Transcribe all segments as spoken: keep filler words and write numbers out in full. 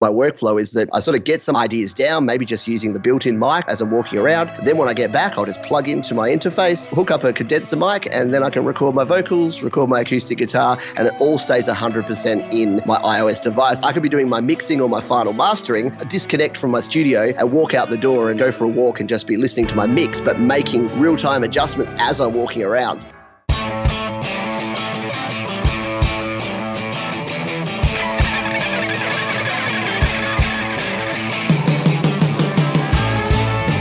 my workflow is that I sort of get some ideas down, maybe just using the built-in mic as I'm walking around. Then when I get back, I'll just plug into my interface, hook up a condenser mic, and then I can record my vocals, record my acoustic guitar, and it all stays one hundred percent in my iOS device. I could be doing my mixing or my final mastering, disconnect from my studio and walk out the door and go for a walk and just be listening to my mix, but making real-time adjustments as I'm walking around.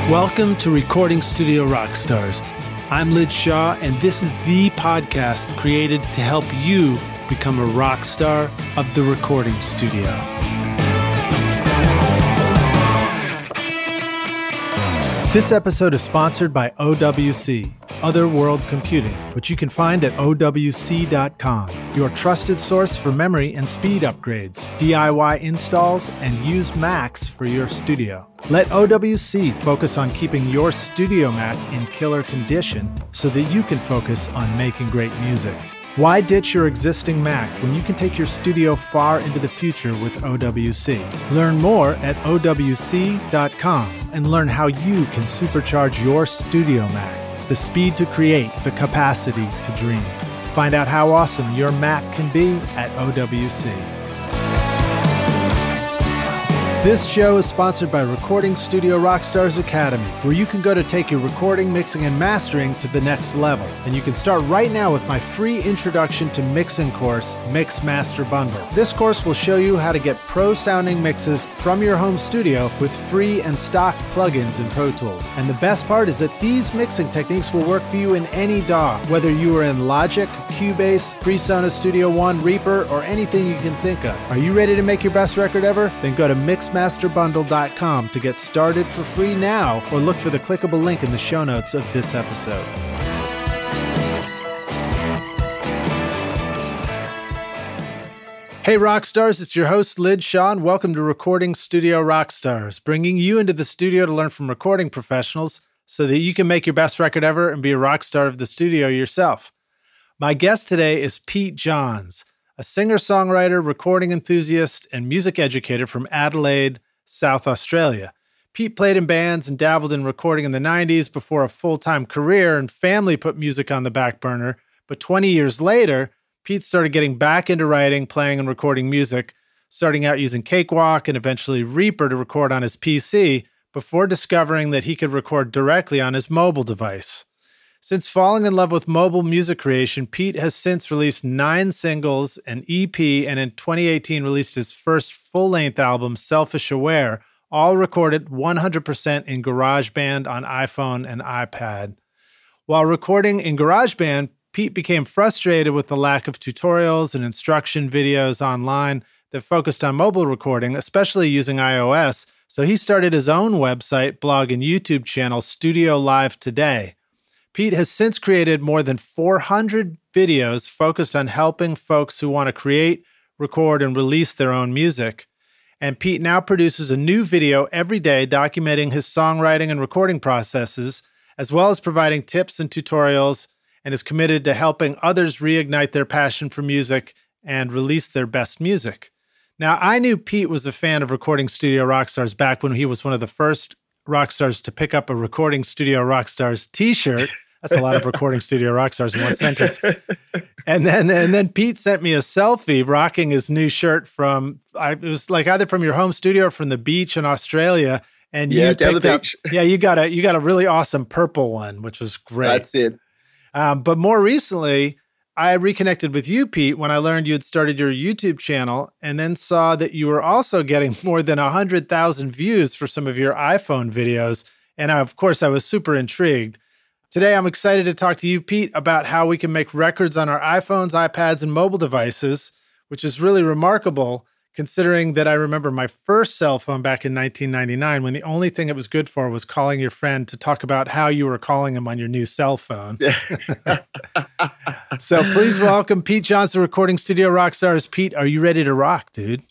Welcome to Recording Studio Rockstars. I'm Lij Shaw, and this is the podcast created to help you become a rock star of the recording studio. This episode is sponsored by O W C, Other World Computing, which you can find at O W C dot com, your trusted source for memory and speed upgrades, D I Y installs, and used Macs for your studio. Let O W C focus on keeping your studio Mac in killer condition so that you can focus on making great music. Why ditch your existing Mac when you can take your studio far into the future with O W C? Learn more at O W C dot com and learn how you can supercharge your studio Mac. The speed to create, the capacity to dream. Find out how awesome your Mac can be at O W C. This show is sponsored by Recording Studio Rockstars Academy, where you can go to take your recording, mixing, and mastering to the next level. And you can start right now with my free introduction to mixing course, Mix Master Bundle. This course will show you how to get pro-sounding mixes from your home studio with free and stock plugins in Pro Tools. And the best part is that these mixing techniques will work for you in any D A W, whether you are in Logic, Cubase, PreSonus Studio One, Reaper, or anything you can think of. Are you ready to make your best record ever? Then go to Mix Master Bundle dot com to get started for free now, or look for the clickable link in the show notes of this episode. Hey Rockstars, it's your host Lij Shaw, and welcome to Recording Studio Rockstars, bringing you into the studio to learn from recording professionals so that you can make your best record ever and be a rock star of the studio yourself. My guest today is Pete Johns, a singer-songwriter, recording enthusiast, and music educator from Adelaide, South Australia. Pete played in bands and dabbled in recording in the nineties before a full-time career and family put music on the back burner. But twenty years later, Pete started getting back into writing, playing, and recording music, starting out using Cakewalk and eventually Reaper to record on his P C before discovering that he could record directly on his mobile device. Since falling in love with mobile music creation, Pete has since released nine singles, an E P, and in twenty eighteen released his first full-length album, Self(ish) Aware, all recorded one hundred percent in GarageBand on iPhone and iPad. While recording in GarageBand, Pete became frustrated with the lack of tutorials and instruction videos online that focused on mobile recording, especially using iOS, so he started his own website, blog, and YouTube channel, Studio Live Today. Pete has since created more than four hundred videos focused on helping folks who want to create, record, and release their own music. And Pete now produces a new video every day documenting his songwriting and recording processes, as well as providing tips and tutorials, and is committed to helping others reignite their passion for music and release their best music. Now, I knew Pete was a fan of Recording Studio Rockstars back when he was one of the first Rockstars to pick up a Recording Studio Rockstars t-shirt. That's a lot of Recording Studio Rockstars in one sentence. And then and then Pete sent me a selfie rocking his new shirt from, I, it was like either from your home studio or from the beach in Australia. And yeah, you down the beach. Up, yeah, you got a you got a really awesome purple one, which was great. That's it. Um, but more recently, I reconnected with you, Pete, when I learned you had started your YouTube channel and then saw that you were also getting more than one hundred thousand views for some of your iPhone videos. And I, of course, I was super intrigued. Today, I'm excited to talk to you, Pete, about how we can make records on our iPhones, iPads, and mobile devices, which is really remarkable considering that I remember my first cell phone back in nineteen ninety-nine when the only thing it was good for was calling your friend to talk about how you were calling him on your new cell phone. So please welcome Pete Johns, the Recording Studio Rockstars. Pete, are you ready to rock, dude?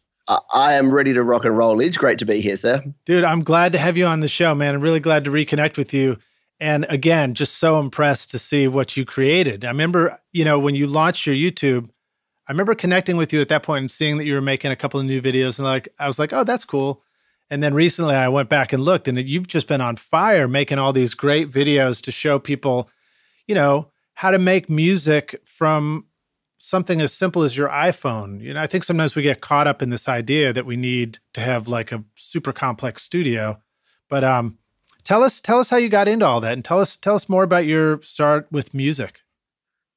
I am ready to rock and roll, Lij. Great to be here, sir. Dude, I'm glad to have you on the show, man. I'm really glad to reconnect with you. And again, just so impressed to see what you created. I remember, you know, when you launched your YouTube, I remember connecting with you at that point and seeing that you were making a couple of new videos, and like I was like, oh, that's cool. And then recently I went back and looked, and you've just been on fire making all these great videos to show people, you know, how to make music from something as simple as your iPhone. You know, I think sometimes we get caught up in this idea that we need to have like a super complex studio. But um, tell us, tell us how you got into all that, and tell us, tell us more about your start with music.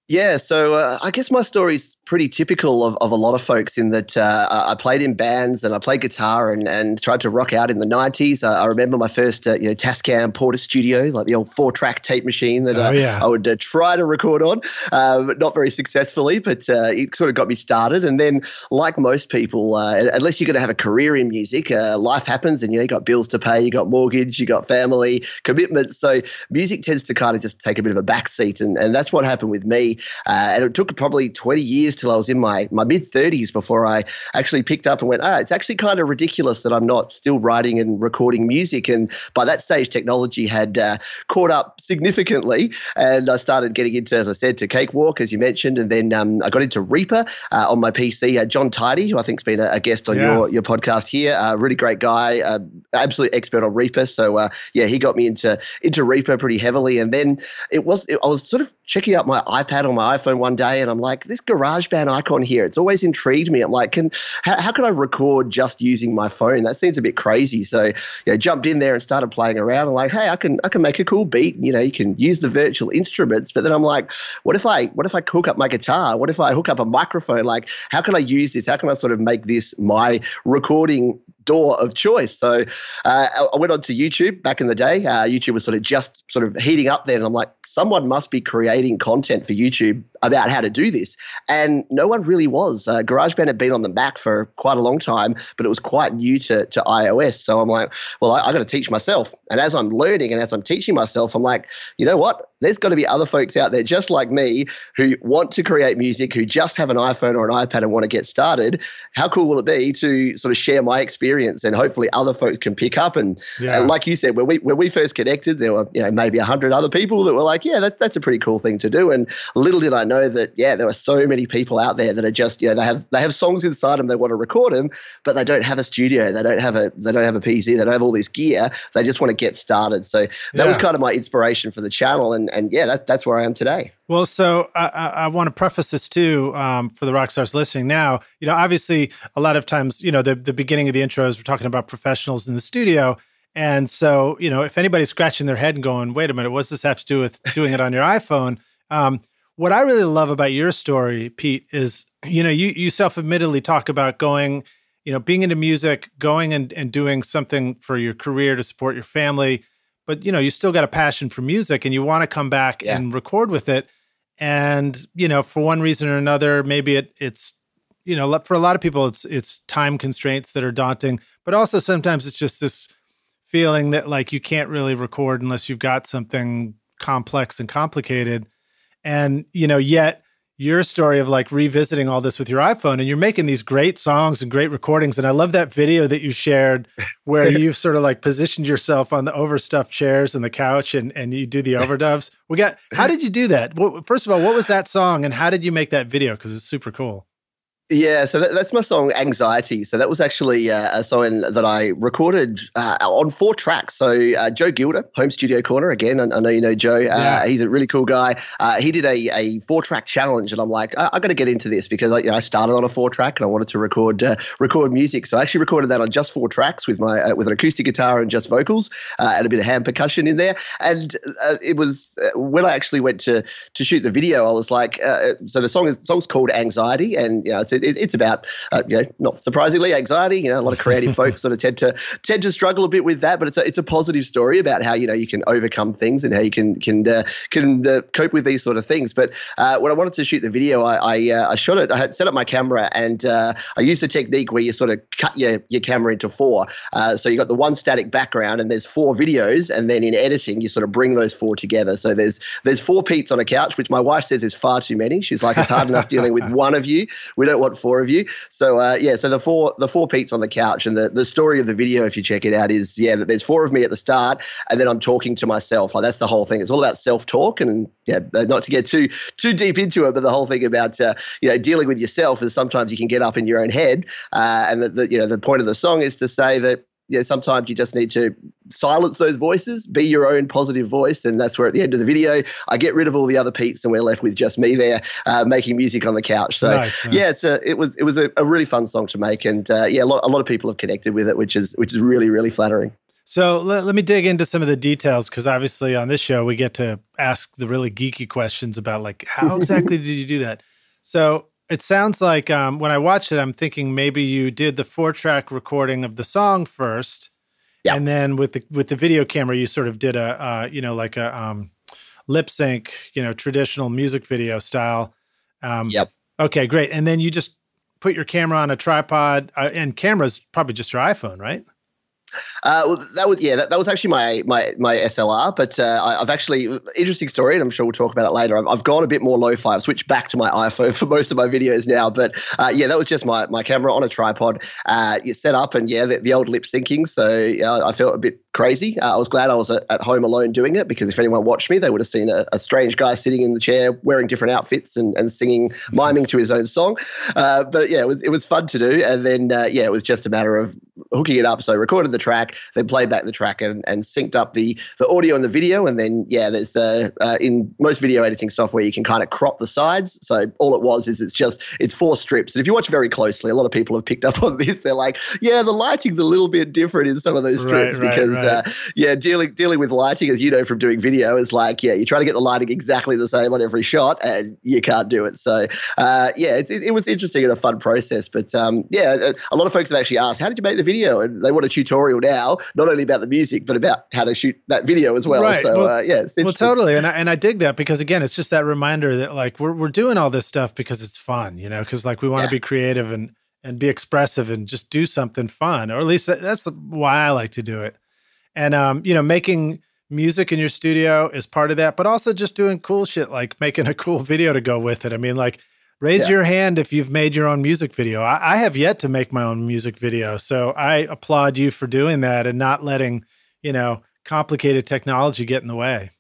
Yeah, so uh, I guess my story's pretty typical of, of a lot of folks in that uh, I played in bands and I played guitar and, and tried to rock out in the nineties. I, I remember my first uh, you know, Tascam Porter Studio, like the old four-track tape machine that oh, uh, yeah. I would uh, try to record on, uh, but not very successfully, but uh, it sort of got me started. And then like most people, uh, unless you're going to have a career in music, uh, life happens, and you know, you got bills to pay, you got mortgage, you got family commitments. So music tends to kind of just take a bit of a backseat, and, and that's what happened with me. Uh, and it took probably twenty years till I was in my, my mid-thirties before I actually picked up and went, ah, it's actually kind of ridiculous that I'm not still writing and recording music. And by that stage, technology had uh, caught up significantly. And I started getting into, as I said, to Cakewalk, as you mentioned. And then um, I got into Reaper uh, on my P C. Uh, John Tidy, who I think's been a, a guest on yeah. your, your podcast here, a uh, really great guy, uh, absolute expert on Reaper. So, uh, yeah, he got me into, into Reaper pretty heavily. And then it was it, I was sort of checking out my iPad on my iPhone one day, and I'm like, this GarageBand icon here, it's always intrigued me. I'm like, can how, how can I record just using my phone? That seems a bit crazy. So, you know, jumped in there and started playing around. I'm like, hey, I can I can make a cool beat. You know, you can use the virtual instruments. But then I'm like, what if I what if I hook up my guitar? What if I hook up a microphone? Like, how can I use this? How can I sort of make this my recording door of choice? So uh, I went on to YouTube back in the day. Uh, YouTube was sort of just sort of heating up then, and I'm like, someone must be creating content for YouTube about how to do this. And no one really was. Uh, GarageBand had been on the Mac for quite a long time, but it was quite new to, to iOS. So I'm like, well, I, I got to teach myself. And as I'm learning and as I'm teaching myself, I'm like, you know what? There's got to be other folks out there just like me who want to create music, who just have an iPhone or an iPad and want to get started. How cool will it be to sort of share my experience, and hopefully other folks can pick up? And, yeah. and like you said, when we when we first connected, there were you know maybe a hundred other people that were like, yeah, that, that's a pretty cool thing to do. And little did I know that, yeah, there are so many people out there that are just, you know, they have they have songs inside them, they want to record them, but they don't have a studio, they don't have a they don't have a P C, they don't have all this gear, they just want to get started. So that yeah. was kind of my inspiration for the channel, and and yeah, that, that's where I am today. Well, so I, I, I want to preface this too um, for the rockstars listening now. You know, obviously, a lot of times, you know, the the beginning of the intros, we're talking about professionals in the studio. And so, you know, if anybody's scratching their head and going, wait a minute, what's this have to do with doing it on your iPhone? Um, what I really love about your story, Pete, is, you know, you, you self-admittedly talk about going, you know, being into music, going and, and doing something for your career to support your family. But, you know, you still got a passion for music and you want to come back yeah. and record with it. And, you know, for one reason or another, maybe it it's, you know, for a lot of people, it's it's time constraints that are daunting. But also sometimes it's just this feeling that like you can't really record unless you've got something complex and complicated. And, you know, yet your story of like revisiting all this with your iPhone, and you're making these great songs and great recordings. And I love that video that you shared where you've sort of like positioned yourself on the overstuffed chairs and the couch, and, and you do the overdubs. We got, how did you do that? Well, first of all, what was that song and how did you make that video? Because it's super cool. Yeah, so that, that's my song Anxiety. So that was actually uh, a song that I recorded uh, on four tracks. So uh, Joe Gilder, Home Studio Corner, again, I, I know you know Joe. Uh, yeah. He's a really cool guy. Uh, he did a, a four-track challenge, and I'm like, I, I got to get into this because I, you know, I started on a four-track and I wanted to record uh, record music. So I actually recorded that on just four tracks with my uh, with an acoustic guitar and just vocals uh, and a bit of hand percussion in there. And uh, it was uh, when I actually went to to shoot the video, I was like, uh, so the song is the song's called Anxiety, and you know it's it's about, uh, you know, not surprisingly, anxiety. You know, a lot of creative folks sort of tend to tend to struggle a bit with that, but it's a, it's a positive story about how, you know, you can overcome things and how you can can uh, can uh, cope with these sort of things. But uh, when I wanted to shoot the video, I I, uh, I shot it. I had set up my camera, and uh, I used the technique where you sort of cut your your camera into four. Uh, so you got the one static background, and there's four videos, and then in editing, you sort of bring those four together. So there's there's four Petes on a couch, which my wife says is far too many. She's like, it's hard enough dealing with one of you. We don't want got four of you. So uh, yeah, so the four the four Pete's on the couch, and the, the story of the video, if you check it out, is yeah that there's four of me at the start, and then I'm talking to myself. Like, that's the whole thing. It's all about self-talk, and yeah, not to get too too deep into it, but the whole thing about uh, you know dealing with yourself is sometimes you can get up in your own head, uh, and the, the you know the point of the song is to say that. Yeah, sometimes you just need to silence those voices, be your own positive voice, and that's where at the end of the video, I get rid of all the other Pete's, and we're left with just me there uh, making music on the couch. So nice, nice. yeah, it's a, it was it was a, a really fun song to make, and uh, yeah, a lot, a lot of people have connected with it, which is which is really really flattering. So let, let me dig into some of the details, because obviously on this show we get to ask the really geeky questions about like how exactly did you do that? So. It sounds like um, when I watched it, I'm thinking maybe you did the four-track recording of the song first, yeah. and then with the with the video camera, you sort of did a uh, you know like a um, lip sync, you know, traditional music video style. Um, yep. Okay, great. And then you just put your camera on a tripod, uh, and camera's probably just your iPhone, right? Uh, well, that was yeah. That, that was actually my my my S L R, but uh, I, I've actually interesting story, and I'm sure we'll talk about it later. I've, I've gone a bit more lo-fi. I've switched back to my iPhone for most of my videos now, but uh, yeah, that was just my my camera on a tripod. Uh, you set up, and yeah, the, the old lip syncing. So yeah, I felt a bit crazy. Uh, I was glad I was at, at home alone doing it, because if anyone watched me, they would have seen a, a strange guy sitting in the chair wearing different outfits and, and singing, miming to his own song. Uh, but yeah, it was it was fun to do, and then uh, yeah, it was just a matter of hooking it up. So I recorded the track, then played back the track, and, and synced up the the audio and the video, and then yeah, there's uh, uh, in most video editing software you can kind of crop the sides. So all it was is it's just it's four strips. And if you watch very closely, a lot of people have picked up on this. They're like, yeah, the lighting's a little bit different in some of those strips right, because right, right. Uh, yeah, dealing dealing with lighting, as you know from doing video, is like yeah, you try to get the lighting exactly the same on every shot, and you can't do it. So uh, yeah, it, it, it was interesting and a fun process. But um, yeah, a lot of folks have actually asked, how did you make the video? And they want a tutorial now, not only about the music, but about how to shoot that video as well. Right. So, well, uh, yeah, it's well, totally. And I, and I dig that, because again, it's just that reminder that like, we're, we're doing all this stuff because it's fun, you know, because like we want to yeah. be creative and, and be expressive and just do something fun, or at least that's why I like to do it. And, um, you know, making music in your studio is part of that, but also just doing cool shit, like making a cool video to go with it. I mean, like, Raise yeah. your hand if you've made your own music video. I, I have yet to make my own music video, so I applaud you for doing that and not letting, you know, complicated technology get in the way.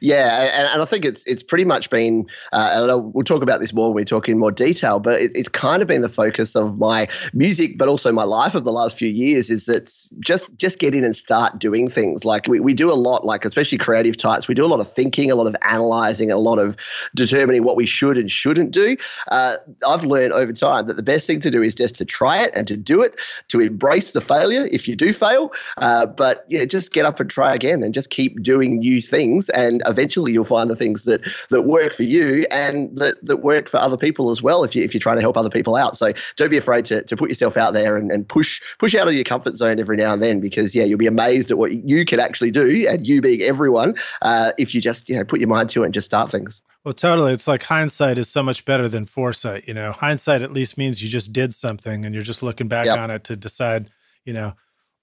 Yeah, and, and I think it's it's pretty much been, uh, and I'll, we'll talk about this more when we talk in more detail, but it, it's kind of been the focus of my music, but also my life of the last few years, is that just just get in and start doing things. Like we, we do a lot, like especially creative types, we do a lot of thinking, a lot of analyzing, a lot of determining what we should and shouldn't do. Uh, I've learned over time that the best thing to do is just to try it and to do it, to embrace the failure if you do fail, uh, but yeah, just get up and try again and just keep doing new things, and eventually you'll find the things that that work for you and that, that work for other people as well, if, you, if you're trying to help other people out. So don't be afraid to, to put yourself out there and, and push push out of your comfort zone every now and then, because, yeah, you'll be amazed at what you can actually do, and you being everyone, uh, if you just, you know, put your mind to it and just start things. Well, totally. It's like hindsight is so much better than foresight, you know. Hindsight at least means you just did something and you're just looking back yep. on it to decide, you know,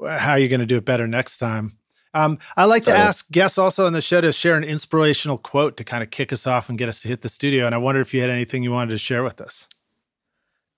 how you're going to do it better next time. Um, I like to ask guests also on the show to share an inspirational quote to kind of kick us off and get us to hit the studio. And I wonder if you had anything you wanted to share with us.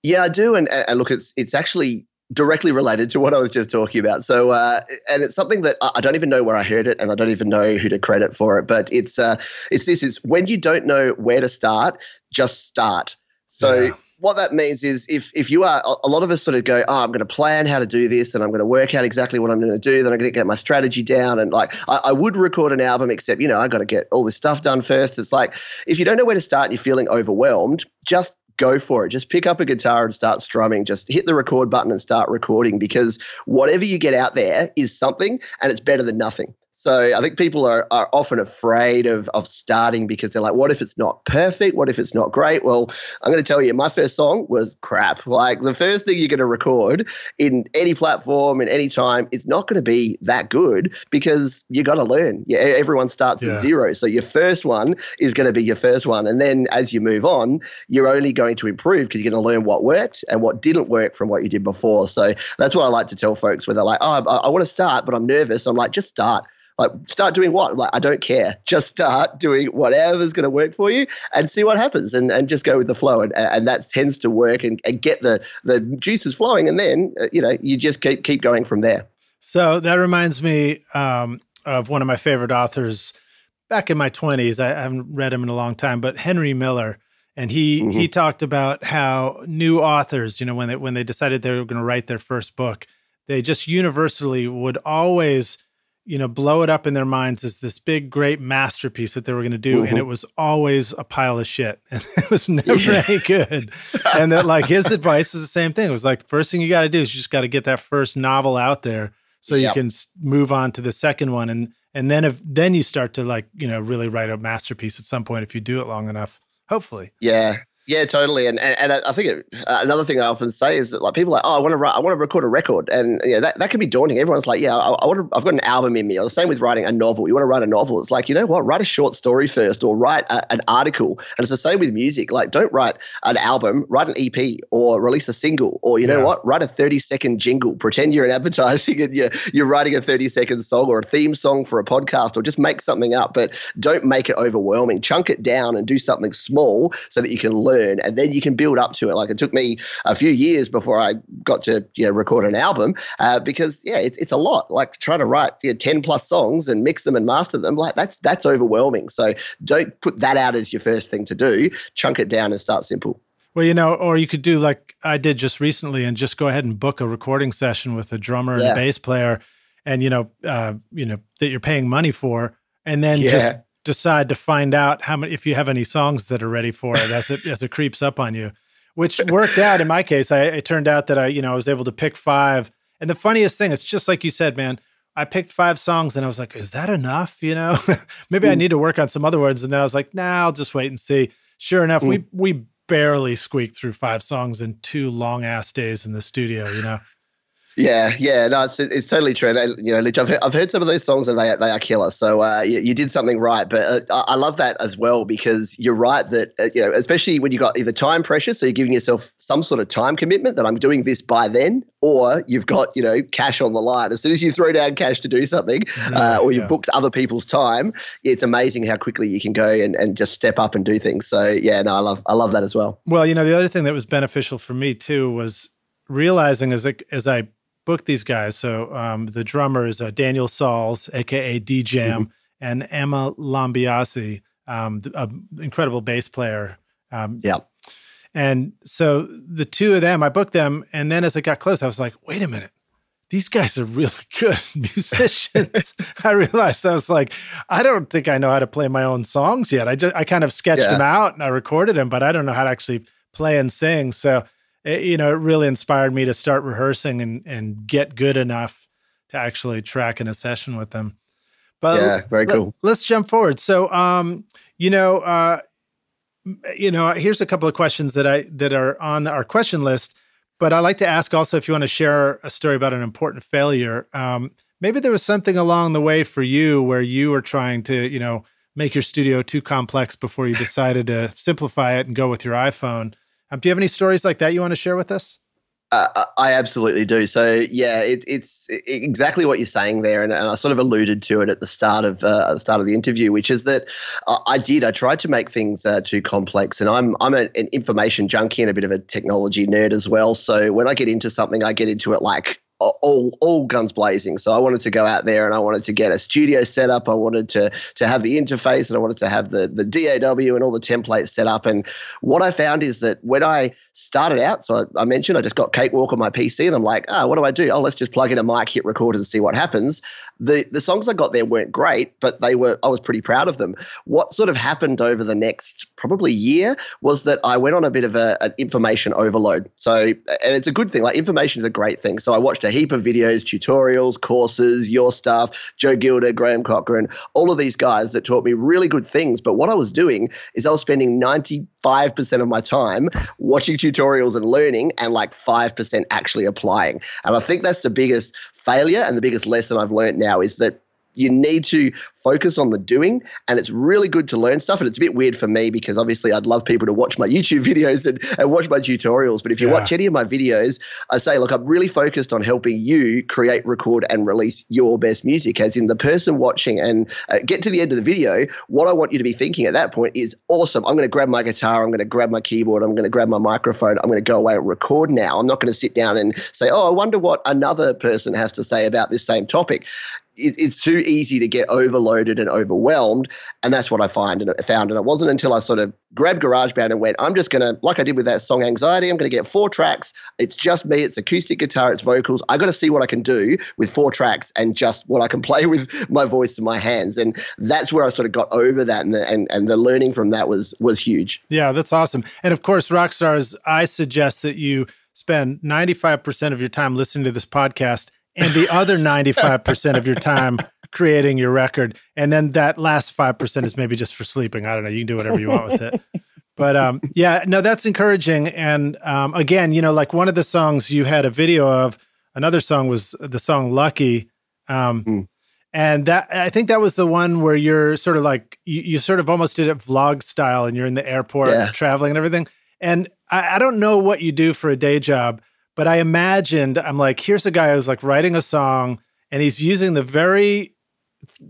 Yeah, I do. And, and look, it's it's actually directly related to what I was just talking about. So, uh, and it's something that I don't even know where I heard it, and I don't even know who to credit for it. But it's uh, it's this: is when you don't know where to start, just start. So. Yeah. What that means is if if you are – a lot of us sort of go, oh, I'm going to plan how to do this, and I'm going to work out exactly what I'm going to do, then I'm going to get my strategy down. And like I, I would record an album, except, you know, I've got to get all this stuff done first. It's like if you don't know where to start and you're feeling overwhelmed, just go for it. Just pick up a guitar and start strumming. Just hit the record button and start recording, because whatever you get out there is something, and it's better than nothing. So I think people are, are often afraid of of starting, because they're like, what if it's not perfect? What if it's not great? Well, I'm going to tell you, my first song was crap. Like the first thing you're going to record in any platform, in any time, it's not going to be that good, because you got to learn. Yeah, everyone starts yeah. at zero. So your first one is going to be your first one. And then as you move on, you're only going to improve, because you're going to learn what worked and what didn't work from what you did before. So that's what I like to tell folks when they're like, oh, I, I want to start, but I'm nervous. I'm like, just start. Like, start doing what? Like, I don't care. Just start doing whatever's going to work for you and see what happens, and, and just go with the flow. And, and that tends to work and, and get the, the juices flowing. And then, you know, you just keep, keep going from there. So that reminds me um, of one of my favorite authors back in my twenties. I haven't read him in a long time, but Henry Miller. And he, mm-hmm. he talked about how new authors, you know, when they, when they decided they were going to write their first book, they just universally would always, you know, blow it up in their minds as this big, great masterpiece that they were going to do. Mm-hmm. And it was always a pile of shit. And it was never yeah. any good. And that, like, his advice is the same thing. It was like, the first thing you got to do is you just got to get that first novel out there so yep. you can move on to the second one. And, and then, if then you start to, like, you know, really write a masterpiece at some point if you do it long enough, hopefully. Yeah. Yeah, totally. And and, and I think it, uh, another thing I often say is that, like, people are like, oh, I want to write, I want to record a record, and yeah, you know, that, that can be daunting. Everyone's like, yeah, I, I want to, I've got an album in me. Or the same with writing a novel. You want to write a novel? It's like, you know what? Write a short story first, or write a, an article. And it's the same with music. Like, don't write an album. Write an E P or release a single, or you know yeah. what? Write a thirty second jingle. Pretend you're in advertising and you're you're writing a thirty second song or a theme song for a podcast, or just make something up. But don't make it overwhelming. Chunk it down and do something small so that you can learn. And then you can build up to it. Like, it took me a few years before I got to, you know, record an album uh, because, yeah, it's it's a lot. Like, trying to write, you know, ten plus songs and mix them and master them, like, that's that's overwhelming. So don't put that out as your first thing to do. Chunk it down and start simple. Well, you know, or you could do like I did just recently and just go ahead and book a recording session with a drummer yeah. and a bass player, and, you know, uh, you know, that you're paying money for, and then yeah. just decide to find out how many, if you have any songs that are ready for it as it as it creeps up on you, which worked out in my case. I, it turned out that I, you know, I was able to pick five. And the funniest thing, it's just like you said, man, I picked five songs and I was like, is that enough? You know, maybe mm. I need to work on some other ones. And then I was like, nah, I'll just wait and see. Sure enough, mm. we, we barely squeaked through five songs in two long ass days in the studio, you know? Yeah, yeah, no, it's it's totally true. And, you know, Lij, I've heard, I've heard some of those songs and they they are killer. So uh, you, you did something right, but uh, I love that as well, because you're right that uh, you know, especially when you got either time pressure, so you're giving yourself some sort of time commitment that I'm doing this by then, or you've got, you know, cash on the line. As soon as you throw down cash to do something, mm-hmm. uh, or you've yeah. booked other people's time, it's amazing how quickly you can go and, and just step up and do things. So yeah, no, I love I love that as well. Well, you know, the other thing that was beneficial for me too was realizing as it, as I booked these guys. So um, the drummer is uh, Daniel Sauls, aka D Jam, mm-hmm. and Emma Lambiasi, um, an incredible bass player. Um, yeah. And so the two of them, I booked them, and then as it got close, I was like, "Wait a minute, these guys are really good musicians." I realized I was like, "I don't think I know how to play my own songs yet. I just I kind of sketched yeah. them out and I recorded them, but I don't know how to actually play and sing." So. It, you know, it really inspired me to start rehearsing and, and get good enough to actually track in a session with them. But yeah, very let, cool. Let's jump forward. So, um, you know, uh, you know, here's a couple of questions that I that are on our question list. But I like to ask also if you want to share a story about an important failure. Um, maybe there was something along the way for you where you were trying to, you know, make your studio too complex before you decided to simplify it and go with your iPhone. Um, do you have any stories like that you want to share with us? Uh, I absolutely do. So yeah, it, it's exactly what you're saying there, and, and I sort of alluded to it at the start of uh, the start of the interview, which is that I, I did. I tried to make things uh, too complex, and I'm I'm a, an information junkie and a bit of a technology nerd as well. So when I get into something, I get into it like. All, all guns blazing. So I wanted to go out there and I wanted to get a studio set up. I wanted to to have the interface and I wanted to have the, the D A W and all the templates set up. And what I found is that when I started out, so I, I mentioned I just got Cakewalk on my P C and I'm like, oh, what do I do? Oh, let's just plug in a mic, hit record and see what happens. The the songs I got there weren't great, but they were. I was pretty proud of them. What sort of happened over the next probably year was that I went on a bit of a, an information overload. So, and it's a good thing. Like, information is a great thing. So I watched a A heap of videos, tutorials, courses, your stuff, Joe Gilder, Graham Cochran, all of these guys that taught me really good things. But what I was doing is I was spending ninety percent five percent of my time watching tutorials and learning, and like five percent actually applying. And I think that's the biggest failure and the biggest lesson I've learned now is that You need to focus on the doing, and it's really good to learn stuff. And it's a bit weird for me because obviously I'd love people to watch my YouTube videos and, and watch my tutorials. But if you yeah. watch any of my videos, I say, look, I'm really focused on helping you create, record, and release your best music, as in the person watching. And uh, get to the end of the video, what I want you to be thinking at that point is, awesome, I'm going to grab my guitar, I'm going to grab my keyboard, I'm going to grab my microphone, I'm going to go away and record now. I'm not going to sit down and say, oh, I wonder what another person has to say about this same topic. It's too easy to get overloaded and overwhelmed, and that's what I find and found. And it wasn't until I sort of grabbed GarageBand and went, I'm just going to, like I did with that song Anxiety, I'm going to get four tracks. It's just me. It's acoustic guitar. It's vocals. I got to see what I can do with four tracks and just what I can play with my voice and my hands. And that's where I sort of got over that, and the, and, and the learning from that was was huge. Yeah, that's awesome. And of course, Rockstars, I suggest that you spend ninety-five percent of your time listening to this podcast and the other ninety-five percent of your time creating your record. And then that last five percent is maybe just for sleeping. I don't know. You can do whatever you want with it. But um, yeah, no, that's encouraging. And um, again, you know, like one of the songs you had a video of, another song was the song Lucky. Um, mm. And that, I think that was the one where you're sort of like, you, you sort of almost did it vlog style, and you're in the airport yeah. and traveling and everything. And I, I don't know what you do for a day job, but I imagined, I'm like, here's a guy who's like writing a song, and he's using the very,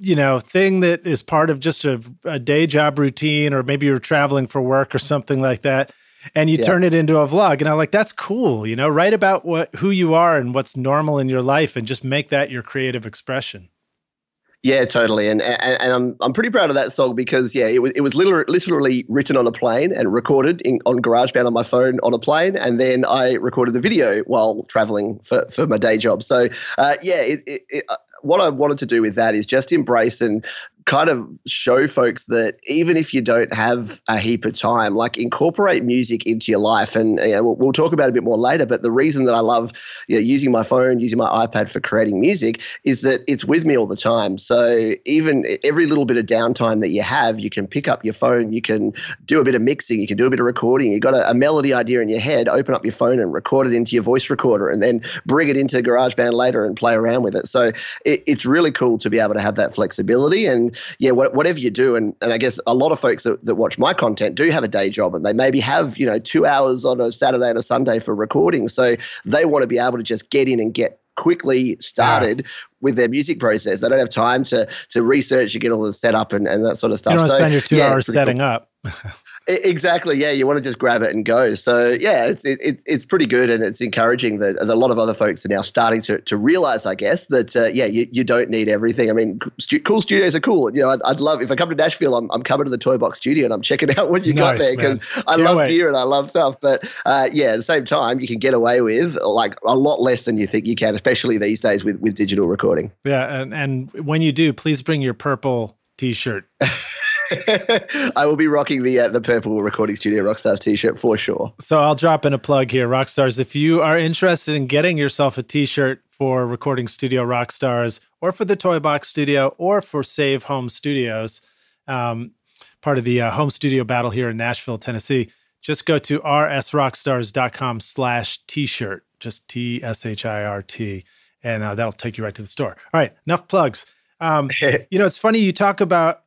you know, thing that is part of just a, a day job routine, or maybe you're traveling for work or something like that, and you yeah. turn it into a vlog. And I'm like, that's cool, you know, write about what who you are and what's normal in your life, and just make that your creative expression. Yeah, totally, and, and and I'm I'm pretty proud of that song because yeah, it was it was literally, literally written on a plane and recorded in, on GarageBand on my phone on a plane, and then I recorded the video while traveling for, for my day job. So uh, yeah, it, it, it, what I wanted to do with that is just embrace and kind of show folks that even if you don't have a heap of time, like incorporate music into your life. And you know, we'll, we'll talk about it a bit more later, but the reason that I love you know, using my phone, using my iPad for creating music is that it's with me all the time. So even every little bit of downtime that you have, you can pick up your phone, you can do a bit of mixing, you can do a bit of recording. You've got a, a melody idea in your head, open up your phone and record it into your voice recorder, and then bring it into GarageBand later and play around with it. So it, it's really cool to be able to have that flexibility. And yeah, whatever you do, and, and I guess a lot of folks that, that watch my content do have a day job, and they maybe have, you know, two hours on a Saturday and a Sunday for recording. So they want to be able to just get in and get quickly started yeah. with their music process. They don't have time to to research and get all the setup and, and that sort of stuff. You don't so, spend your two yeah, hours setting cool. up. Exactly. Yeah, you want to just grab it and go. So yeah, it's it, it's pretty good, and it's encouraging that a lot of other folks are now starting to to realize, I guess, that uh, yeah, you, you don't need everything. I mean, stu cool studios are cool. You know, I'd, I'd love if I come to Nashville, I'm I'm coming to the Toy Box Studio and I'm checking out what you nice, got there because I get love away. beer and I love stuff. But uh, yeah, at the same time, you can get away with like a lot less than you think you can, especially these days with with digital recording. Yeah, and and when you do, please bring your purple T-shirt. I will be rocking the uh, the purple Recording Studio Rockstars T-shirt for sure. So I'll drop in a plug here, Rockstars. If you are interested in getting yourself a T-shirt for Recording Studio Rockstars, or for the Toy Box Studio, or for Save Home Studios, um, part of the uh, home studio battle here in Nashville, Tennessee, just go to r s rockstars dot com slash T-shirt, just T S H I R T, and uh, that'll take you right to the store. All right, enough plugs. Um, you know, it's funny you talk about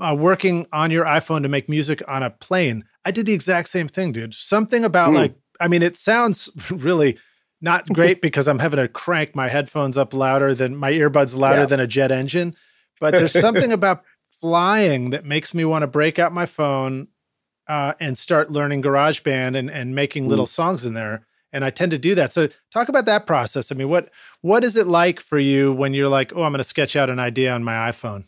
Uh, working on your iPhone to make music on a plane. I did the exact same thing, dude. Something about mm. like, I mean, it sounds really not great because I'm having to crank my headphones up louder than my earbuds louder yeah. than a jet engine. But there's something about flying that makes me want to break out my phone uh, and start learning GarageBand and, and making mm. little songs in there. And I tend to do that. So talk about that process. I mean, what what is it like for you when you're like, oh, I'm going to sketch out an idea on my iPhone?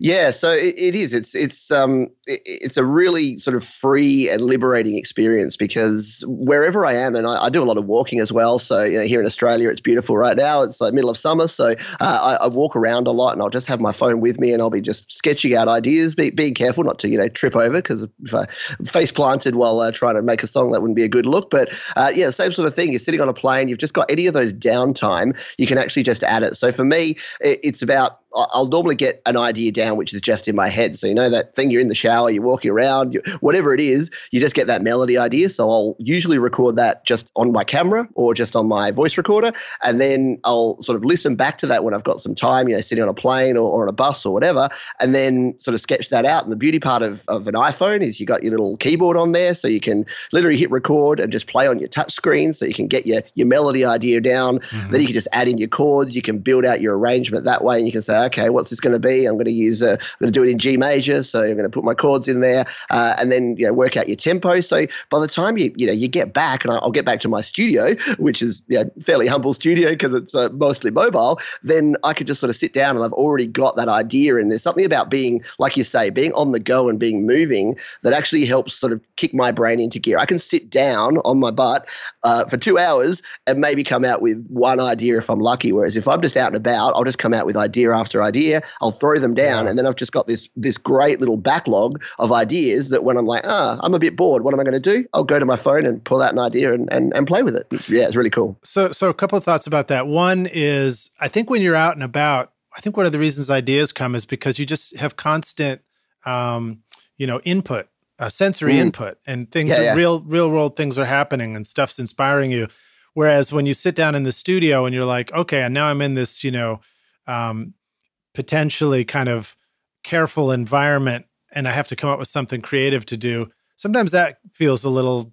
Yeah, so it, it is. It's it's um it, it's a really sort of free and liberating experience because wherever I am, and I, I do a lot of walking as well. So you know, here in Australia, it's beautiful right now. It's like middle of summer, so uh, I, I walk around a lot, and I'll just have my phone with me, and I'll be just sketching out ideas, be, being careful not to you know trip over because if I face planted while uh, trying to make a song, that wouldn't be a good look. But uh, yeah, same sort of thing. You're sitting on a plane. You've just got any of those downtime. You can actually just add it. So for me, it, it's about I'll normally get an idea down which is just in my head. So, you know, that thing you're in the shower, you're walking around, you, whatever it is, you just get that melody idea. So I'll usually record that just on my camera or just on my voice recorder. And then I'll sort of listen back to that when I've got some time, you know, sitting on a plane or, or on a bus or whatever, and then sort of sketch that out. And the beauty part of, of an iPhone is you got your little keyboard on there, so you can literally hit record and just play on your touch screen, so you can get your, your melody idea down. Mm-hmm. Then you can just add in your chords. You can build out your arrangement that way, and you can say, okay, what's this going to be? I'm going to use, uh, I'm going to do it in G major, so I'm going to put my chords in there, uh, and then, you know, work out your tempo. So by the time you, you know, you get back, and I'll get back to my studio, which is, you know, fairly humble studio because it's uh, mostly mobile, then I could just sort of sit down and I've already got that idea. And there's something about being, like you say, being on the go and being moving that actually helps sort of kick my brain into gear. I can sit down on my butt uh, for two hours and maybe come out with one idea if I'm lucky. Whereas if I'm just out and about, I'll just come out with idea after idea. I'll throw them down, yeah. and then I've just got this this great little backlog of ideas that when I'm like, ah, I'm a bit bored, what am I going to do? I'll go to my phone and pull out an idea and, and, and play with it. It's, yeah, it's really cool. So, so a couple of thoughts about that. One is, I think when you're out and about, I think one of the reasons ideas come is because you just have constant, um, you know, input, uh, sensory mm. input, and things, yeah, are, yeah. real, real world things are happening, and stuff's inspiring you. Whereas when you sit down in the studio and you're like, okay, and now I'm in this, you know, um, potentially kind of careful environment, and I have to come up with something creative to do. Sometimes that feels a little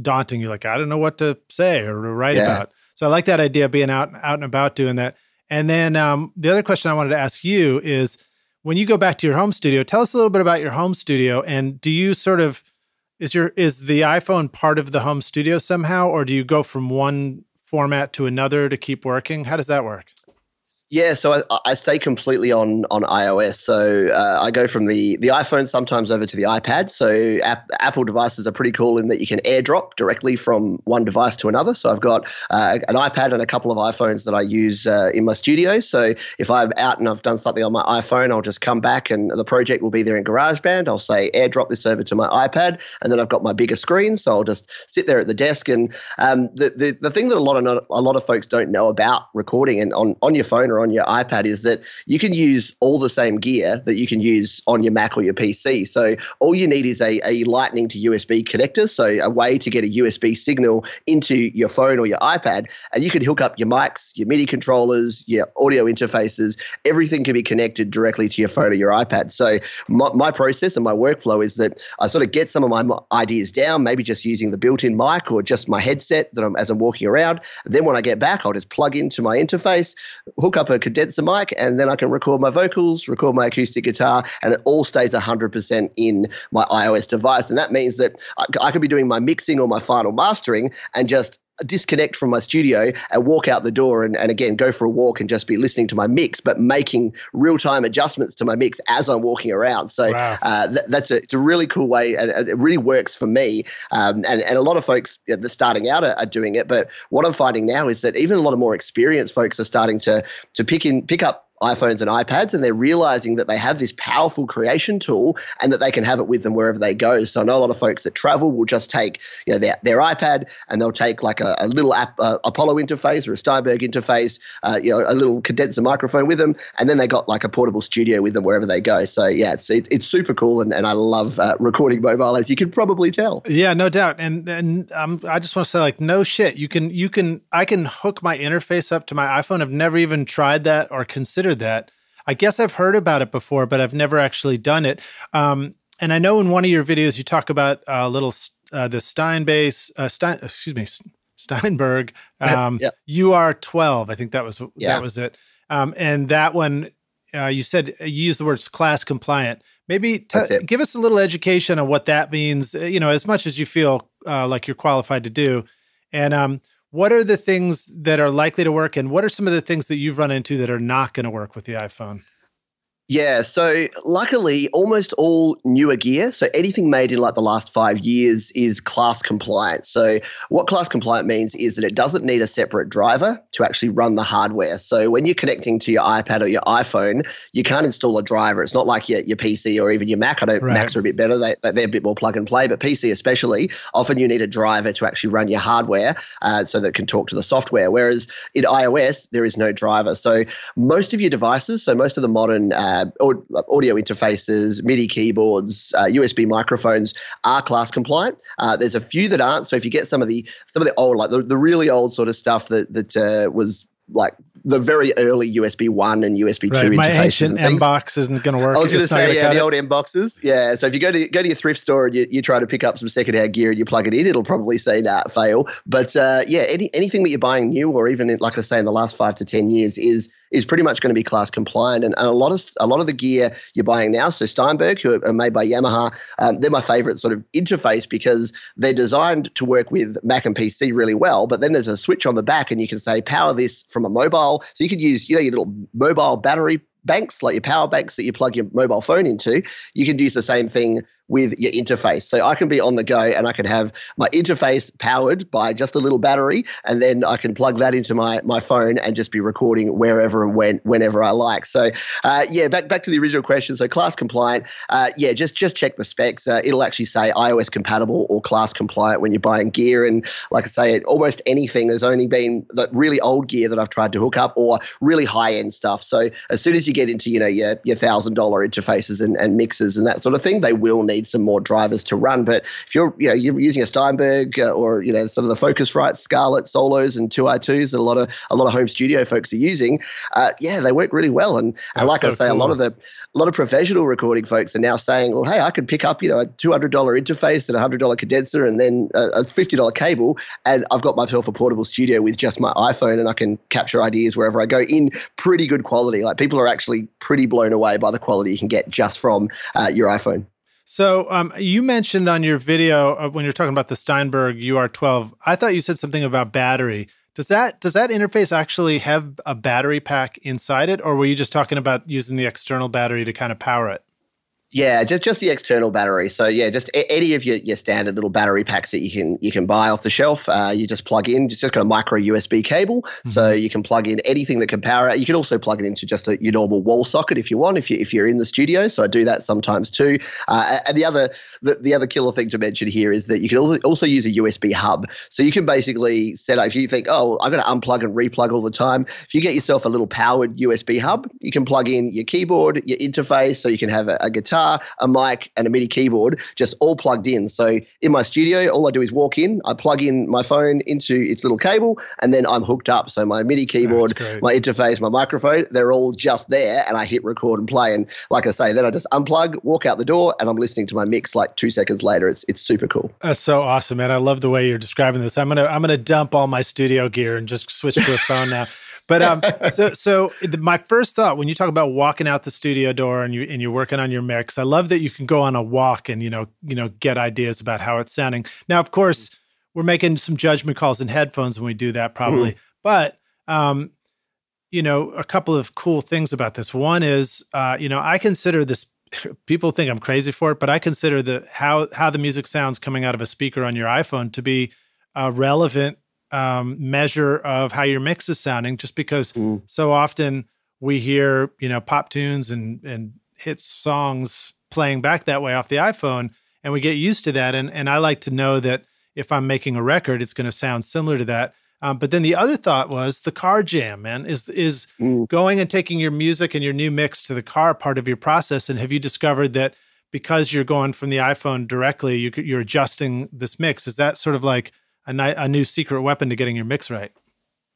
daunting. You're like, I don't know what to say or write yeah. about. So I like that idea of being out, out and about doing that. And then um, the other question I wanted to ask you is, when you go back to your home studio, tell us a little bit about your home studio. And do you sort of, is your is the iPhone part of the home studio somehow, or do you go from one format to another to keep working? How does that work? Yeah, so I, I stay completely on on iOS. So uh, I go from the, the iPhone sometimes over to the iPad. So app, Apple devices are pretty cool in that you can airdrop directly from one device to another. So I've got uh, an iPad and a couple of iPhones that I use uh, in my studio. So if I'm out and I've done something on my iPhone, I'll just come back and the project will be there in GarageBand. I'll say airdrop this over to my iPad, and then I've got my bigger screen. So I'll just sit there at the desk. And um, the, the the thing that a lot of a lot of folks don't know about recording and on, on your phone or on your iPad is that you can use all the same gear that you can use on your Mac or your P C. So all you need is a, a lightning to U S B connector, so a way to get a U S B signal into your phone or your iPad, and you can hook up your mics, your MIDI controllers, your audio interfaces. Everything can be connected directly to your phone or your iPad. So my, my process and my workflow is that I sort of get some of my ideas down, maybe just using the built-in mic or just my headset that I'm as I'm walking around. Then when I get back, I'll just plug into my interface, hook up a condenser mic, and then I can record my vocals, record my acoustic guitar, and it all stays one hundred percent in my iOS device. And that means that I, I could be doing my mixing or my final mastering and just disconnect from my studio and walk out the door and, and again go for a walk and just be listening to my mix, but making real-time adjustments to my mix as I'm walking around. So wow. uh, th that's a, it's a really cool way, and it really works for me. Um, and, and a lot of folks you know, that are starting out are, are doing it, but what I'm finding now is that even a lot of more experienced folks are starting to to pick in pick up iPhones and iPads, and they're realizing that they have this powerful creation tool and that they can have it with them wherever they go. So I know a lot of folks that travel will just take, you know, their, their iPad, and they'll take like a, a little app, uh, Apollo interface or a Steinberg interface, uh, you know, a little condenser microphone with them, and then they got like a portable studio with them wherever they go. So yeah, it's it, it's super cool, and, and I love uh, recording mobile, as you can probably tell. Yeah, no doubt. And and um, I just want to say, like, no shit, you can you can I can hook my interface up to my iPhone. I've never even tried that or considered that. I guess I've heard about it before, but I've never actually done it. Um, and I know in one of your videos, you talk about a uh, little, uh, the Steinbase, uh, Stein, excuse me, Steinberg, um, yep. U R twelve. I think that was, yeah. that was it. Um, and that one, uh, you said, you used the words class compliant. Maybe give us a little education on what that means, you know, as much as you feel uh, like you're qualified to do. And, um, what are the things that are likely to work, and what are some of the things that you've run into that are not going to work with the iPhone? Yeah, so luckily almost all newer gear, so anything made in like the last five years is class compliant. So what class compliant means is that it doesn't need a separate driver to actually run the hardware. So when you're connecting to your iPad or your iPhone, you can't install a driver. It's not like your, your P C or even your Mac. I know right. Macs are a bit better. They, they're a bit more plug and play, but P C especially, often you need a driver to actually run your hardware uh, so that it can talk to the software. Whereas in iOS, there is no driver. So most of your devices, so most of the modern uh, Uh, audio interfaces, MIDI keyboards, uh, U S B microphones are class compliant. Uh, there's a few that aren't. So if you get some of the some of the old, like the, the really old sort of stuff that that uh, was like the very early U S B one and U S B two right. interfaces. My ancient M-Box isn't going to work. I was going to say, yeah, the old M-Boxes. Yeah, so if you go to go to your thrift store and you, you try to pick up some secondhand gear and you plug it in, it'll probably say, nah, fail. But uh, yeah, any, anything that you're buying new or even, in, like I say, in the last five to ten years is is pretty much going to be class compliant. And, and a lot of a lot of the gear you're buying now, so Steinberg, who are made by Yamaha, um, they're my favorite sort of interface because they're designed to work with Mac and P C really well, but then there's a switch on the back and you can say power this from a mobile. So you could use, you know, your little mobile battery banks, like your power banks that you plug your mobile phone into. You can use the same thing with your interface. So I can be on the go and I can have my interface powered by just a little battery, and then I can plug that into my my phone and just be recording wherever and when, whenever I like. So uh, yeah, back back to the original question. So class compliant, uh, yeah, just just check the specs. Uh, it'll actually say iOS compatible or class compliant when you're buying gear. And like I say, almost anything, there's only been the really old gear that I've tried to hook up or really high-end stuff. So as soon as you get into, you know, your your one thousand dollar interfaces and, and mixers and that sort of thing, they will need need some more drivers to run. But if you're, you know, you're using a Steinberg uh, or, you know, some of the Focusrite Scarlett Solos and two I twos that a lot of a lot of home studio folks are using, uh, yeah, they work really well. And, and like so I say, cool. a lot of the a lot of professional recording folks are now saying, well, hey, I could pick up, you know, a two hundred dollar interface and a one hundred dollar condenser and then a, a fifty dollar cable, and I've got myself a portable studio with just my iPhone, and I can capture ideas wherever I go in pretty good quality. Like, people are actually pretty blown away by the quality you can get just from uh, your iPhone. So um, you mentioned on your video uh, when you're talking about the Steinberg U R twelve, I thought you said something about battery. Does that does that interface actually have a battery pack inside it, or were you just talking about using the external battery to kind of power it? Yeah, just just the external battery. So yeah, just a, any of your, your standard little battery packs that you can you can buy off the shelf. Uh, you just plug in. It's just got a micro U S B cable, mm-hmm. so you can plug in anything that can power it. You can also plug it into just a, your normal wall socket if you want, if you if you're in the studio. So I do that sometimes too. Uh, and the other the, the other killer thing to mention here is that you can also use a U S B hub. So you can basically set up. If you think, oh, I've got to unplug and replug all the time, if you get yourself a little powered U S B hub, you can plug in your keyboard, your interface, so you can have a, a guitar, a mic, and a MIDI keyboard just all plugged in. So in my studio, all I do is walk in, I plug in my phone into its little cable, and then I'm hooked up. So my MIDI keyboard, my interface, my microphone, they're all just there, and I hit record and play. And like I say, then I just unplug, walk out the door, and I'm listening to my mix like two seconds later. It's it's super cool. That's so awesome, man. I love the way you're describing this. I'm gonna I'm gonna dump all my studio gear and just switch to a phone now. But um, so so my first thought when you talk about walking out the studio door and you and you're working on your mix, I love that you can go on a walk and you know you know get ideas about how it's sounding. Now, of course, we're making some judgment calls in headphones when we do that, probably. Mm. But um, you know, a couple of cool things about this. One is, uh, you know, I consider this. People think I'm crazy for it, but I consider the how how the music sounds coming out of a speaker on your iPhone to be uh, relevant. Um, measure of how your mix is sounding, just because mm. so often we hear, you know, pop tunes and and hit songs playing back that way off the iPhone, and we get used to that. And and I like to know that if I'm making a record, it's going to sound similar to that. Um, but then the other thought was the car jam, man, is is mm. going and taking your music and your new mix to the car part of your process. And have you discovered that because you're going from the iPhone directly, you, you're adjusting this mix? Is that sort of like a new secret weapon to getting your mix right?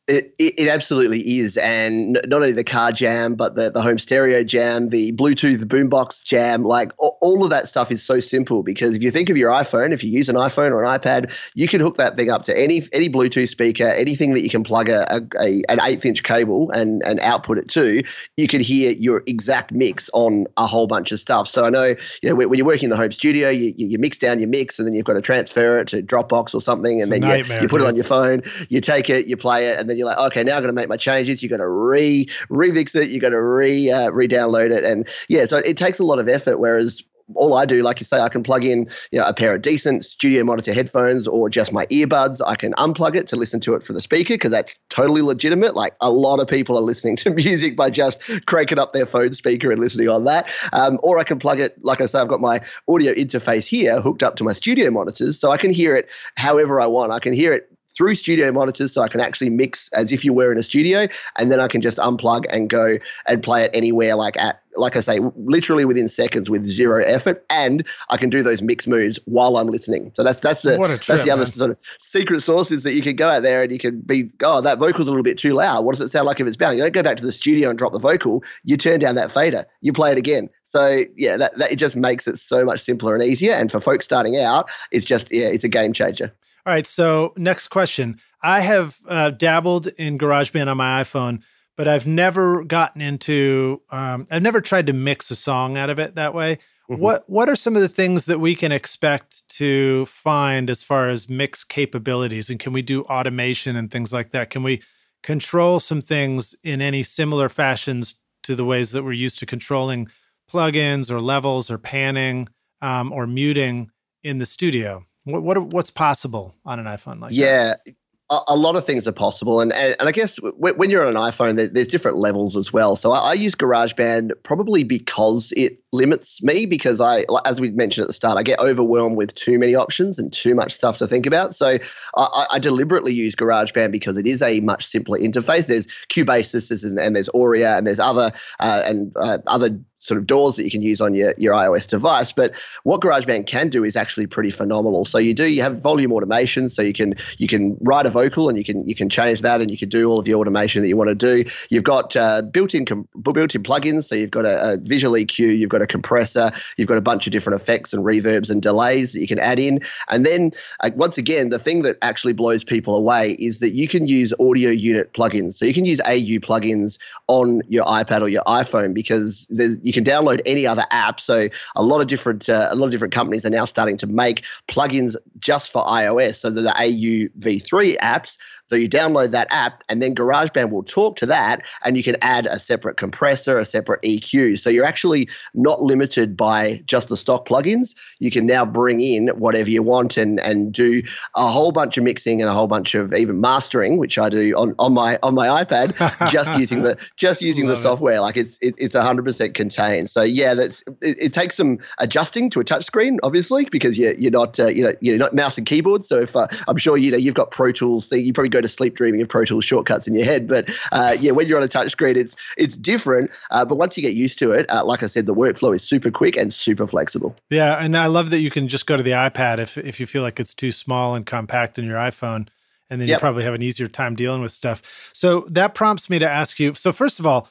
It, it, it absolutely is. And not only the car jam, but the, the home stereo jam, the Bluetooth boombox jam, like all, all of that stuff is so simple, because if you think of your iPhone, if you use an iPhone or an iPad, you can hook that thing up to any any Bluetooth speaker, anything that you can plug a, a, a an eighth-inch cable and, and output it to. You can hear your exact mix on a whole bunch of stuff. So I know, you know, when, when you're working in the home studio, you, you mix down your mix and then you've got to transfer it to Dropbox or something, and it's then you, you put it on your phone, you take it, you play it, and then you're like, okay, now I've got to make my changes. You've got to re remix it. You've got to re uh, re-download it. And yeah, so it takes a lot of effort, whereas all I do, like you say, I can plug in, you know, a pair of decent studio monitor headphones or just my earbuds. I can unplug it to listen to it for the speaker, because that's totally legitimate. Like, a lot of people are listening to music by just cranking up their phone speaker and listening on that. Um, or I can plug it, like I say, I've got my audio interface here hooked up to my studio monitors, so I can hear it however I want. I can hear it through studio monitors, so I can actually mix as if you were in a studio, and then I can just unplug and go and play it anywhere, like at, like I say, literally within seconds with zero effort, and I can do those mix moves while I'm listening. So that's that's the trip, that's the other man. Sort of secret sauce is that you can go out there and you can be, oh, that vocal's a little bit too loud. What does it sound like if it's bouncing? You don't go back to the studio and drop the vocal. You turn down that fader. You play it again. So yeah, that, that it just makes it so much simpler and easier. And for folks starting out, it's just yeah, it's a game changer. All right. So next question. I have uh, dabbled in GarageBand on my iPhone, but I've never gotten into, um, I've never tried to mix a song out of it that way. Mm-hmm. What What are some of the things that we can expect to find as far as mix capabilities? And can we do automation and things like that? Can we control some things in any similar fashions to the ways that we're used to controlling plugins or levels or panning um, or muting in the studio? What, what what's possible on an iPhone like yeah, that? Yeah, a, a lot of things are possible. And and, and I guess w when you're on an iPhone, there, there's different levels as well. So I, I use GarageBand probably because it limits me, because I, as we mentioned at the start, I get overwhelmed with too many options and too much stuff to think about. So I, I deliberately use GarageBand because it is a much simpler interface. There's Cubasis and, and there's Aurea and there's other uh, and uh, other sort of doors that you can use on your, your iOS device. But what GarageBand can do is actually pretty phenomenal. So you do, you have volume automation, so you can you can write a vocal and you can you can change that and you can do all of the automation that you want to do. You've got uh, built-in built-in plugins, so you've got a, a visual E Q, you've got a compressor, you've got a bunch of different effects and reverbs and delays that you can add in. And then uh, once again, the thing that actually blows people away is that you can use audio unit plugins. So you can use A U plugins on your iPad or your iPhone, because there's you can download any other app. So a lot of different uh, a lot of different companies are now starting to make plugins just for iOS. So the A U V three apps. So you download that app, and then GarageBand will talk to that, and you can add a separate compressor, a separate E Q. So you're actually not limited by just the stock plugins. You can now bring in whatever you want and and do a whole bunch of mixing and a whole bunch of even mastering, which I do on on my on my iPad, just using the just using Love the software. It. Like it's it, it's one hundred percent contained. So yeah, that's it, it takes some adjusting to a touchscreen, obviously, because you're you're not uh, you know you're not mouse and keyboard. So if uh, I'm sure you know you've got Pro Tools, thing, you probably go to sleep dreaming of Pro Tools shortcuts in your head. But uh, yeah, when you're on a touchscreen, it's it's different. Uh, but once you get used to it, uh, like I said, the workflow is super quick and super flexible. Yeah, and I love that you can just go to the iPad if if you feel like it's too small and compact in your iPhone, and then yep. you probably have an easier time dealing with stuff. So that prompts me to ask you. So first of all,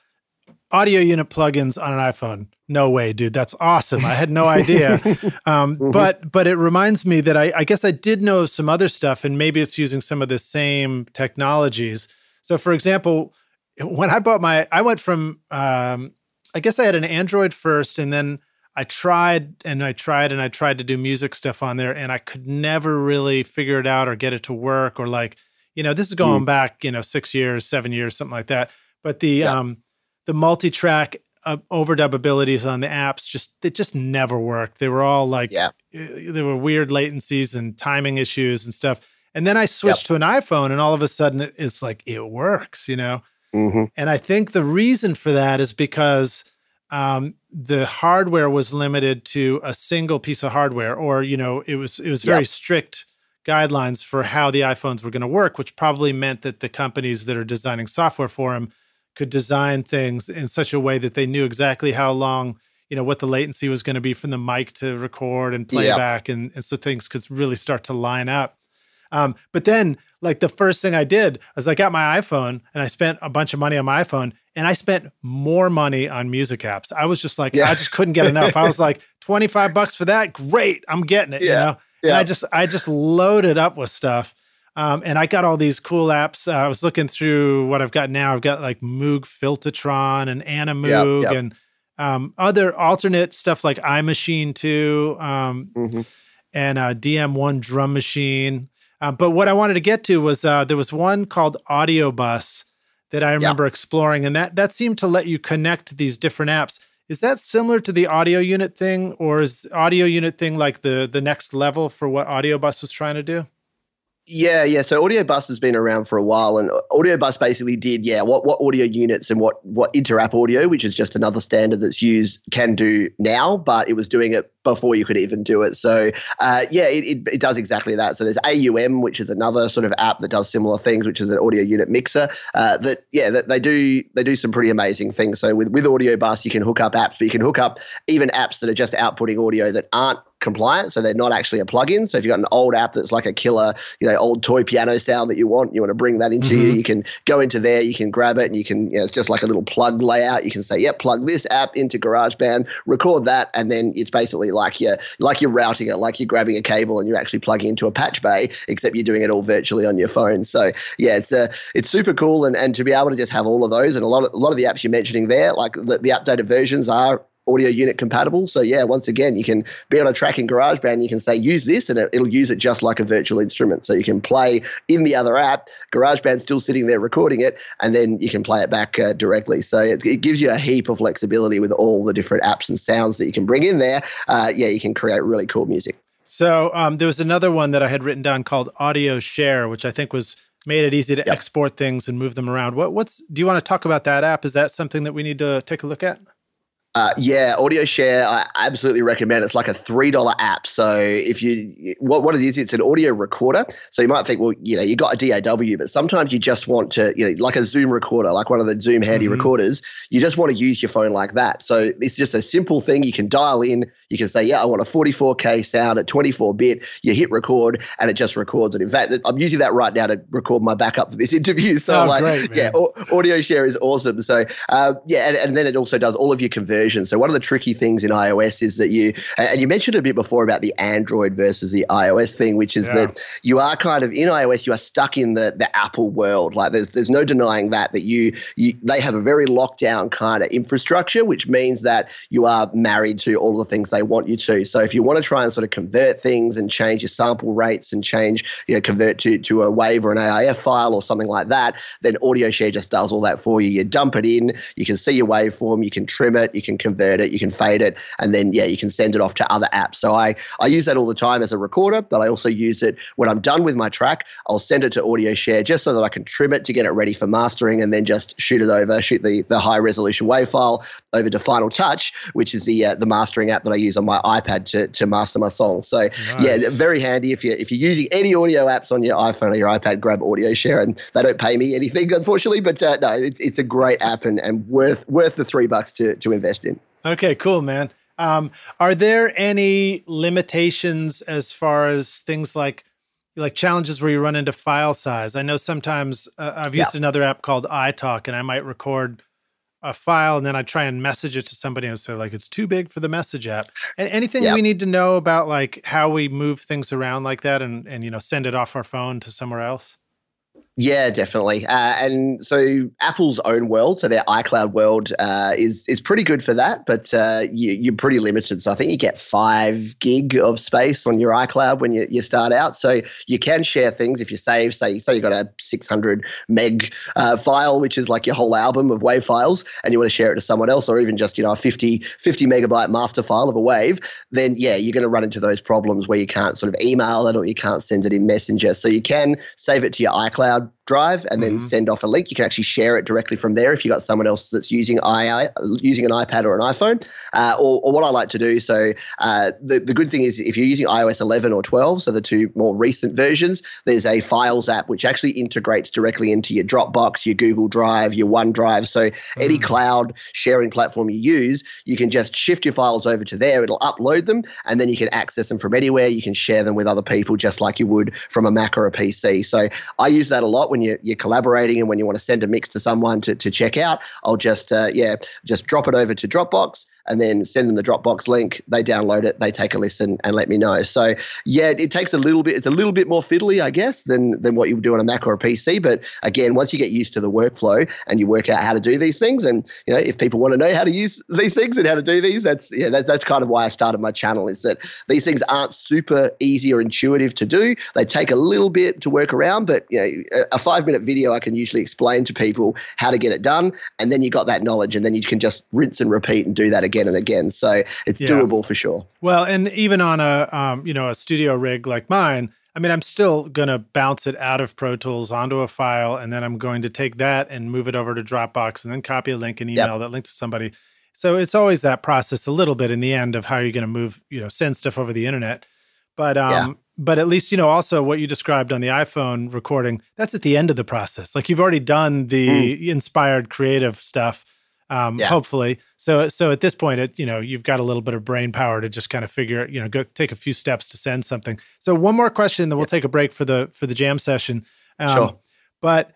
audio unit plugins on an iPhone. No way, dude. That's awesome. I had no idea. Um, but but it reminds me that I, I guess I did know some other stuff, and maybe it's using some of the same technologies. So for example, when I bought my, I went from, um, I guess I had an Android first, and then I tried and I tried and I tried to do music stuff on there, and I could never really figure it out or get it to work, or like, you know, this is going mm. back, you know, six years, seven years, something like that. But the, yeah. um, the multi-track uh, overdub abilities on the apps just it just never worked. They were all like yeah. uh, there were weird latencies and timing issues and stuff. And then I switched yep. to an iPhone, and all of a sudden it, it's like it works, you know. Mm-hmm. And I think the reason for that is because um, the hardware was limited to a single piece of hardware, or you know, it was it was very yep. strict guidelines for how the iPhones were going to work, which probably meant that the companies that are designing software for them could design things in such a way that they knew exactly how long, you know, what the latency was going to be from the mic to record and playback. Yeah. And, and so things could really start to line up. Um, but then like the first thing I did was I got my iPhone, and I spent a bunch of money on my iPhone, and I spent more money on music apps. I was just like, yeah. I just couldn't get enough. I was like, twenty-five bucks for that. Great. I'm getting it. Yeah. You know? Yeah. And I just, I just loaded up with stuff. Um, and I got all these cool apps. Uh, I was looking through what I've got now. I've got like Moog Filtatron and Animoog yep, yep. and um, other alternate stuff like iMachine two um, mm-hmm. and uh, D M one Drum Machine. Um, but what I wanted to get to was uh, there was one called Audiobus that I remember yeah. exploring, and that that seemed to let you connect these different apps. Is that similar to the audio unit thing, or is the audio unit thing like the the next level for what Audiobus was trying to do? Yeah, yeah. So Audiobus has been around for a while, and Audiobus basically did, yeah, what what audio units and what what inter-app audio, which is just another standard that's used, can do now, but it was doing it before you could even do it. So uh, yeah, it, it, it does exactly that. So there's A U M, which is another sort of app that does similar things, which is an audio unit mixer. Uh, that yeah, that they do they do some pretty amazing things. So with with Audiobus, you can hook up apps, but you can hook up even apps that are just outputting audio that aren't compliant, so they're not actually a plugin. So if you've got an old app that's like a killer, you know, old toy piano sound that you want, you want to bring that into mm-hmm. you, you can go into there, you can grab it, and you can, you know, it's just like a little plug layout. You can say, yeah, plug this app into GarageBand, record that, and then it's basically like you're like you're routing it, like you're grabbing a cable and you're actually plugging into a patch bay, except you're doing it all virtually on your phone. So yeah, it's uh, it's super cool, and and to be able to just have all of those, and a lot of a lot of the apps you're mentioning there, like the, the updated versions are audio unit compatible. So yeah, once again, you can be on a track in GarageBand, you can say use this, and it'll use it just like a virtual instrument. So you can play in the other app, GarageBand's still sitting there recording it, and then you can play it back uh, directly. So it, it gives you a heap of flexibility with all the different apps and sounds that you can bring in there. Uh, yeah, you can create really cool music. So um, there was another one that I had written down called Audio Share, which I think was made it easy to yep. export things and move them around. What, what's, do you want to talk about that app? Is that something that we need to take a look at? Uh, yeah, Audio Share, I absolutely recommend. It's like a three dollar app. So if you, what, what it is, it's an audio recorder. So you might think, well, you know, you got a D A W, but sometimes you just want to, you know, like a Zoom recorder, like one of the Zoom handy mm-hmm. recorders, you just want to use your phone like that. So it's just a simple thing. You can dial in, you can say, yeah, I want a forty-four K sound at twenty-four bit. You hit record and it just records it. In fact, I'm using that right now to record my backup for this interview. So oh, I'm like, great, yeah, Audio Share is awesome. So uh, yeah, and, and then it also does all of your conversions. So one of the tricky things in iOS is that you, and you mentioned a bit before about the Android versus the iOS thing, which is yeah. that you are kind of, in iOS, you are stuck in the the Apple world. Like there's there's no denying that, that you, you they have a very lockdown kind of infrastructure, which means that you are married to all the things they want you to. So if you want to try and sort of convert things and change your sample rates and change, you know, convert to, to a WAV or an A I F file or something like that, then Audio Share just does all that for you. You dump it in, you can see your waveform, you can trim it, you can convert it, you can fade it, and then, yeah, you can send it off to other apps. So I, I use that all the time as a recorder, but I also use it when I'm done with my track. I'll send it to Audio Share just so that I can trim it to get it ready for mastering, and then just shoot it over, shoot the, the high-resolution WAV file over to Final Touch, which is the uh, the mastering app that I use on my iPad to, to master my song. So, nice. Yeah, very handy. If you're, if you're using any audio apps on your iPhone or your iPad, grab Audio Share, and they don't pay me anything, unfortunately, but uh, no, it's, it's a great app and, and worth worth the three bucks to, to invest in. Okay, cool, man. Um, are there any limitations as far as things like like challenges where you run into file size? I know sometimes uh, I've used yeah. another app called iTalk, and I might record a file and then I try and message it to somebody and say, like, it's too big for the message app. And anything yeah. we need to know about like how we move things around like that and and you know send it off our phone to somewhere else? Yeah, definitely. Uh, and so Apple's own world, so their iCloud world, uh, is is pretty good for that, but uh, you, you're pretty limited. So I think you get five gig of space on your iCloud when you, you start out. So you can share things if you save. Say, say you've got a six hundred meg uh, file, which is like your whole album of WAV files, and you want to share it to someone else, or even just, you know, a fifty megabyte master file of a WAV, then, yeah, you're going to run into those problems where you can't sort of email it or you can't send it in Messenger. So you can save it to your iCloud drive and then mm-hmm. send off a link. You can actually share it directly from there if you've got someone else that's using I I using an iPad or an iPhone. Uh, or, or what I like to do, so uh, the, the good thing is if you're using iOS eleven or twelve, so the two more recent versions, there's a Files app which actually integrates directly into your Dropbox, your Google Drive, your OneDrive. So mm-hmm. any cloud sharing platform you use, you can just shift your files over to there. It'll upload them and then you can access them from anywhere. You can share them with other people just like you would from a Mac or a P C. So I use that a lot when when you're, you're collaborating and when you want to send a mix to someone to, to check out, I'll just, uh, yeah, just drop it over to Dropbox and then send them the Dropbox link. They download it, they take a listen and let me know. So yeah, it takes a little bit, it's a little bit more fiddly, I guess, than, than what you would do on a Mac or a P C. But again, once you get used to the workflow and you work out how to do these things, and you know, if people want to know how to use these things and how to do these, that's, yeah, that's, that's kind of why I started my channel, is that these things aren't super easy or intuitive to do. They take a little bit to work around, but you know, a five minute video, I can usually explain to people how to get it done. And then you got that knowledge, and then you can just rinse and repeat and do that again and again. So it's yeah. doable for sure. Well, and even on a, um, you know, a studio rig like mine, I mean, I'm still going to bounce it out of Pro Tools onto a file, and then I'm going to take that and move it over to Dropbox and then copy a link and email yep. that link to somebody. So it's always that process a little bit in the end of how you're going to move, you know, send stuff over the internet. But, um, yeah. but at least, you know, also what you described on the iPhone recording, that's at the end of the process. Like you've already done the mm. inspired creative stuff, um, yeah. hopefully. So, so at this point, it, you know, you've got a little bit of brain power to just kind of figure it, you know, go take a few steps to send something. So one more question, then we'll yeah. take a break for the, for the jam session. Um, sure. But,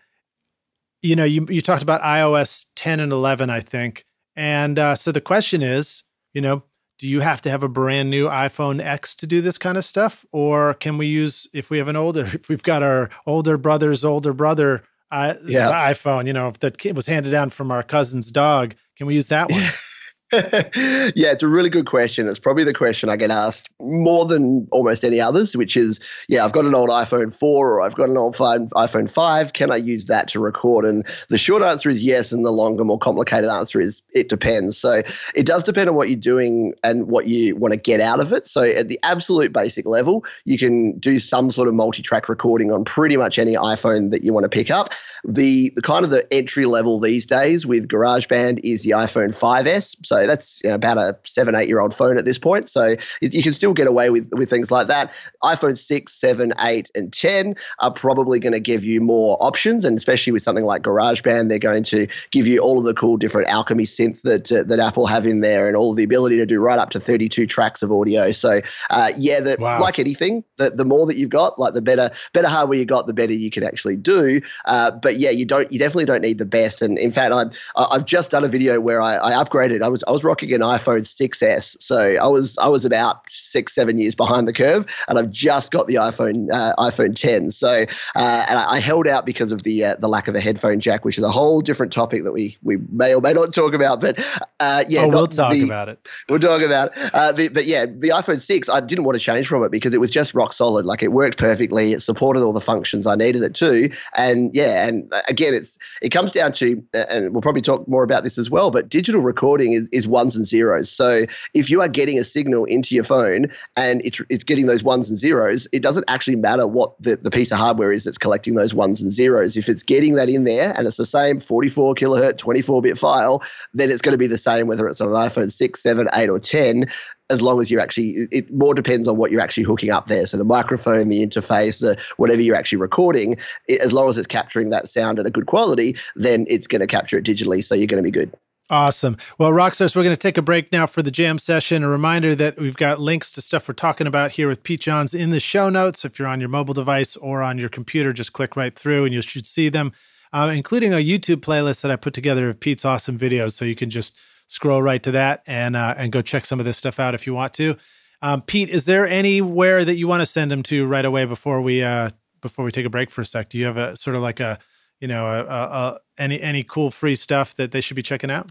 you know, you, you talked about iOS ten and eleven, I think. And uh, so the question is, you know, do you have to have a brand new iPhone ten to do this kind of stuff? Or can we use, if we have an older, if we've got our older brother's older brother uh, yeah. iPhone, you know, that was handed down from our cousin's dog, can we use that one? Yeah, it's a really good question. It's probably the question I get asked more than almost any others, which is, yeah, I've got an old iPhone four or I've got an old iPhone five. Can I use that to record? And the short answer is yes, and the longer, more complicated answer is it depends. So it does depend on what you're doing and what you want to get out of it. So at the absolute basic level, you can do some sort of multi-track recording on pretty much any iPhone that you want to pick up. The, the kind of the entry level these days with GarageBand is the iPhone five S. So that's you know, about a seven, eight-year-old phone at this point. So you can still get away with, with things like that. iPhone six, seven, eight, and ten are probably going to give you more options, and especially with something like GarageBand, they're going to give you all of the cool different Alchemy synth that uh, that Apple have in there, and all the ability to do right up to thirty-two tracks of audio. So uh, yeah, the, wow. like anything, the, the more that you've got, like the better better hardware you got, the better you can actually do. Uh, but yeah, you don't you definitely don't need the best. And in fact, I I've just done a video where I, I upgraded. I was I I was rocking an iPhone six S, so I was I was about six seven years behind the curve, and I've just got the iPhone uh, iPhone ten. So uh, and I, I held out because of the uh, the lack of a headphone jack, which is a whole different topic that we we may or may not talk about. But uh, yeah, oh, we'll talk the, about it. We'll talk about it. Uh, the, but yeah, the iPhone six, I didn't want to change from it because it was just rock solid. Like it worked perfectly. It supported all the functions I needed it to. And yeah, and again, it's it comes down to, and we'll probably talk more about this as well, but digital recording is is ones and zeros. So if you are getting a signal into your phone and it's it's getting those ones and zeros, it doesn't actually matter what the, the piece of hardware is that's collecting those ones and zeros. If it's getting that in there and it's the same forty-four kilohertz, twenty-four bit file, then it's going to be the same whether it's on an iPhone six, seven, eight, or ten, as long as you actually, it more depends on what you're actually hooking up there. So the microphone, the interface, the whatever you're actually recording, it, as long as it's capturing that sound at a good quality, then it's going to capture it digitally. So you're going to be good. Awesome. Well, Rockstars, we're going to take a break now for the jam session. A reminder that we've got links to stuff we're talking about here with Pete Johns in the show notes. If you're on your mobile device or on your computer, just click right through and you should see them, uh, including a YouTube playlist that I put together of Pete's awesome videos. So you can just scroll right to that and uh, and go check some of this stuff out if you want to. Um, Pete, is there anywhere that you want to send them to right away before we uh, before we take a break for a sec? Do you have a sort of like a you know, uh, uh, any any cool free stuff that they should be checking out?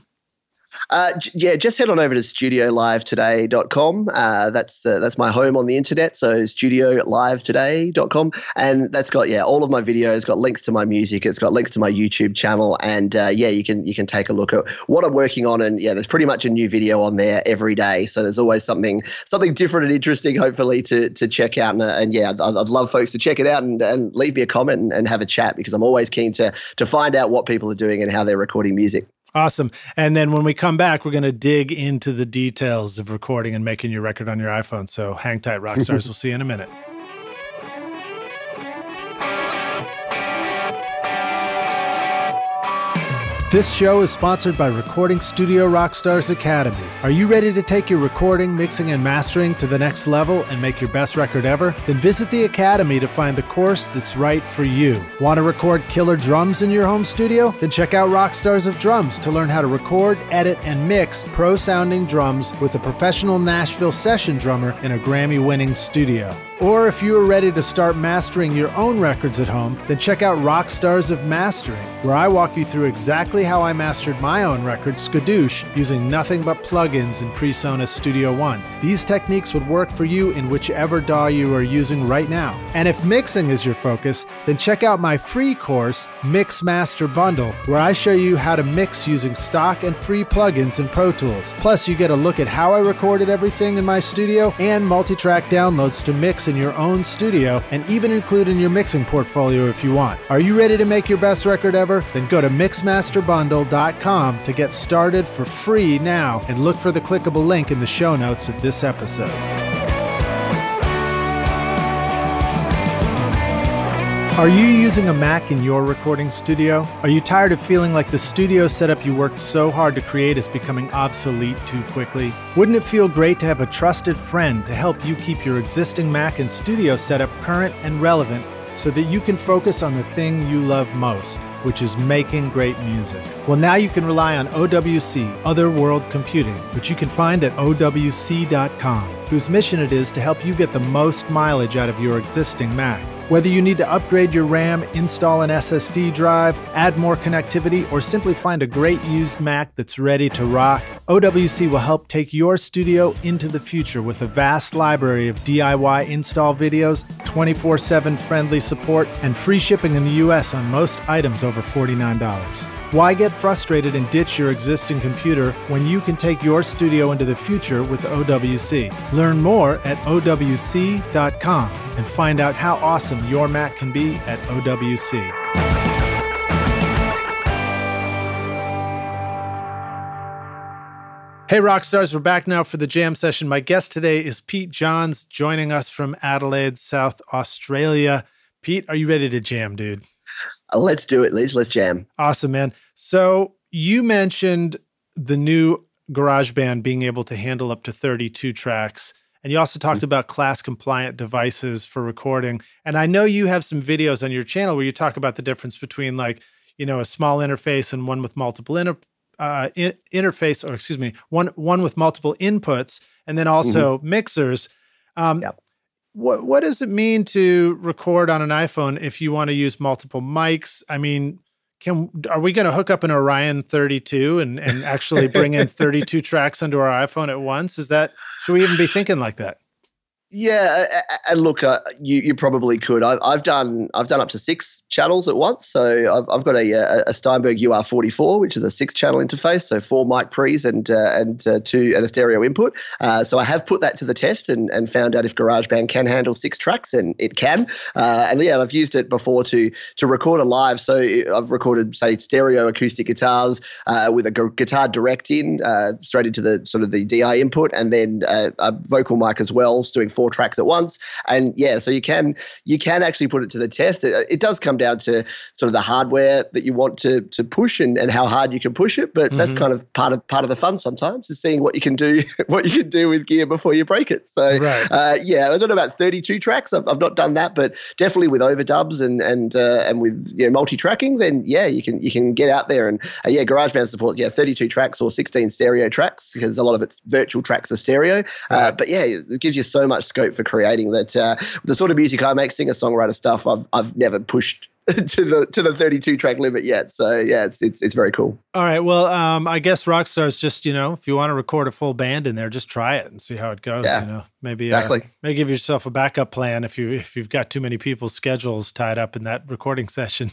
Uh, yeah, just head on over to studio live today dot com. Uh, that's uh, that's my home on the internet. So studio live today dot com, and that's got yeah all of my videos, got links to my music, it's got links to my YouTube channel, and uh, yeah, you can you can take a look at what I'm working on, and yeah, there's pretty much a new video on there every day. So there's always something something different and interesting, hopefully to to check out, and, uh, and yeah, I'd, I'd love folks to check it out and, and leave me a comment and, and have a chat, because I'm always keen to to find out what people are doing and how they're recording music. Awesome. And then when we come back, we're going to dig into the details of recording and making your record on your iPhone. So hang tight, Rockstars. We'll see you in a minute. This show is sponsored by Recording Studio Rockstars Academy. Are you ready to take your recording, mixing, and mastering to the next level and make your best record ever? Then visit the Academy to find the course that's right for you. Want to record killer drums in your home studio? Then check out Rockstars of Drums to learn how to record, edit, and mix pro-sounding drums with a professional Nashville session drummer in a Grammy-winning studio. Or if you are ready to start mastering your own records at home, then check out Rockstars of Mastering, where I walk you through exactly how I mastered my own record, Skadoosh, using nothing but plugins in PreSonus Studio One. These techniques would work for you in whichever D A W you are using right now. And if mixing is your focus, then check out my free course, Mix Master Bundle, where I show you how to mix using stock and free plugins in Pro Tools. Plus, you get a look at how I recorded everything in my studio and multi-track downloads to mix in your own studio, and even include in your mixing portfolio if you want. Are you ready to make your best record ever? Then go to mix master bundle dot com to get started for free now, and look for the clickable link in the show notes of this episode. Are you using a Mac in your recording studio? Are you tired of feeling like the studio setup you worked so hard to create is becoming obsolete too quickly? Wouldn't it feel great to have a trusted friend to help you keep your existing Mac and studio setup current and relevant so that you can focus on the thing you love most, which is making great music? Well, now you can rely on O W C, Other World Computing, which you can find at O W C dot com, whose mission it is to help you get the most mileage out of your existing Mac. Whether you need to upgrade your RAM, install an S S D drive, add more connectivity, or simply find a great used Mac that's ready to rock, O W C will help take your studio into the future with a vast library of D I Y install videos, twenty-four seven friendly support, and free shipping in the U S on most items over forty-nine dollars. Why get frustrated and ditch your existing computer when you can take your studio into the future with O W C? Learn more at O W C dot com and find out how awesome your Mac can be at O W C. Hey Rockstars, we're back now for the jam session. My guest today is Pete Johns, joining us from Adelaide, South Australia. Pete, are you ready to jam, dude? Let's do it, Lij. Let's jam. Awesome, man. So you mentioned the new GarageBand being able to handle up to thirty-two tracks. And you also talked mm-hmm. about class-compliant devices for recording. And I know you have some videos on your channel where you talk about the difference between, like, you know, a small interface and one with multiple inter uh, in interface, or excuse me, one one with multiple inputs, and then also mm-hmm. mixers. Um, yep. What what does it mean to record on an iPhone if you want to use multiple mics? I mean, can are we going to hook up an Orion thirty-two and and actually bring in thirty-two tracks onto our iPhone at once? Is that should we even be thinking like that? Yeah, and look, uh, you you probably could. I've I've done I've done up to six channels at once. So I've I've got a a Steinberg U R forty-four, which is a six channel interface, so four mic pre's and uh, and uh, two and a stereo input. Uh, so I have put that to the test and and found out if GarageBand can handle six tracks, and it can. Uh, and yeah, I've used it before to to record a live. So I've recorded, say, stereo acoustic guitars uh, with a guitar direct in uh, straight into the sort of the D I input, and then uh, a vocal mic as well, doing four tracks at once. And yeah, so you can you can actually put it to the test. It, it does come down to sort of the hardware that you want to to push and, and how hard you can push it, but mm-hmm. that's kind of part of part of the fun sometimes, is seeing what you can do what you can do with gear before you break it. So right. uh, yeah, I don't know about thirty-two tracks. I've, I've not done that, but definitely with overdubs and and uh, and with, you know, multi-tracking, then yeah, you can you can get out there and uh, yeah, GarageBand supports yeah thirty-two tracks or sixteen stereo tracks, because a lot of its virtual tracks are stereo. Right. Uh, but yeah, it gives you so much scope for creating that uh, the sort of music I make, singer-songwriter stuff, I've I've never pushed to the to the thirty-two track limit yet. So yeah, it's it's it's very cool. All right, well, um, I guess Rockstars, just, you know, if you want to record a full band in there, just try it and see how it goes. Yeah, you know, maybe exactly. Uh, maybe give yourself a backup plan if you if you've got too many people's schedules tied up in that recording session.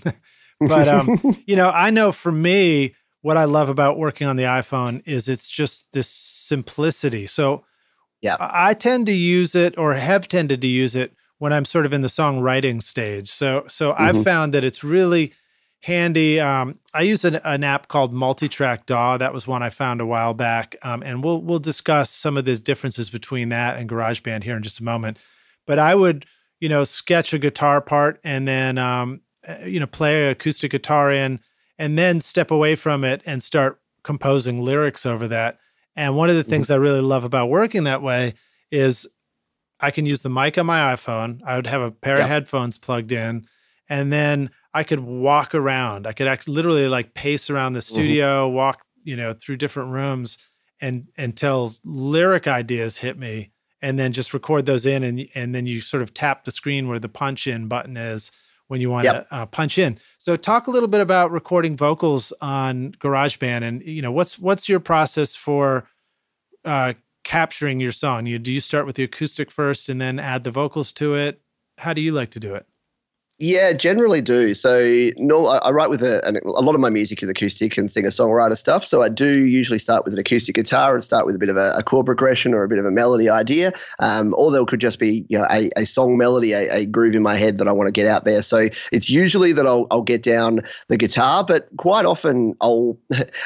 But um, you know, I know for me, what I love about working on the iPhone is it's just this simplicity. So. Yeah, I tend to use it, or have tended to use it, when I'm sort of in the songwriting stage. So, so mm-hmm. I've found that it's really handy. Um, I use an, an app called Multitrack D A W. That was one I found a while back, um, and we'll we'll discuss some of the differences between that and GarageBand here in just a moment. But I would, you know, sketch a guitar part and then um, you know, play an acoustic guitar in. and then step away from it and start composing lyrics over that. And one of the things I really love about working that way is I can use the mic on my iPhone. I would have a pair yep. of headphones plugged in, and then I could walk around. I could act literally like pace around the studio, mm-hmm. walk, you know, through different rooms and until lyric ideas hit me, and then just record those in. And, and then you sort of tap the screen where the punch in button is when you want yep. to uh, punch in. So talk a little bit about recording vocals on GarageBand, and, you know, what's, what's your process for uh, capturing your song? You, do you start with the acoustic first and then add the vocals to it? How do you like to do it? Yeah, generally do. So no, I, I write with a, an, a lot of my music is acoustic and singer-songwriter stuff. So I do usually start with an acoustic guitar and start with a bit of a, a chord progression or a bit of a melody idea. Um, or there could just be, you know, a, a song melody, a, a groove in my head that I want to get out there. So it's usually that I'll, I'll get down the guitar, but quite often I'll,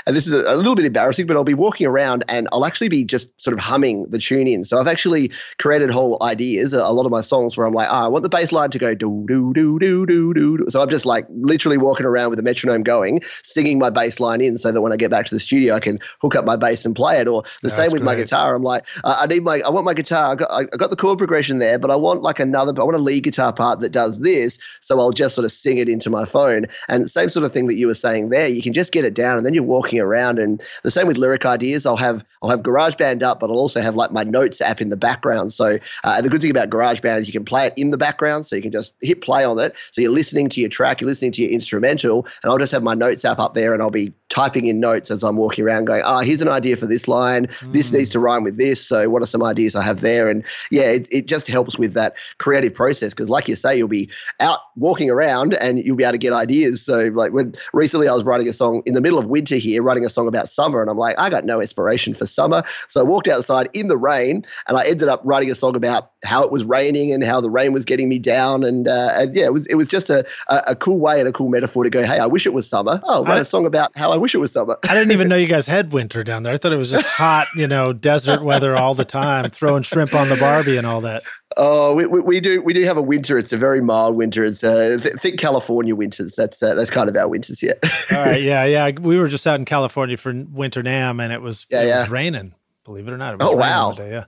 and this is a, a little bit embarrassing, but I'll be walking around and I'll actually be just sort of humming the tune in. So I've actually created whole ideas, a, a lot of my songs where I'm like, oh, I want the bass line to go do, do, do, do. Do, do, do. So I'm just like literally walking around with a metronome going, singing my bass line in so that when I get back to the studio, I can hook up my bass and play it. Or the That's same with great. my guitar. I'm like, uh, I need my, I want my guitar. I got, I got the chord progression there, but I want like another, I want a lead guitar part that does this. So I'll just sort of sing it into my phone. And same sort of thing that you were saying there. You can just get it down and then you're walking around. And the same with lyric ideas. I'll have, I'll have GarageBand up, but I'll also have like my notes app in the background. So uh, the good thing about GarageBand is you can play it in the background. So you can just hit play on it. So you're listening to your track, you're listening to your instrumental, and I'll just have my notes app up there and I'll be typing in notes as I'm walking around going, oh, here's an idea for this line. Mm. This needs to rhyme with this. So what are some ideas I have there? And yeah, it, it just helps with that creative process because like you say, you'll be out walking around and you'll be able to get ideas. So like when recently I was writing a song in the middle of winter here, writing a song about summer, and I'm like, I got no inspiration for summer. So I walked outside in the rain and I ended up writing a song about how it was raining and how the rain was getting me down. And, uh, and yeah, it was, it was just a, a, a cool way and a cool metaphor to go, hey, I wish it was summer. Oh, write a song about how I wish it was summer. I didn't even know you guys had winter down there. I thought it was just hot, you know, desert weather all the time, throwing shrimp on the Barbie and all that. Oh, we, we, we do we do have a winter. It's a very mild winter. It's uh, th think California winters. That's uh, that's kind of our winters here. All right, yeah, yeah. We were just out in California for Winter NAMM, and it was yeah, it yeah. was raining. Believe it or not, it was oh wow, one day, yeah.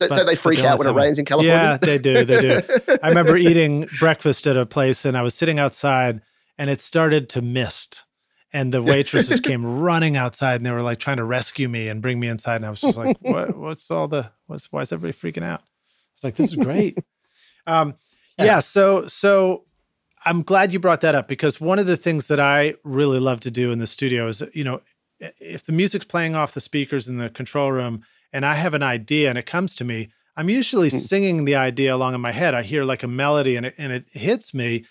Don't, don't they freak out when it rains in California? Yeah, they do. They do. I remember eating breakfast at a place and I was sitting outside and it started to mist. And the waitresses came running outside and they were like trying to rescue me and bring me inside. And I was just like, what, what's all the, what's, why is everybody freaking out? I was like, this is great. Um, yeah. So, so I'm glad you brought that up because one of the things that I really love to do in the studio is, you know, if the music's playing off the speakers in the control room, and I have an idea and it comes to me, I'm usually singing the idea along in my head. I hear like a melody and it, and it hits me.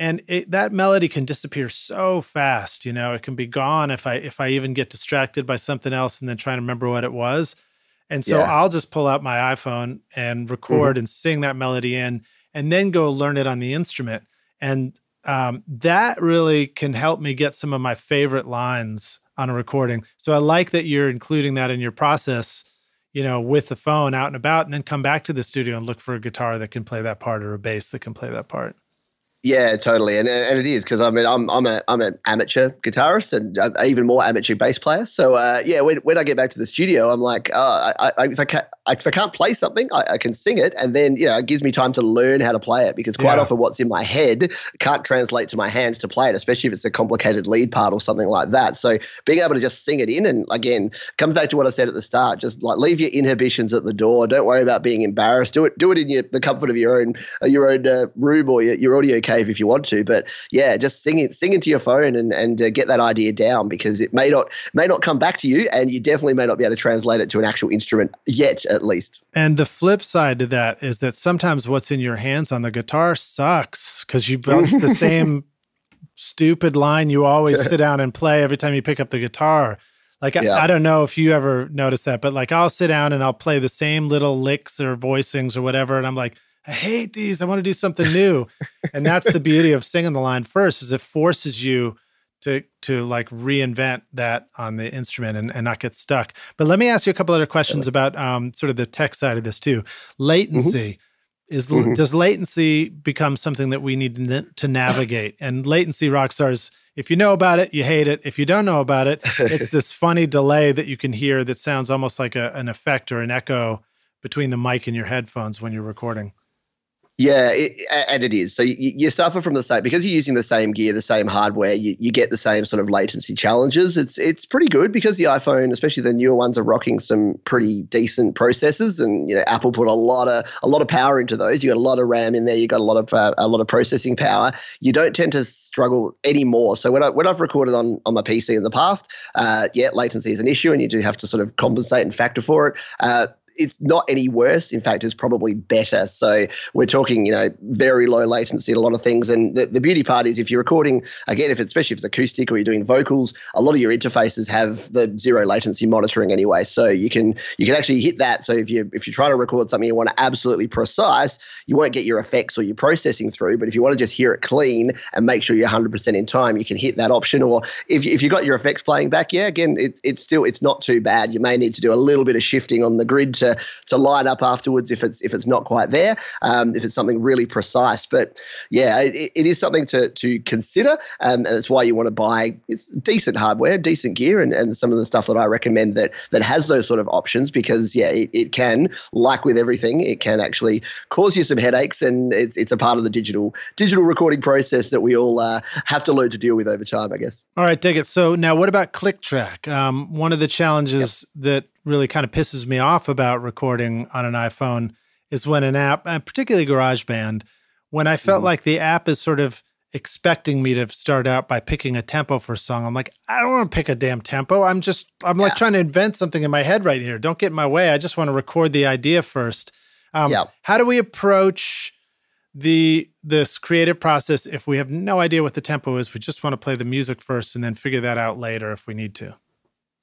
And it, that melody can disappear so fast, you know, it can be gone if I if I even get distracted by something else and then trying to remember what it was. And so yeah. I'll just pull out my iPhone and record mm-hmm. and sing that melody in and then go learn it on the instrument. And um, that really can help me get some of my favorite lines on a recording. So I like that you're including that in your process, you know, with the phone out and about, and then come back to the studio and look for a guitar that can play that part or a bass that can play that part. Yeah, totally, and and it is because I mean I'm I'm a I'm an amateur guitarist and I'm even more amateur bass player. So uh, yeah, when when I get back to the studio, I'm like, uh, I, I if I can't if I can't play something, I, I can sing it, and then you know it gives me time to learn how to play it because quite yeah. often what's in my head can't translate to my hands to play it, especially if it's a complicated lead part or something like that. So being able to just sing it in, and again comes back to what I said at the start, just like leave your inhibitions at the door. Don't worry about being embarrassed. Do it do it in your, the comfort of your own uh, your own uh, room or your, your audio case if you want to, but yeah, just sing it, sing into your phone and, and uh, get that idea down because it may not, may not come back to you and you definitely may not be able to translate it to an actual instrument yet, at least. And the flip side to that is that sometimes what's in your hands on the guitar sucks because you bounce the same stupid line you always sit down and play every time you pick up the guitar. Like, yeah. I, I don't know if you ever noticed that, but like I'll sit down and I'll play the same little licks or voicings or whatever. And I'm like, I hate these. I want to do something new. And that's the beauty of singing the line first is it forces you to, to like reinvent that on the instrument and, and not get stuck. But let me ask you a couple other questions about um, sort of the tech side of this too. Latency. Mm-hmm. is mm-hmm. does latency become something that we need to, to navigate? And latency, Rockstars, if you know about it, you hate it. If you don't know about it, it's this funny delay that you can hear that sounds almost like a, an effect or an echo between the mic and your headphones when you're recording. Yeah, it, and it is. So you, you suffer from the same, because you're using the same gear, the same hardware, you, you get the same sort of latency challenges. It's it's pretty good because the iPhone, especially the newer ones, are rocking some pretty decent processors, and you know Apple put a lot of a lot of power into those. You got a lot of RAM in there. You got a lot of uh, a lot of processing power. You don't tend to struggle anymore. So when I when I've recorded on on my P C in the past, uh, yeah, latency is an issue, and you do have to sort of compensate and factor for it. Uh, It's not any worse. In fact, it's probably better. So we're talking, you know, very low latency in a lot of things. And the, the beauty part is if you're recording, again, if it's, especially if it's acoustic or you're doing vocals, a lot of your interfaces have the zero latency monitoring anyway. So you can you can actually hit that. So if you if you're trying to record something you want to absolutely precise, you won't get your effects or your processing through. But if you want to just hear it clean and make sure you're one hundred percent in time, you can hit that option. Or if if you got your effects playing back, yeah, again, it, it's still it's not too bad. You may need to do a little bit of shifting on the grid to, to line up afterwards if it's if it's not quite there, um, if it's something really precise. But yeah, it, it is something to to consider, um, and that's why you want to buy it's decent hardware, decent gear, and, and some of the stuff that I recommend that that has those sort of options, because yeah, it, it can, like with everything, it can actually cause you some headaches, and it's it's a part of the digital digital recording process that we all uh, have to learn to deal with over time, I guess. All right, dig it. So now what about ClickTrack? Um, one of the challenges yep. that really kind of pisses me off about recording on an iPhone is when an app, and particularly GarageBand, when I felt mm-hmm. like the app is sort of expecting me to start out by picking a tempo for a song. I'm like, I don't want to pick a damn tempo. I'm just, I'm yeah. like trying to invent something in my head right here. Don't get in my way. I just want to record the idea first. Um, yeah. How do we approach the this creative process if we have no idea what the tempo is? We just want to play the music first and then figure that out later if we need to.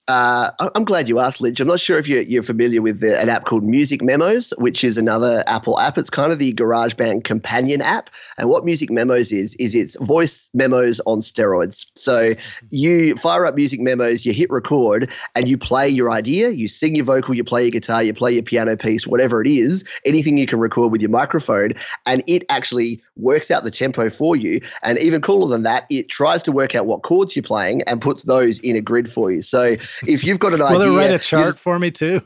Uh, I'm glad you asked, Lij. I'm not sure if you're, you're familiar with the, an app called Music Memos, which is another Apple app. It's kind of the GarageBand companion app. And what Music Memos is, is it's voice memos on steroids. So you fire up Music Memos, you hit record, and you play your idea. You sing your vocal, you play your guitar, you play your piano piece, whatever it is, anything you can record with your microphone. And it actually works out the tempo for you. And even cooler than that, it tries to work out what chords you're playing and puts those in a grid for you. So if you've got an idea, will it write a chart for me too?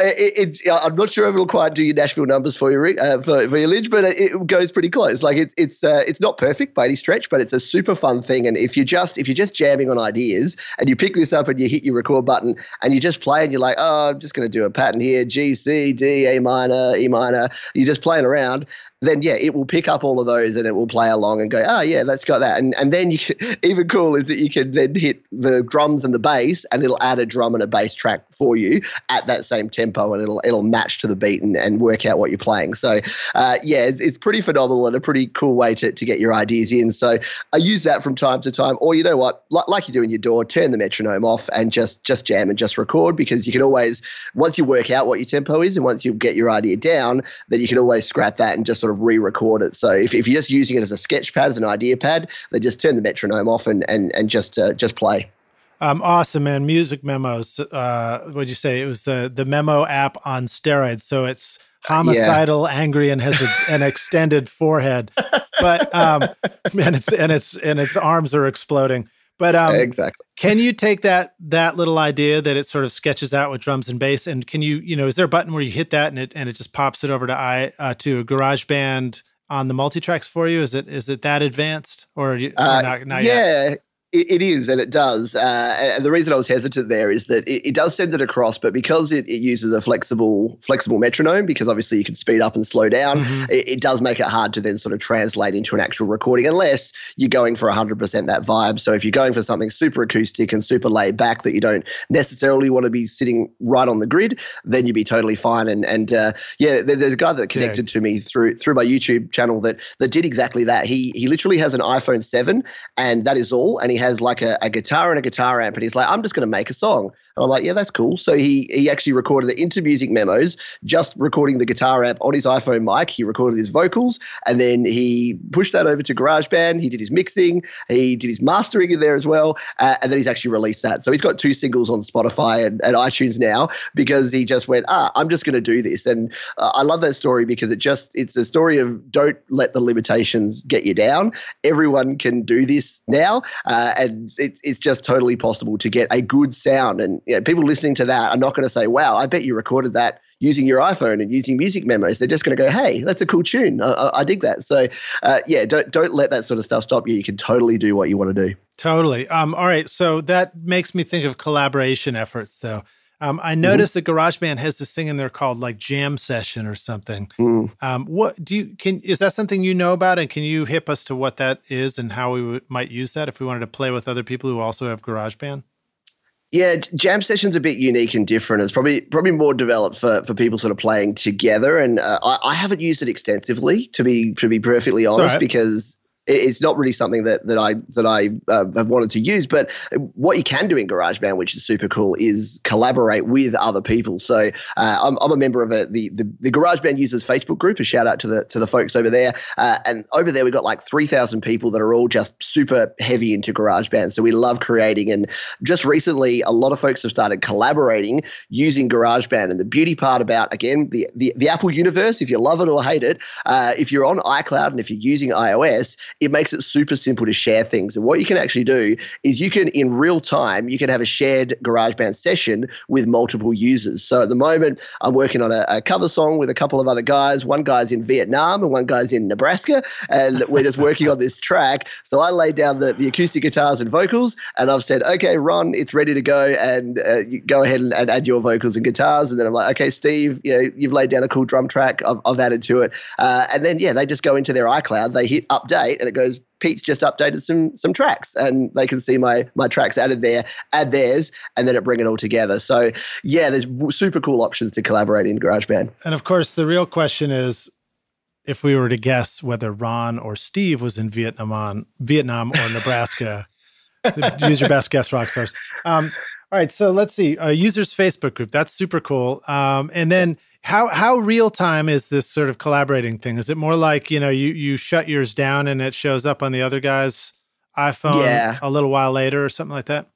it, it, I'm not sure if it'll quite do your Nashville numbers for you, uh, for, for your Lij, but it goes pretty close. Like it, it's uh, it's not perfect by any stretch, but it's a super fun thing. And if you just if you're just jamming on ideas and you pick this up and you hit your record button and you just play and you're like, oh, I'm just going to do a pattern here, G, C, D, A minor, E minor. You're just playing around. Then yeah, it will pick up all of those and it will play along and go, oh yeah, that's got that. And and then you can, even cool is that you can then hit the drums and the bass, and it'll add a drum and a bass track for you at that same tempo, and it'll it'll match to the beat and, and work out what you're playing. So uh, yeah, it's it's pretty phenomenal and a pretty cool way to to get your ideas in. So I use that from time to time. Or you know what, L like you do in your door, turn the metronome off and just just jam and just record, because you can always, once you work out what your tempo is and once you get your idea down, then you can always scrap that and just sort of re-record it. So if, if you're just using it as a sketch pad, as an idea pad, then just turn the metronome off and and, and just uh, just play. Um, awesome, man. Music Memos. Uh, what'd you say? It was the the memo app on steroids. So it's homicidal, yeah. angry, and has a, an extended forehead. But um, and it's and it's and its arms are exploding. But um, exactly. Can you take that that little idea that it sort of sketches out with drums and bass, and can you, you know, is there a button where you hit that and it and it just pops it over to I uh, to GarageBand on the multitracks for you? Is it is it that advanced, or, are you, uh, or not, not yeah. yet? It, it is, and it does. Uh, and the reason I was hesitant there is that it, it does send it across, but because it, it uses a flexible flexible metronome, because obviously you can speed up and slow down, mm-hmm. it, it does make it hard to then sort of translate into an actual recording unless you're going for one hundred percent that vibe. So if you're going for something super acoustic and super laid back that you don't necessarily want to be sitting right on the grid, then you'd be totally fine. And and uh, yeah, there, there's a guy that connected yeah. to me through through my YouTube channel that that did exactly that. He he literally has an iPhone seven, and that is all, and he has like a, a guitar and a guitar amp, and he's like, I'm just going to make a song. And I'm like, yeah, that's cool. So he he actually recorded it into Music Memos, just recording the guitar amp on his iPhone mic. He recorded his vocals, and then he pushed that over to GarageBand. He did his mixing. He did his mastering in there as well, uh, and then he's actually released that. So he's got two singles on Spotify and, and iTunes now because he just went, ah, I'm just going to do this. And uh, I love that story because it just it's a story of don't let the limitations get you down. Everyone can do this now, uh, and it's it's just totally possible to get a good sound. And you know, people listening to that are not going to say, wow, I bet you recorded that using your iPhone and using Music Memos. They're just going to go, hey, that's a cool tune. I, I, I dig that. So, uh, yeah, don't don't let that sort of stuff stop you. You can totally do what you want to do. Totally. Um. All right. So that makes me think of collaboration efforts, though. Um. I noticed mm-hmm. that GarageBand has this thing in there called like Jam Session or something. Mm. Um. What do you can? Is that something you know about? And can you hip us to what that is and how we w- might use that if we wanted to play with other people who also have GarageBand? Yeah, Jam Session's a bit unique and different. It's probably probably more developed for, for people sort of playing together, and uh, I, I haven't used it extensively to be to be perfectly honest, right. because it's not really something that that I that I uh, have wanted to use. But what you can do in GarageBand, which is super cool, is collaborate with other people. So uh, I'm I'm a member of a, the, the the GarageBand users Facebook group. A shout out to the to the folks over there. Uh, and over there, we've got like three thousand people that are all just super heavy into GarageBand. So we love creating. And just recently, a lot of folks have started collaborating using GarageBand. And the beauty part about again the the, the Apple universe, if you love it or hate it, uh, if you're on iCloud and if you're using iOS, it makes it super simple to share things. And what you can actually do is you can, in real time, you can have a shared GarageBand session with multiple users. So at the moment, I'm working on a, a cover song with a couple of other guys. One guy's in Vietnam and one guy's in Nebraska. And we're just working on this track. So I laid down the, the acoustic guitars and vocals. And I've said, okay, Ron, it's ready to go. And uh, you go ahead and, and add your vocals and guitars. And then I'm like, okay, Steve, you know, you've laid down a cool drum track. I've, I've added to it. Uh, and then, yeah, they just go into their iCloud. They hit update. And it goes, Pete's just updated some some tracks, and they can see my my tracks added there, add theirs, and then it bring it all together. So yeah, there's super cool options to collaborate in GarageBand. And of course, the real question is, if we were to guess whether Ron or Steve was in Vietnam, on, Vietnam or Nebraska, use your best guess, Rockstars. Um, all right, so let's see. Uh, users Facebook group, that's super cool. Um, and then. How how real time is this sort of collaborating thing? Is it more like, you know, you you shut yours down and it shows up on the other guy's iPhone yeah. a little while later or something like that?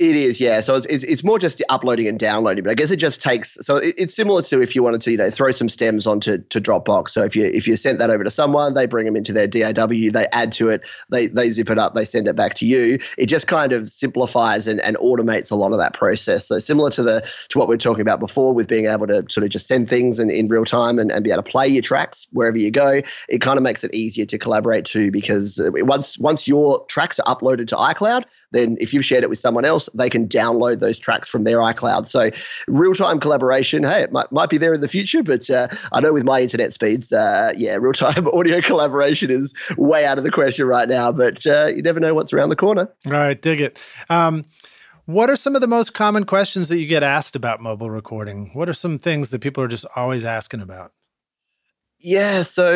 It is, yeah. So it's it's more just uploading and downloading, but I guess it just takes. So it, it's similar to if you wanted to, you know, throw some stems onto to Dropbox. So if you if you sent that over to someone, they bring them into their D A W, they add to it, they they zip it up, they send it back to you. It just kind of simplifies and, and automates a lot of that process. So similar to the to what we were talking about before with being able to sort of just send things in, in real time and, and be able to play your tracks wherever you go. It kind of makes it easier to collaborate too, because once once your tracks are uploaded to iCloud, then if you've shared it with someone else, they can download those tracks from their iCloud. So real-time collaboration, hey, it might, might be there in the future, but uh, I know with my internet speeds, uh, yeah, real-time audio collaboration is way out of the question right now, but uh, you never know what's around the corner. All right, dig it. Um, what are some of the most common questions that you get asked about mobile recording? What are some things that people are just always asking about? Yeah, so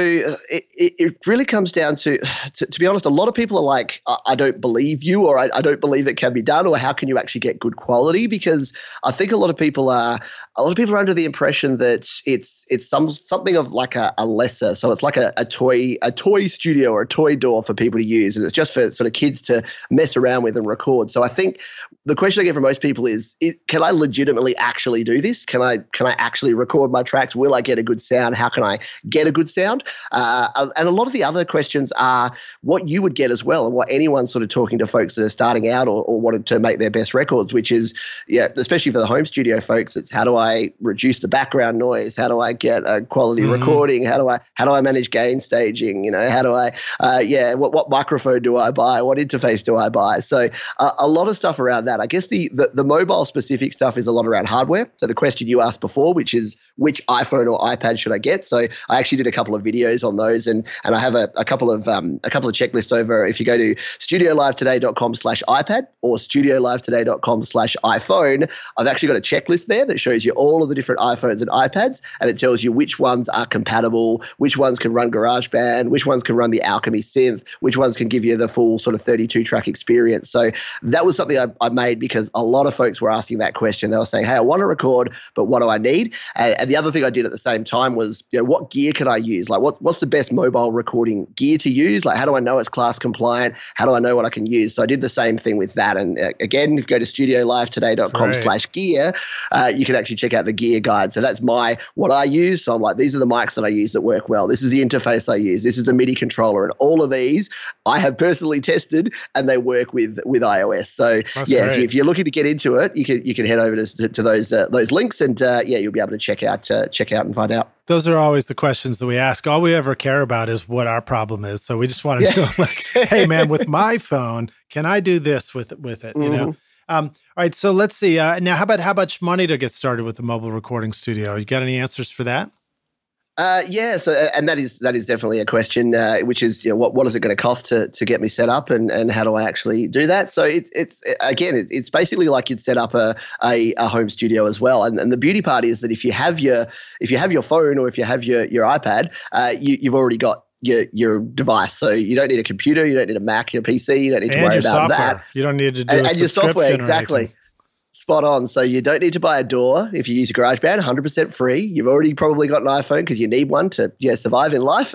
it, it really comes down to, to, to be honest, a lot of people are like, I, I don't believe you, or I, I don't believe it can be done, or how can you actually get good quality? Because I think a lot of people are, a lot of people are under the impression that it's it's some something of like a, a lesser, so it's like a, a toy a toy studio or a toy door for people to use, and it's just for sort of kids to mess around with and record. So I think the question I get from most people is, is can I legitimately actually do this? Can I can I actually record my tracks? Will I get a good sound? How can I get a good sound? Uh, and a lot of the other questions are what you would get as well, and what anyone's sort of talking to folks that are starting out or, or wanted to make their best records, which is, yeah, especially for the home studio folks, it's how do I reduce the background noise? How do I get a quality mm. recording? How do I how do I manage gain staging? You know, how do I, uh, yeah, what, what microphone do I buy? What interface do I buy? So uh, a lot of stuff around that. I guess the, the, the mobile specific stuff is a lot around hardware. So the question you asked before, which is which iPhone or iPad should I get? So I actually did a couple of videos on those, and and I have a, a couple of um, a couple of checklists over. If you go to studio live today dot com slash iPad or studio live today dot com slash iPhone, I've actually got a checklist there that shows you all of the different iPhones and iPads, and it tells you which ones are compatible, which ones can run GarageBand, which ones can run the Alchemy synth, which ones can give you the full sort of thirty-two track experience. So that was something I, I made because a lot of folks were asking that question. They were saying, hey, I want to record, but what do I need? And, and the other thing I did at the same time was, you know, what gear can I use? Like what, what's the best mobile recording gear to use? Like how do I know it's class compliant? How do I know what I can use? So I did the same thing with that. And uh, again, if you go to studio live today dot com slash gear, uh, you can actually check out the gear guide. So that's my, what I use. So I'm like, these are the mics that I use that work well. This is the interface I use. This is the MIDI controller. And all of these I have personally tested and they work with, with iOS. So that's yeah, if, you, if you're looking to get into it, you can, you can head over to, to those, uh, those links and uh, yeah, you'll be able to check out, uh, check out and find out. Those are always the questions that we ask. All we ever care about is what our problem is. So we just want to yeah. know, like, hey man, with my phone, can I do this with, with it? Mm-hmm. You know? Um, all right. So let's see. Uh, now, how about how much money to get started with the mobile recording studio? You got any answers for that? Uh, yeah, so and that is that is definitely a question, uh, which is you know what what is it going to cost to to get me set up, and and how do I actually do that? So it, it's again, it, it's basically like you'd set up a a, a home studio as well. And, and the beauty part is that if you have your if you have your phone or if you have your your iPad, uh, you, you've already got your your device, so you don't need a computer, you don't need a Mac, your P C, you don't need to and worry your about software. That. You don't need to do and, a and your software exactly. Spot on. So you don't need to buy a door if you use GarageBand, one hundred percent free. You've already probably got an iPhone because you need one to yeah, survive in life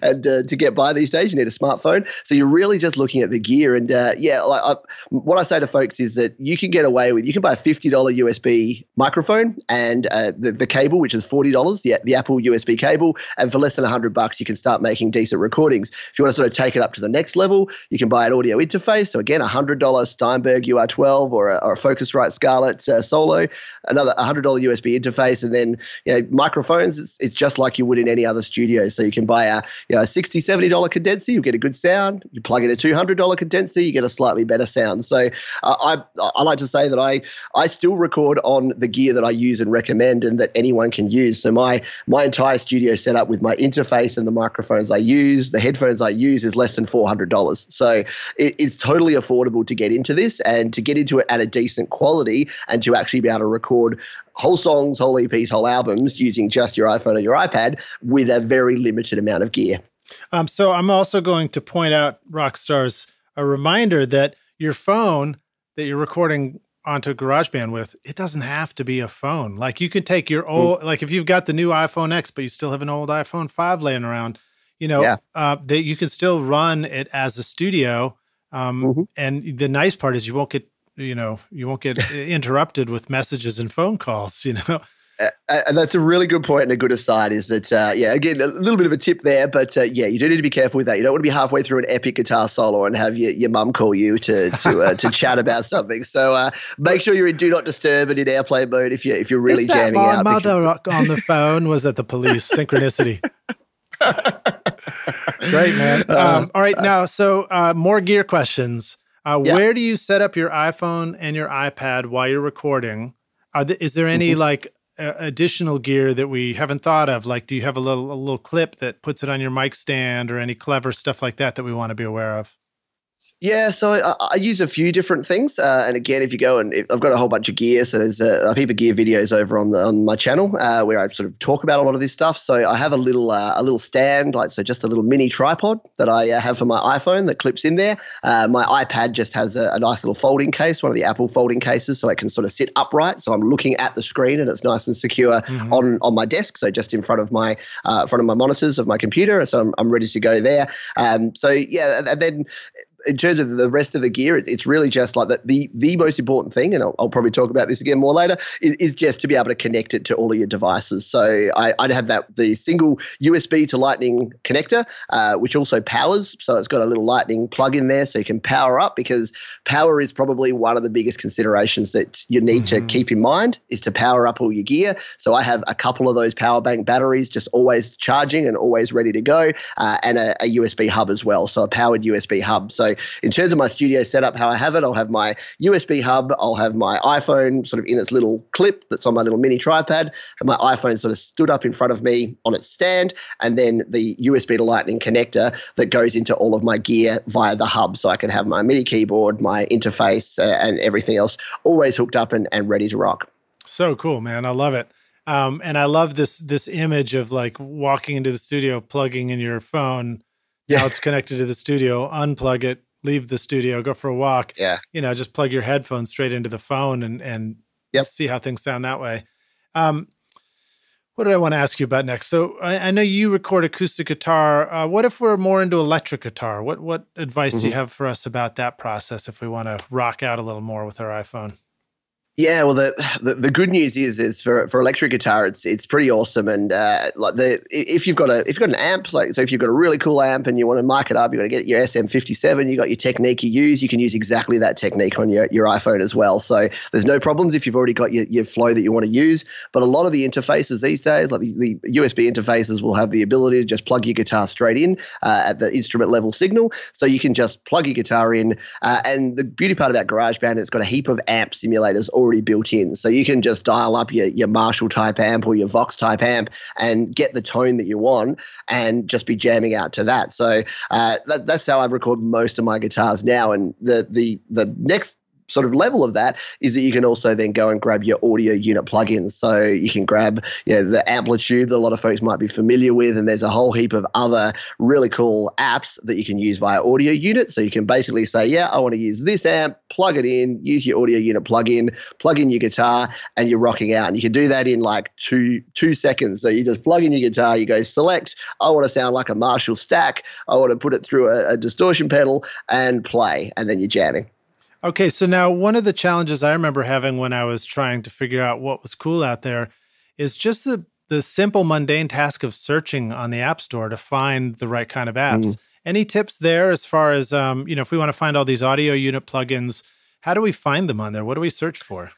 and uh, to get by these days, you need a smartphone. So you're really just looking at the gear. And uh, yeah, like I, what I say to folks is that you can get away with, you can buy a fifty dollar U S B microphone and uh, the, the cable, which is forty dollars, the, the Apple U S B cable. And for less than one hundred bucks, you can start making decent recordings. If you want to sort of take it up to the next level, you can buy an audio interface. So again, one hundred dollar Steinberg U R twelve or a, or a Focusrite Scarlett uh, Solo, another one hundred dollar U S B interface, and then you know, microphones. It's, it's just like you would in any other studio. So you can buy a, you know, a sixty dollars, seventy dollar condenser, you get a good sound. You plug in a two hundred dollar condenser, you get a slightly better sound. So uh, I I like to say that I I still record on the gear that I use and recommend, and that anyone can use. So my my entire studio setup with my interface and the microphones I use, the headphones I use, is less than four hundred dollars. So it, it's totally affordable to get into this and to get into it at a decent quality, and to actually be able to record whole songs, whole E Ps, whole albums using just your iPhone or your iPad with a very limited amount of gear. Um, so I'm also going to point out, Rockstars, a reminder that your phone that you're recording onto GarageBand with, it doesn't have to be a phone. Like you can take your old, mm. like if you've got the new iPhone ten, but you still have an old iPhone five laying around, you know, yeah. uh, that you can still run it as a studio. Um, mm-hmm. And the nice part is you won't get you know, you won't get interrupted with messages and phone calls, you know. Uh, and that's a really good point, and a good aside is that, uh, yeah, again, a little bit of a tip there, but uh, yeah, you do need to be careful with that. You don't want to be halfway through an epic guitar solo and have your, your mum call you to to, uh, to chat about something. So uh, make sure you're in do not disturb and in airplane mode if you're, if you're really jamming out. Is that my mother because... on the phone? Was that the police? Synchronicity. Great, man. Um, um, all right, uh, now, so uh, more gear questions. Uh, yeah. Where do you set up your iPhone and your iPad while you're recording? Are th is there any mm-hmm. like uh, additional gear that we haven't thought of? Like, do you have a little a little clip that puts it on your mic stand, or any clever stuff like that that we want to be aware of? Yeah, so I, I use a few different things, uh, and again, if you go and if, I've got a whole bunch of gear, so there's a, a heap of gear videos over on the, on my channel uh, where I sort of talk about a lot of this stuff. So I have a little uh, a little stand, like so, just a little mini tripod that I uh, have for my iPhone that clips in there. Uh, my iPad just has a, a nice little folding case, one of the Apple folding cases, so it can sort of sit upright. So I'm looking at the screen, and it's nice and secure mm-hmm. on on my desk, so just in front of my uh, front of my monitors of my computer. So I'm I'm ready to go there. Um, so yeah, and then. In terms of the rest of the gear, it, it's really just like the, the the most important thing, and I'll, I'll probably talk about this again more later, is, is just to be able to connect it to all of your devices. So I, I'd have that the single U S B to Lightning connector, uh, which also powers. So it's got a little Lightning plug in there so you can power up, because power is probably one of the biggest considerations that you need mm-hmm. to keep in mind, is to power up all your gear. So I have a couple of those power bank batteries just always charging and always ready to go, uh, and a, a U S B hub as well. So a powered U S B hub. So in terms of my studio setup, how I have it, I'll have my U S B hub, I'll have my iPhone sort of in its little clip that's on my little mini tripod, and my iPhone sort of stood up in front of me on its stand, and then the U S B to Lightning connector that goes into all of my gear via the hub, so I can have my MIDI keyboard, my interface, uh, and everything else always hooked up and, and ready to rock. So cool, man. I love it. Um, and I love this this image of like walking into the studio, plugging in your phone. Yeah. Now it's connected to the studio, unplug it, leave the studio, go for a walk. Yeah. You know, just plug your headphones straight into the phone and, and yep. see how things sound that way. Um, what did I want to ask you about next? So I, I know you record acoustic guitar. Uh, what if we're more into electric guitar? What, what advice mm-hmm. do you have for us about that process if we want to rock out a little more with our iPhone? Yeah, well, the, the the good news is is for for electric guitar, it's it's pretty awesome. And uh, like the if you've got a if you've got an amp, like so if you've got a really cool amp and you want to mic it up, you got to get your S M fifty-seven. You got your technique you use. You can use exactly that technique on your, your iPhone as well. So there's no problems if you've already got your, your flow that you want to use. But a lot of the interfaces these days, like the, the U S B interfaces, will have the ability to just plug your guitar straight in uh, at the instrument level signal. So you can just plug your guitar in. Uh, and the beauty part about GarageBand, it's got a heap of amp simulators already. already built in. So you can just dial up your, your Marshall type amp or your Vox type amp and get the tone that you want and just be jamming out to that. So uh, that, that's how I record most of my guitars now. And the the the next sort of level of that is that you can also then go and grab your audio unit plugins. So you can grab, you know, the Amplitude that a lot of folks might be familiar with, and there's a whole heap of other really cool apps that you can use via audio unit. So you can basically say, yeah, I want to use this amp, plug it in, use your audio unit plugin, plug in your guitar, and you're rocking out. And you can do that in like two two seconds. So you just plug in your guitar, you go select, I want to sound like a Marshall stack, I want to put it through a, a distortion pedal and play, and then you're jamming. Okay, so now one of the challenges I remember having when I was trying to figure out what was cool out there is just the, the simple, mundane task of searching on the App Store to find the right kind of apps. Mm. Any tips there as far as, um, you know, if we want to find all these audio unit plugins, how do we find them on there? What do we search for?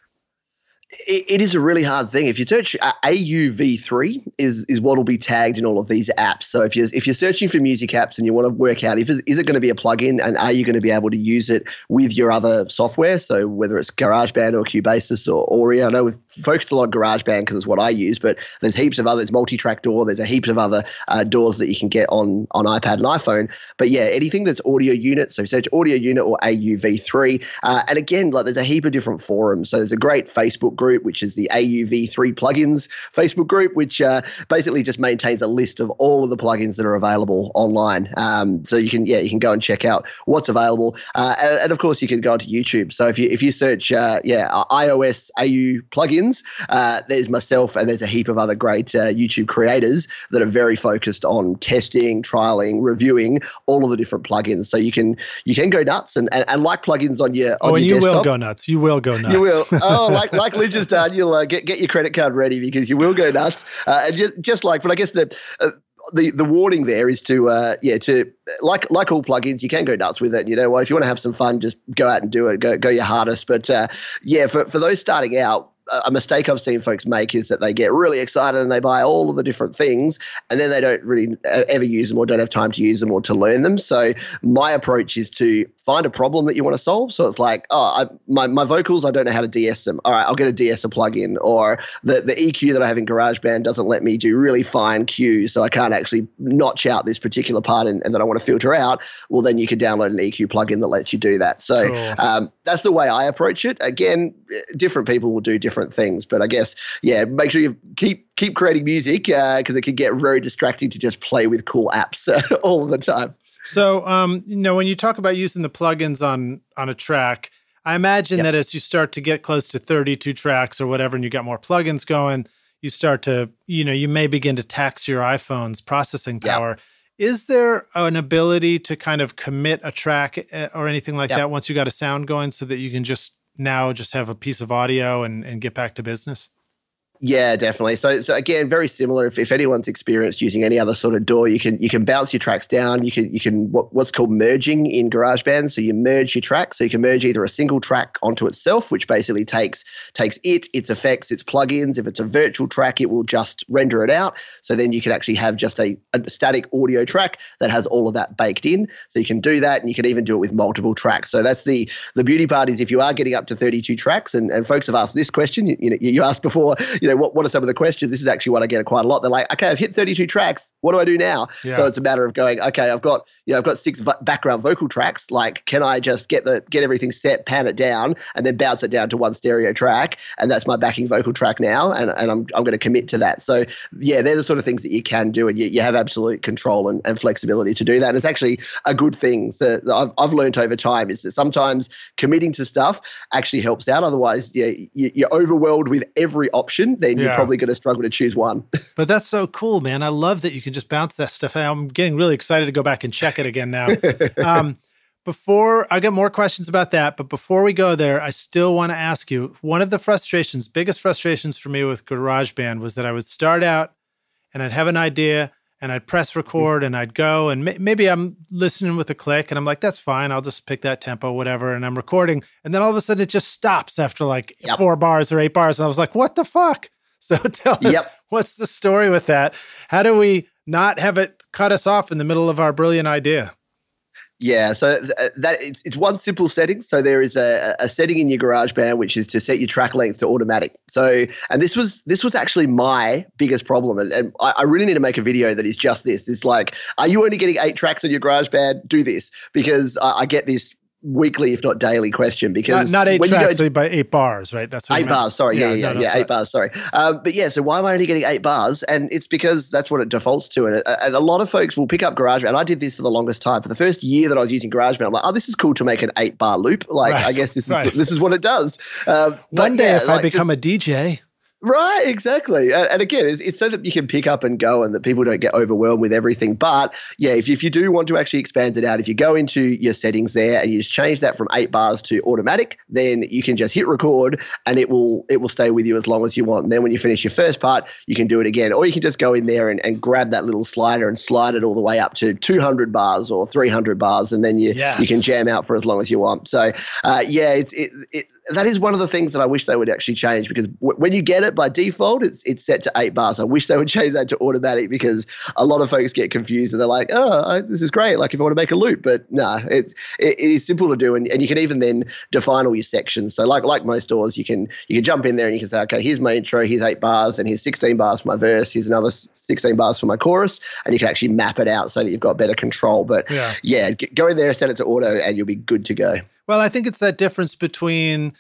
It is a really hard thing. If you search uh, A U V three is is what will be tagged in all of these apps. So if you're if you're searching for music apps and you want to work out if is it going to be a plugin and are you going to be able to use it with your other software, so whether it's GarageBand or Cubasis or Aurea. I know we've focused a lot on GarageBand because it's what I use, but there's heaps of other. There's multi-track door. There's a heaps of other uh, doors that you can get on on iPad and iPhone. But yeah, anything that's audio unit. So search audio unit or A U V three. Uh, and again, like there's a heap of different forums. So there's a great Facebook group, which is the A U V three plugins Facebook group, which uh, basically just maintains a list of all of the plugins that are available online. Um, so you can, yeah, you can go and check out what's available. Uh, and, and of course, you can go onto YouTube. So if you if you search, uh, yeah, iOS A U plugins, uh, there's myself and there's a heap of other great uh, YouTube creators that are very focused on testing, trialing, reviewing all of the different plugins. So you can you can go nuts and and, and like plugins on your on oh, and your you desktop. will go nuts. You will go nuts. You will. Oh, like like. Just done. You'll uh, get get your credit card ready because you will go nuts. Uh, and just just like, but I guess the uh, the the warning there is to uh, yeah to like like all plugins, you can go nuts with it. You know what? If you want to have some fun, just go out and do it. Go go your hardest. But uh, yeah, for for those starting out. A mistake I've seen folks make is that they get really excited and they buy all of the different things and then they don't really ever use them or don't have time to use them or to learn them. So my approach is to find a problem that you want to solve. So it's like, oh, I, my, my vocals, I don't know how to D S them. All right, I'll get a D S er plugin, or the, the E Q that I have in GarageBand doesn't let me do really fine cues, so I can't actually notch out this particular part and, and that I want to filter out. Well, then you can download an E Q plugin that lets you do that. So cool. um, that's the way I approach it. Again, different people will do different things, but I guess yeah, make sure you keep keep creating music because uh, it can get very distracting to just play with cool apps uh, all the time. So um, you know, when you talk about using the plugins on on a track, I imagine yep. that as you start to get close to thirty-two tracks or whatever, and you got more plugins going, you start to you know you may begin to tax your iPhone's processing power. Yep. Is there an ability to kind of commit a track or anything like yep. that once you got a sound going, so that you can just now just have a piece of audio and, and get back to business? Yeah, definitely. So, so again, very similar. If, if anyone's experienced using any other sort of D A W, you can you can bounce your tracks down. You can you can what, what's called merging in GarageBand. So you merge your tracks. So you can merge either a single track onto itself, which basically takes takes it, its effects, its plugins. If it's a virtual track, it will just render it out. So then you can actually have just a, a static audio track that has all of that baked in. So you can do that, and you can even do it with multiple tracks. So that's the the beauty part is if you are getting up to thirty-two tracks, and, and folks have asked this question. You, you know, you asked before. You You know, what, what are some of the questions? This is actually one I get quite a lot. They're like, okay, I've hit thirty-two tracks. What do I do now? Yeah. So it's a matter of going, okay, I've got, you know, I've got six v- background vocal tracks. Like, can I just get the get everything set, pan it down, and then bounce it down to one stereo track? And that's my backing vocal track now. And, and I'm I'm going to commit to that. So yeah, they're the sort of things that you can do, and you, you have absolute control and, and flexibility to do that. And it's actually a good thing that so I've I've learned over time is that sometimes committing to stuff actually helps out. Otherwise, yeah, you, you're overwhelmed with every option. Then yeah. you're probably going to struggle to choose one. But that's so cool, man. I love that you can just bounce that stuff out. I'm getting really excited to go back and check it again now. um, before I get more questions about that, but before we go there, I still want to ask you, one of the frustrations, biggest frustrations for me with GarageBand was that I would start out and I'd have an idea and I'd press record mm-hmm. and I'd go and ma- maybe I'm listening with a click and I'm like, that's fine. I'll just pick that tempo, whatever. And I'm recording. And then all of a sudden it just stops after like yep. four bars or eight bars. And I was like, what the fuck? So tell us, yep. what's the story with that? How do we not have it cut us off in the middle of our brilliant idea? Yeah, so that it's, it's one simple setting. So there is a, a setting in your GarageBand which is to set your track length to automatic. So, and this was this was actually my biggest problem, and, and I, I really need to make a video that is just this. It's like, are you only getting eight tracks on your GarageBand? Do this, because I, I get this weekly, if not daily, question, because not, not eight tracks go, by eight bars, right? That's what eight bars. Sorry, yeah, yeah, yeah, no, yeah eight right. bars. Sorry, um, but yeah. So why am I only getting eight bars? And it's because that's what it defaults to, and, it, and a lot of folks will pick up GarageBand. And I did this for the longest time. For the first year that I was using GarageBand, I'm like, oh, this is cool to make an eight bar loop. Like, right. I guess this is right. this is what it does. Um, One day, yeah, if like I become just, a D J. Right, exactly. And again, it's, it's so that you can pick up and go and that people don't get overwhelmed with everything. But yeah, if, if you do want to actually expand it out, if you go into your settings there and you just change that from eight bars to automatic, then you can just hit record and it will it will stay with you as long as you want. And then when you finish your first part, you can do it again. Or you can just go in there and, and grab that little slider and slide it all the way up to two hundred bars or three hundred bars. And then you, yes. you can jam out for as long as you want. So uh, yeah, it's it, it that is one of the things that I wish they would actually change, because w- when you get it by default, it's it's set to eight bars. I wish they would change that to automatic, because a lot of folks get confused and they're like, oh, I, this is great. Like if I want to make a loop, but no, nah, it, it, it is simple to do. And, and you can even then define all your sections. So like like most D A Ws, you can you can jump in there and you can say, okay, here's my intro, here's eight bars, and here's sixteen bars for my verse, here's another sixteen bars for my chorus, and you can actually map it out so that you've got better control. But yeah, yeah g- go in there, set it to auto, and you'll be good to go. Well, I think it's that difference between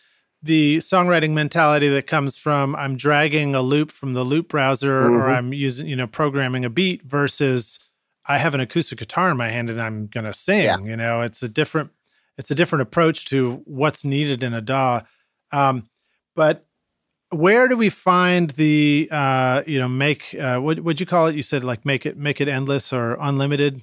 the songwriting mentality that comes from I'm dragging a loop from the loop browser mm-hmm. or I'm using, you know, programming a beat versus I have an acoustic guitar in my hand and I'm going to sing, yeah. you know, it's a different, it's a different approach to what's needed in a D A W. Um, but where do we find the, uh, you know, make, uh, what would you call it? You said like make it, make it endless or unlimited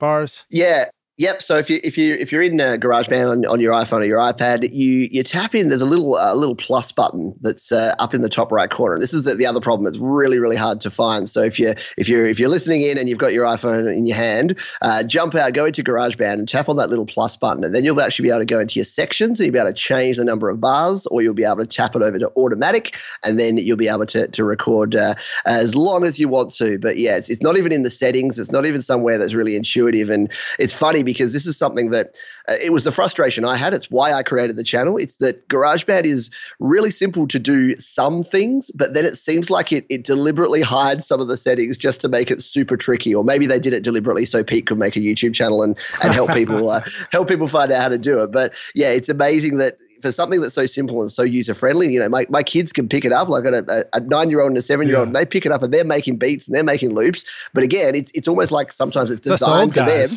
bars? Yeah. Yep. So if you if you if you're in uh, GarageBand on, on your iPhone or your iPad, you you tap in. There's a little uh, little plus button that's uh, up in the top right corner. And this is the, the other problem. It's really really hard to find. So if you if you're if you're listening in and you've got your iPhone in your hand, uh, jump out, go into GarageBand, and tap on that little plus button, and then you'll actually be able to go into your sections. And you'll be able to change the number of bars, or you'll be able to tap it over to automatic, and then you'll be able to to record uh, as long as you want to. But yeah, it's, it's not even in the settings. It's not even somewhere that's really intuitive. And it's funny, because this is something that uh, it was the frustration I had. It's why I created the channel. It's that GarageBand is really simple to do some things, but then it seems like it, it deliberately hides some of the settings just to make it super tricky. Or maybe they did it deliberately so Pete could make a YouTube channel and, and help people uh, help people find out how to do it. But yeah, it's amazing that for something that's so simple and so user-friendly, you know, my, my kids can pick it up. I've got a, a nine-year-old and a seven-year-old, yeah. and they pick it up and they're making beats and they're making loops. But again, it's it's almost like sometimes it's designed for them.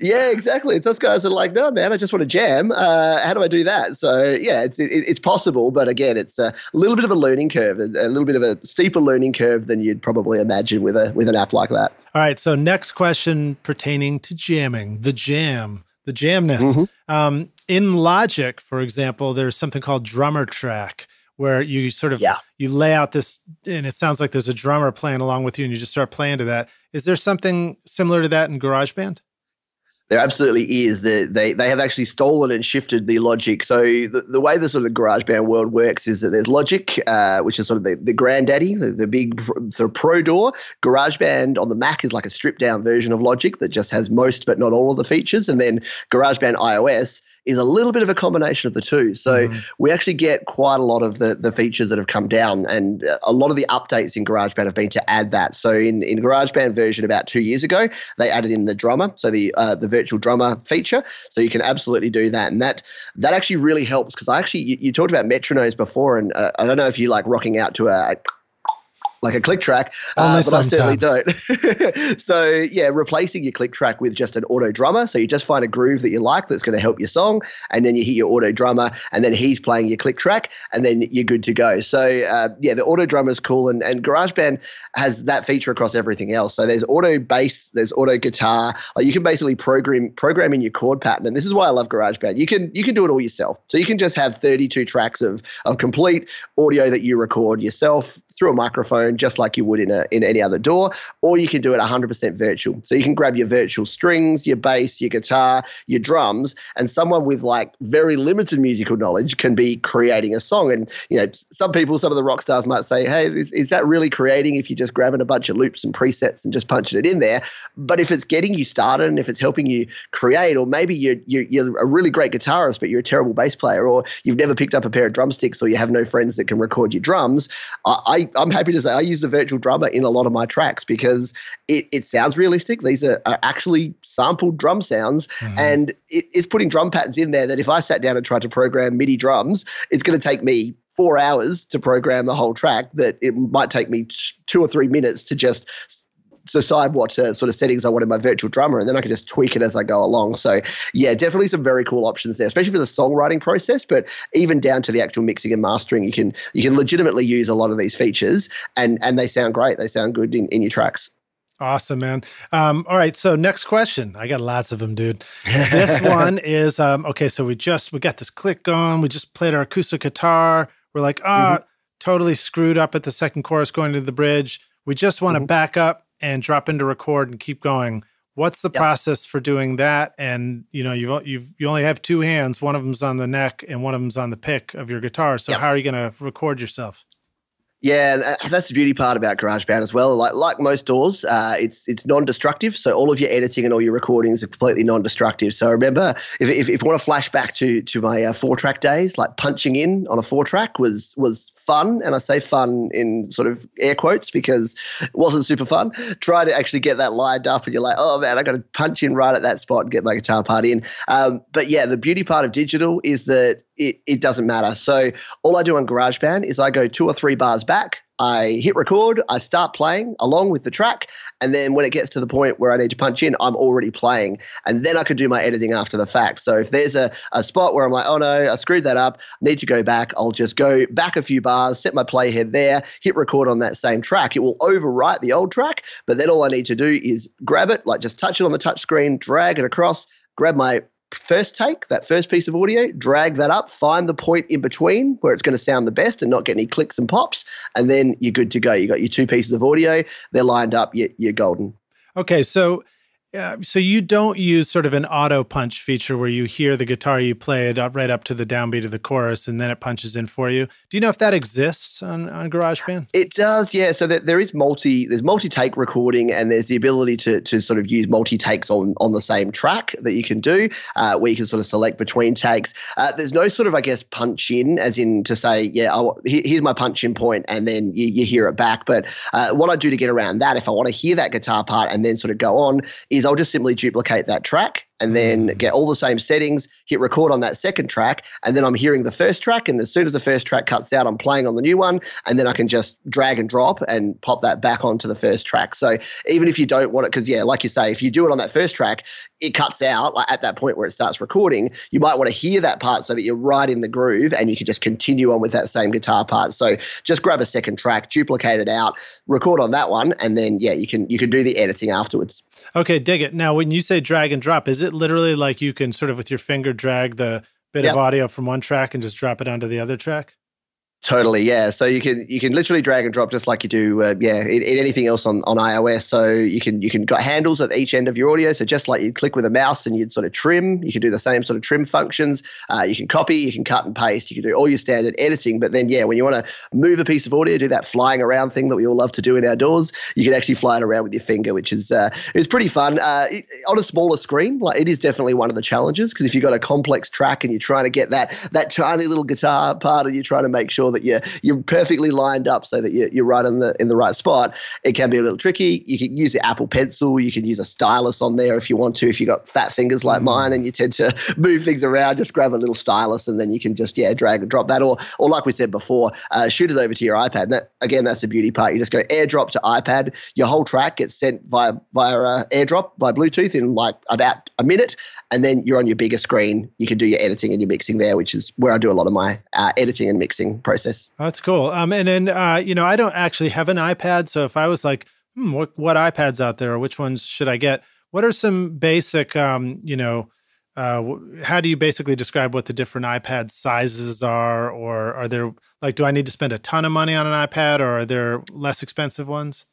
Yeah, exactly. It's us guys that are like, no, man, I just want to jam. Uh, how do I do that? So, yeah, it's it, it's possible. But, again, it's a little bit of a learning curve, a, a little bit of a steeper learning curve than you'd probably imagine with a with an app like that. All right. So next question pertaining to jamming, the jam, the jamness. Mm-hmm. Um, in Logic, for example, there's something called drummer track, where you sort of, yeah. you lay out this, and it sounds like there's a drummer playing along with you and you just start playing to that. Is there something similar to that in GarageBand? There absolutely is. They, they, they have actually stolen and shifted the Logic. So the, the way the sort of GarageBand world works is that there's Logic, uh, which is sort of the, the granddaddy, the, the big sort of pro door. GarageBand on the Mac is like a stripped down version of Logic that just has most but not all of the features. And then GarageBand iOS is a little bit of a combination of the two. So mm-hmm. we actually get quite a lot of the, the features that have come down, and a lot of the updates in GarageBand have been to add that. So in, in GarageBand version about two years ago, they added in the drummer, so the uh, the virtual drummer feature. So you can absolutely do that. And that that actually really helps, because I actually, you, you talked about metronomes before, and uh, I don't know if you like rocking out to a... a like a click track, uh, but sometimes. I certainly don't. So yeah, replacing your click track with just an auto drummer. So you just find a groove that you like that's going to help your song, and then you hit your auto drummer, and then he's playing your click track, and then you're good to go. So uh, yeah, the auto drummer is cool, and, and GarageBand has that feature across everything else. So there's auto bass, there's auto guitar. Like you can basically program program in your chord pattern, and this is why I love GarageBand. You can you can do it all yourself. So you can just have thirty-two tracks of of complete audio that you record yourself through a microphone, just like you would in a in any other door, or you can do it one hundred percent virtual. So you can grab your virtual strings, your bass, your guitar, your drums, and someone with like very limited musical knowledge can be creating a song. And you know, some people, some of the rock stars might say, "Hey, is, is that really creating if you're just grabbing a bunch of loops and presets and just punching it in there?" But if it's getting you started, and if it's helping you create, or maybe you're you're, you're a really great guitarist but you're a terrible bass player, or you've never picked up a pair of drumsticks, or you have no friends that can record your drums, I I'm happy to say I use the virtual drummer in a lot of my tracks, because it, it sounds realistic. These are, are actually sampled drum sounds, mm. and it, it's putting drum patterns in there that if I sat down and tried to program MIDI drums, it's going to take me four hours to program the whole track, that it might take me two or three minutes to just decide what uh, sort of settings I want in my virtual drummer, and then I can just tweak it as I go along. So yeah, definitely some very cool options there, especially for the songwriting process, but even down to the actual mixing and mastering, you can you can legitimately use a lot of these features, and and they sound great. They sound good in, in your tracks. Awesome, man. Um, all right, so next question. I got lots of them, dude. This one is, um, okay, so we just, we got this click on, we just played our acoustic guitar. We're like, ah, oh, mm-hmm. totally screwed up at the second chorus going to the bridge. We just want to mm-hmm. back up and drop into record and keep going. What's the yep. process for doing that? And you know, you've you've you only have two hands. One of them's on the neck, and one of them's on the pick of your guitar. So yep. how are you going to record yourself? Yeah, that's the beauty part about GarageBand as well. Like like most D A Ws, uh, it's it's non-destructive. So all of your editing and all your recordings are completely non-destructive. So remember, if if, if you want to flash back to to my uh, four-track days, like punching in on a four-track was was fun, and I say fun in sort of air quotes because it wasn't super fun. Try to actually get that lined up, and you're like, oh man, I got to punch in right at that spot and get my guitar part in. Um, but yeah, the beauty part of digital is that It, it doesn't matter. So all I do on GarageBand is I go two or three bars back, I hit record, I start playing along with the track, and then when it gets to the point where I need to punch in, I'm already playing, and then I can do my editing after the fact. So if there's a, a spot where I'm like, oh no, I screwed that up, I need to go back, I'll just go back a few bars, set my playhead there, hit record on that same track. It will overwrite the old track, but then all I need to do is grab it, like just touch it on the touch screen, drag it across, grab my first take, that first piece of audio, drag that up, find the point in between where it's going to sound the best and not get any clicks and pops, and then you're good to go. You got your two pieces of audio, they're lined up, you're, you're golden. Okay, so uh, so you don't use sort of an auto punch feature where you hear the guitar you played up right up to the downbeat of the chorus and then it punches in for you. Do you know if that exists on, on GarageBand? It does, yeah. So that there is multi, there's multi-take recording, and there's the ability to to sort of use multi-takes on on the same track that you can do, uh, where you can sort of select between takes. Uh, there's no sort of, I guess, punch in, as in to say, yeah, I'll, here's my punch in point, and then you, you hear it back. But uh, what I do to get around that, if I want to hear that guitar part and then sort of go on, is I'll just simply duplicate that track and then get all the same settings, hit record on that second track, and then I'm hearing the first track, and as soon as the first track cuts out, I'm playing on the new one, and then I can just drag and drop and pop that back onto the first track. So even if you don't want it, because, yeah, like you say, if you do it on that first track, it cuts out like at that point where it starts recording. You might want to hear that part so that you're right in the groove and you can just continue on with that same guitar part. So just grab a second track, duplicate it out, record on that one, and then, yeah, you can you can do the editing afterwards. Okay, dig it. Now, when you say drag and drop, is it literally like you can sort of with your finger drag the bit yep. of audio from one track and just drop it onto the other track? Totally, yeah. So you can you can literally drag and drop just like you do, uh, yeah, in, in anything else on, on iOS. So you can you can got handles at each end of your audio. So just like you click with a mouse and you'd sort of trim, you can do the same sort of trim functions. Uh, you can copy, you can cut and paste, you can do all your standard editing. But then, yeah, when you want to move a piece of audio, do that flying around thing that we all love to do in our doors, you can actually fly it around with your finger, which is uh, it's pretty fun. Uh, it, on a smaller screen, like it is definitely one of the challenges, because if you've got a complex track and you're trying to get that that tiny little guitar part, and you're trying to make sure that you're, you're perfectly lined up so that you're, you're right in the in the right spot, it can be a little tricky. You can use the Apple Pencil. You can use a stylus on there if you want to. If you've got fat fingers like mine and you tend to move things around, just grab a little stylus and then you can just, yeah, drag and drop that. Or, or like we said before, uh, shoot it over to your iPad. And that, again, that's the beauty part. You just go AirDrop to iPad. Your whole track gets sent via, via uh, AirDrop by Bluetooth in like about a minute. And then you're on your bigger screen. You can do your editing and your mixing there, which is where I do a lot of my uh, editing and mixing process. Oh, that's cool. Um, and then, uh, you know, I don't actually have an iPad. So if I was like, hmm, what, what iPads out there? Or which ones should I get? What are some basic, um, you know, uh, how do you basically describe what the different iPad sizes are? Or are there, like, do I need to spend a ton of money on an iPad, or are there less expensive ones?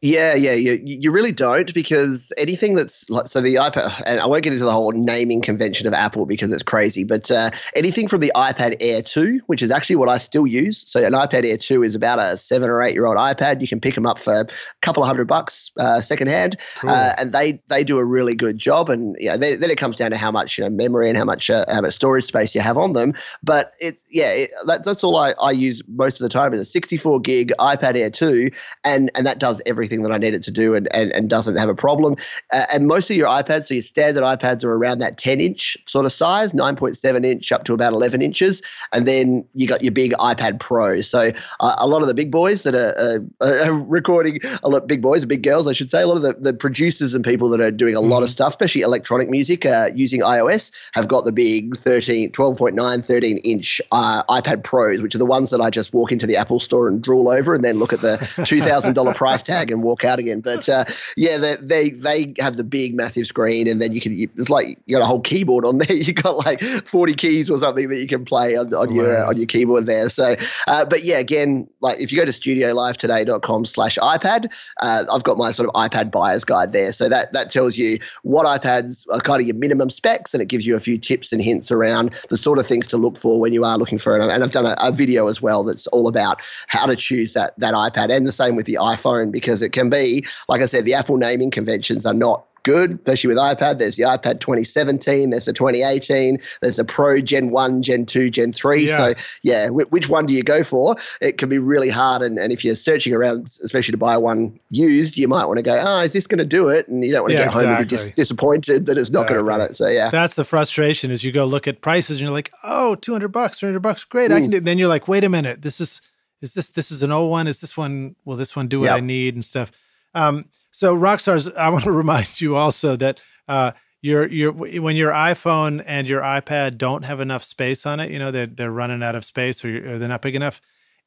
Yeah, yeah, you you really don't, because anything that's like, so the iPad, and I won't get into the whole naming convention of Apple because it's crazy, but uh, anything from the iPad Air two, which is actually what I still use. So an iPad Air two is about a seven or eight year old iPad. You can pick them up for a couple of hundred bucks uh, secondhand, cool. uh, and they they do a really good job. And you know, they, then it comes down to how much you know memory and how much uh, how much storage space you have on them. But it yeah, it, that, that's all I, I use most of the time is a sixty-four gig iPad Air two, and and that does everything that I need it to do, and, and, and doesn't have a problem. Uh, and most of your iPads, so your standard iPads are around that ten inch sort of size, nine point seven inch up to about eleven inches. And then you got your big iPad Pro. So uh, a lot of the big boys that are, uh, are recording, a lot of big boys, big girls, I should say, a lot of the, the producers and people that are doing a lot of stuff, especially electronic music uh, using iOS, have got the big thirteen, twelve point nine, thirteen inch uh, iPad Pros, which are the ones that I just walk into the Apple store and drool over and then look at the two thousand dollars price tag and walk out again. But uh, yeah, they, they they have the big massive screen, and then you can, it's like you got a whole keyboard on there. You got like forty keys or something that you can play on, on your uh, on your keyboard there. So, uh, but yeah, again, like if you go to studio live today dot com slash iPad, uh, I've got my sort of iPad buyer's guide there. So that that tells you what iPads are kind of your minimum specs, and it gives you a few tips and hints around the sort of things to look for when you are looking for it. And I've done a, a video as well that's all about how to choose that that iPad, and the same with the iPhone, because it It can be, like I said, the Apple naming conventions are not good, especially with iPad. There's the iPad twenty seventeen, there's the twenty eighteen, there's the Pro Gen one, Gen two, Gen three. Yeah. So, yeah, w- which one do you go for? It can be really hard. And, and if you're searching around, especially to buy one used, you might want to go, oh, is this going to do it? And you don't want to yeah, get exactly. home and be dis- disappointed that it's not exactly. going to run it. So, yeah. That's the frustration, is you go look at prices and you're like, oh, two hundred bucks, three hundred bucks, great. Mm. I can do it. Then you're like, wait a minute, this is. Is this, this is an old one? Is this one, will this one do what yep. I need and stuff? Um, so Rockstars, I want to remind you also that uh, your, your, when your iPhone and your iPad don't have enough space on it, you know, they're, they're running out of space, or, or they're not big enough,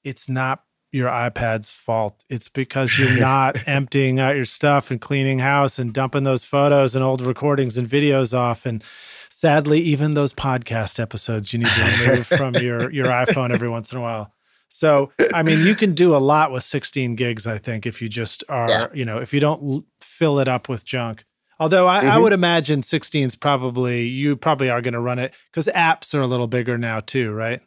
it's not your iPad's fault. It's because you're not emptying out your stuff and cleaning house and dumping those photos and old recordings and videos off. And sadly, even those podcast episodes you need to remove from your, your iPhone every once in a while. So, I mean, you can do a lot with sixteen gigs, I think, if you just are, yeah. you know, if you don't l- fill it up with junk. Although I, mm-hmm. I would imagine sixteen is probably, you probably are going to run it, because apps are a little bigger now too, right?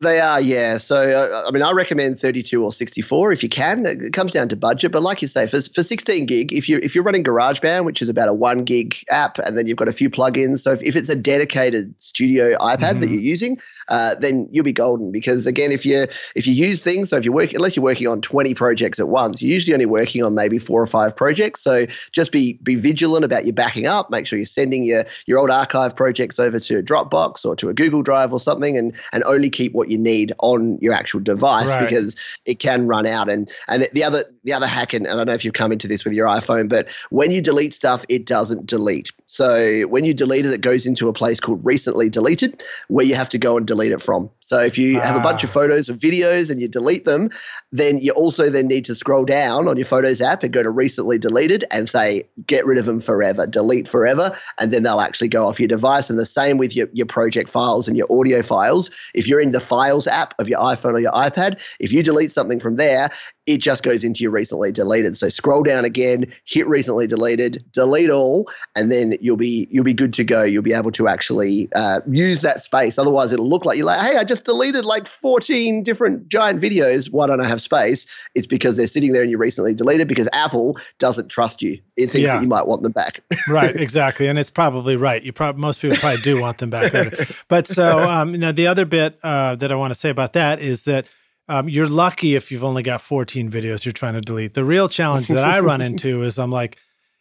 They are, yeah. So, uh, I mean, I recommend thirty-two or sixty-four if you can. It comes down to budget. But like you say, for for sixteen gig, if, you, if you're running GarageBand, which is about a one gig app, and then you've got a few plugins. So if, if it's a dedicated studio iPad mm-hmm. that you're using, uh, then you'll be golden. Because again, if you if you use things, so if you're working, unless you're working on twenty projects at once, you're usually only working on maybe four or five projects. So just be be vigilant about your backing up. Make sure you're sending your, your old archive projects over to Dropbox or to a Google Drive or something, and, and only keep what you you need on your actual device, right. because it can run out. And and the other the other hack, and, and I don't know if you've come into this with your iPhone, but when you delete stuff, it doesn't delete. So when you delete it, it goes into a place called recently deleted, where you have to go and delete it from. So if you ah. have a bunch of photos or videos and you delete them, then you also then need to scroll down on your Photos app and go to recently deleted and say, get rid of them forever, delete forever. And then they'll actually go off your device. And the same with your, your project files and your audio files. If you're in the file Files app of your iPhone or your iPad. If you delete something from there, it just goes into your recently deleted. So scroll down again, hit recently deleted, delete all, and then you'll be you'll be good to go. You'll be able to actually uh, use that space. Otherwise, it'll look like you're like, hey, I just deleted like fourteen different giant videos. Why don't I have space? It's because they're sitting there and you recently deleted because Apple doesn't trust you. It thinks yeah. that you might want them back. Right, exactly. And it's probably right. You probably most people probably do want them back later. But so um, you know, the other bit uh, that I want to say about that is that Um, you're lucky if you've only got fourteen videos you're trying to delete. The real challenge that I run into is I'm like,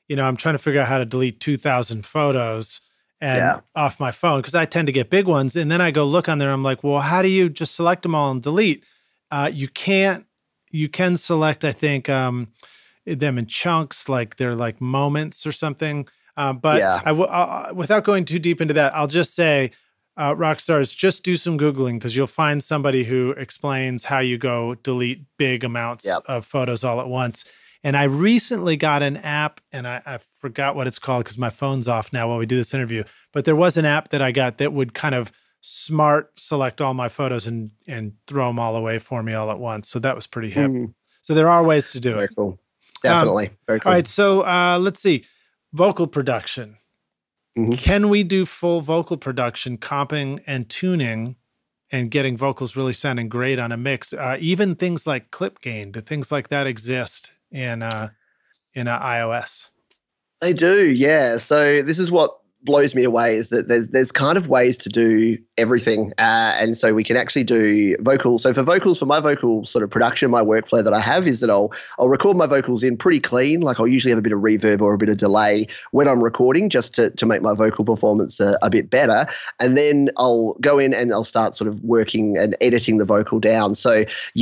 you know, I'm trying to figure out how to delete two thousand photos and yeah. off my phone because I tend to get big ones. And then I go look on there. I'm like, well, how do you just select them all and delete? Uh, you can't, you can select, I think, um, them in chunks, like they're like moments or something. Um, but yeah. I w I, without going too deep into that, I'll just say, Uh, Rockstars, just do some Googling because you'll find somebody who explains how you go delete big amounts yep. of photos all at once. And I recently got an app, and I, I forgot what it's called because my phone's off now while we do this interview. But there was an app that I got that would kind of smart select all my photos and and throw them all away for me all at once. So that was pretty hip. Mm. So there are ways to do Very it. Cool. Definitely. Um, Very cool. All right. So uh, let's see. Vocal production. Mm-hmm. Can we do full vocal production, comping and tuning and getting vocals really sounding great on a mix? Uh, even things like clip gain, do things like that exist in uh, in uh, iOS? They do, yeah. So this is what blows me away is that there's there's kind of ways to do everything. Uh, and so we can actually do vocals. So for vocals, for my vocal sort of production, my workflow that I have is that I'll, I'll record my vocals in pretty clean. Like I'll usually have a bit of reverb or a bit of delay when I'm recording just to, to make my vocal performance a, a bit better. And then I'll go in and I'll start sort of working and editing the vocal down. So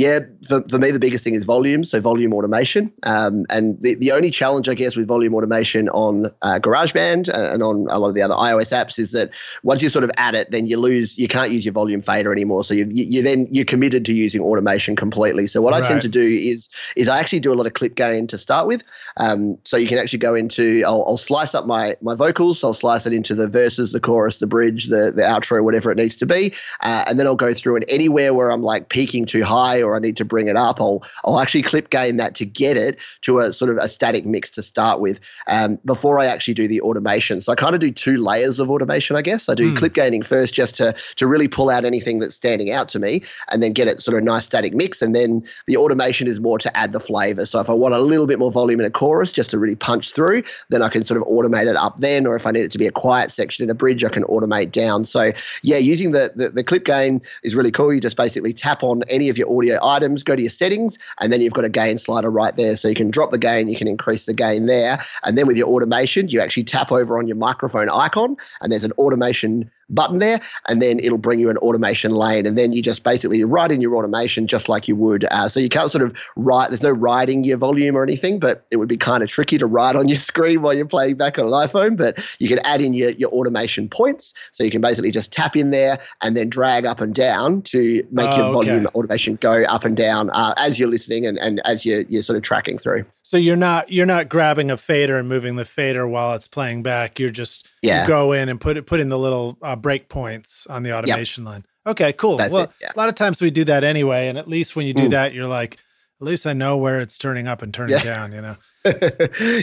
yeah, for, for me, the biggest thing is volume. So volume automation. Um, and the, the only challenge, I guess, with volume automation on uh, GarageBand and on a lot of the other iOS apps is that once you sort of add it, then you lose, you can't use your volume fader anymore. So you, you, you then you're committed to using automation completely. So what right. I tend to do is is I actually do a lot of clip gain to start with. Um, so you can actually go into I'll, I'll slice up my my vocals. So I'll slice it into the verses, the chorus, the bridge, the the outro, whatever it needs to be, uh, and then I'll go through and anywhere where I'm like peaking too high or I need to bring it up, I'll I'll actually clip gain that to get it to a sort of a static mix to start with um, before I actually do the automation. So I kind of do two layers of automation, I guess. I do mm. clip gaining first just to to really pull out anything that's standing out to me and then get it sort of a nice static mix. And then the automation is more to add the flavor. So if I want a little bit more volume in a chorus just to really punch through, then I can sort of automate it up then. Or if I need it to be a quiet section in a bridge, I can automate down. So yeah, using the, the, the clip gain is really cool. You just basically tap on any of your audio items, go to your settings, and then you've got a gain slider right there. So you can drop the gain, you can increase the gain there. And then with your automation, you actually tap over on your microphone icon and there's an automation button there, and then it'll bring you an automation lane, and then you just basically write in your automation just like you would. Uh, so you can't sort of write, there's no writing your volume or anything, but it would be kind of tricky to write on your screen while you're playing back on an iPhone, but you can add in your, your automation points. So you can basically just tap in there and then drag up and down to make oh, your volume okay. automation go up and down uh, as you're listening and, and as you're, you're sort of tracking through. So you're not, you're not grabbing a fader and moving the fader while it's playing back. You're just, yeah. you go in and put it, put in the little uh, breakpoints on the automation yep. line. Okay, cool. That's well, it, yeah. a lot of times we do that anyway, and at least when you do mm. that, you're like, at least I know where it's turning up and turning yeah. down, you know?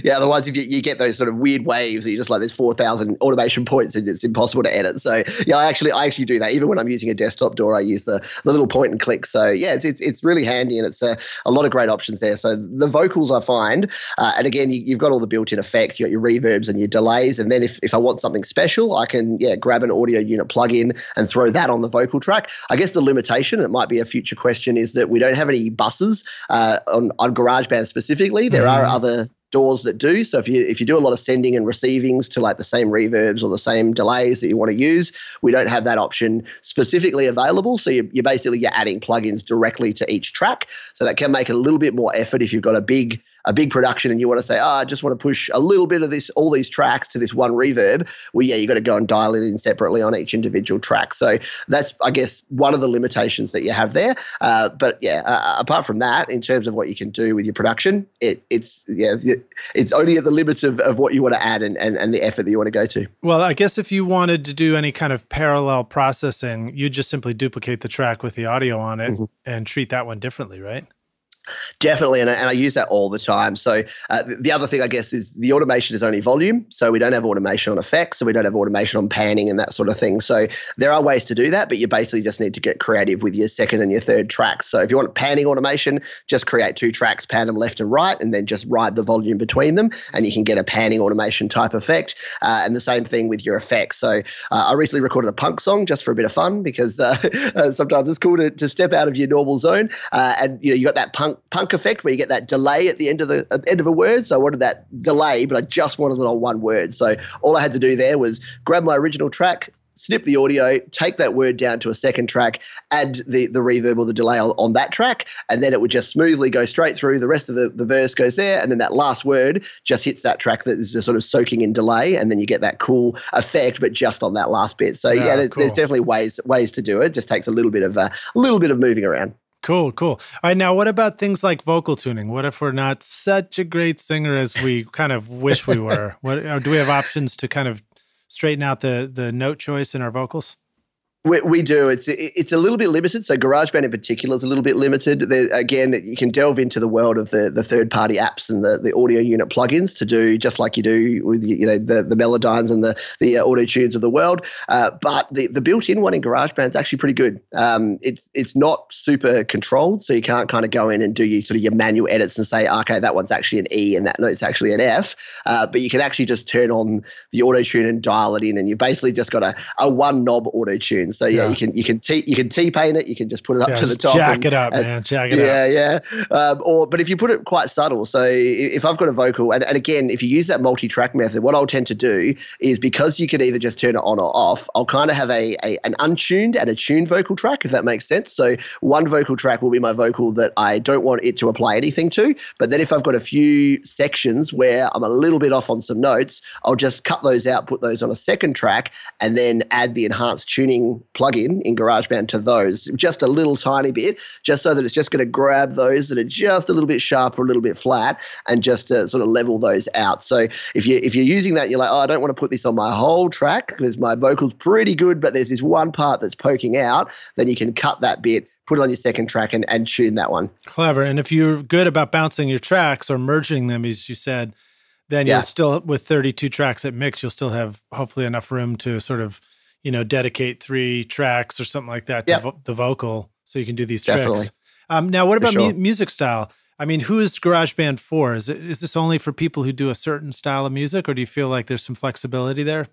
Yeah, otherwise if you, you get those sort of weird waves that you're just like, there's four thousand automation points and it's impossible to edit. So yeah, I actually I actually do that. Even when I'm using a desktop door, I use the, the little point and click. So yeah, it's it's, it's really handy, and it's a, a lot of great options there. So the vocals I find, uh, and again, you, you've got all the built-in effects, you've got your reverbs and your delays. And then if, if I want something special, I can yeah grab an audio unit plugin and throw that on the vocal track. I guess the limitation, it might be a future question, is that we don't have any buses uh, on, on GarageBand specifically. There mm-hmm. are other doors that do. So if you if you do a lot of sending and receivings to like the same reverbs or the same delays that you want to use, we don't have that option specifically available. So you, you're basically you're adding plugins directly to each track. So that can make it a little bit more effort if you've got a big a big production and you want to say, oh, I just want to push a little bit of this, all these tracks to this one reverb. Well, yeah, you've got to go and dial it in separately on each individual track. So that's, I guess, one of the limitations that you have there. Uh, but yeah, uh, apart from that, in terms of what you can do with your production, it, it's, yeah, it, it's only at the limits of, of what you want to add and, and, and the effort that you want to go to. Well, I guess if you wanted to do any kind of parallel processing, you'd just simply duplicate the track with the audio on it mm-hmm. and treat that one differently, right? Definitely, and I, and I use that all the time. So uh, the other thing, I guess, is the automation is only volume. So we don't have automation on effects, so we don't have automation on panning and that sort of thing. So there are ways to do that, but you basically just need to get creative with your second and your third tracks. So if you want panning automation, just create two tracks, pan them left and right, and then just ride the volume between them, and you can get a panning automation type effect. Uh, and the same thing with your effects. So uh, I recently recorded a punk song just for a bit of fun, because uh, sometimes it's cool to, to step out of your normal zone. Uh, and you know, you got that punk punk effect where you get that delay at the end of the at the end of a word. So I wanted that delay, but I just wanted it on one word. So all I had to do there was grab my original track, snip the audio, take that word down to a second track, add the, the reverb or the delay on, on that track, and then it would just smoothly go straight through. The rest of the, the verse goes there, and then that last word just hits that track that is just sort of soaking in delay, and then you get that cool effect, but just on that last bit. So, oh, yeah, there's, cool. there's definitely ways ways to do it. Just takes a little bit of uh, a little bit of moving around. Cool, cool. All right, now what about things like vocal tuning? What if we're not such a great singer as we kind of wish we were? What, or do we have options to kind of straighten out the, the note choice in our vocals? We, we do. It's it's a little bit limited. So GarageBand in particular is a little bit limited. There, again, you can delve into the world of the, the third-party apps and the, the audio unit plugins to do just like you do with you know the, the Melodynes and the, the uh, auto tunes of the world. Uh, but the, the built-in one in GarageBand is actually pretty good. Um, it's it's not super controlled, so you can't kind of go in and do your, sort of your manual edits and say, okay, that one's actually an E and that note's actually an F. Uh, but you can actually just turn on the auto tune and dial it in, and you've basically just got a, a one-knob auto tune. So yeah, yeah, you can you can t you can T-paint it. You can just put it up yeah, to the top. Jack and, it up, and, man. Jack it yeah, up. Yeah, yeah. Um, or but if you put it quite subtle. So if I've got a vocal, and, and again, if you use that multi-track method, what I'll tend to do is because you can either just turn it on or off. I'll kind of have a, a an untuned and a tuned vocal track, if that makes sense. So one vocal track will be my vocal that I don't want it to apply anything to. But then if I've got a few sections where I'm a little bit off on some notes, I'll just cut those out, put those on a second track, and then add the enhanced tuning plugin in GarageBand to those just a little tiny bit, just so that it's just going to grab those that are just a little bit sharp or a little bit flat and just uh, sort of level those out. So if you if you're using that, you're like, oh, I don't want to put this on my whole track because my vocal's pretty good, but there's this one part that's poking out. Then you can cut that bit, put it on your second track, and and tune that one. Clever. And if you're good about bouncing your tracks or merging them, as you said, then yeah. you'll still with thirty-two tracks at Mix, you'll still have hopefully enough room to sort of, you know, dedicate three tracks or something like that to yep. vo the vocal, so you can do these Definitely. tricks. Um, now, what about sure. mu music style? I mean, who is GarageBand for? Is it, is this only for people who do a certain style of music, or do you feel like there's some flexibility there?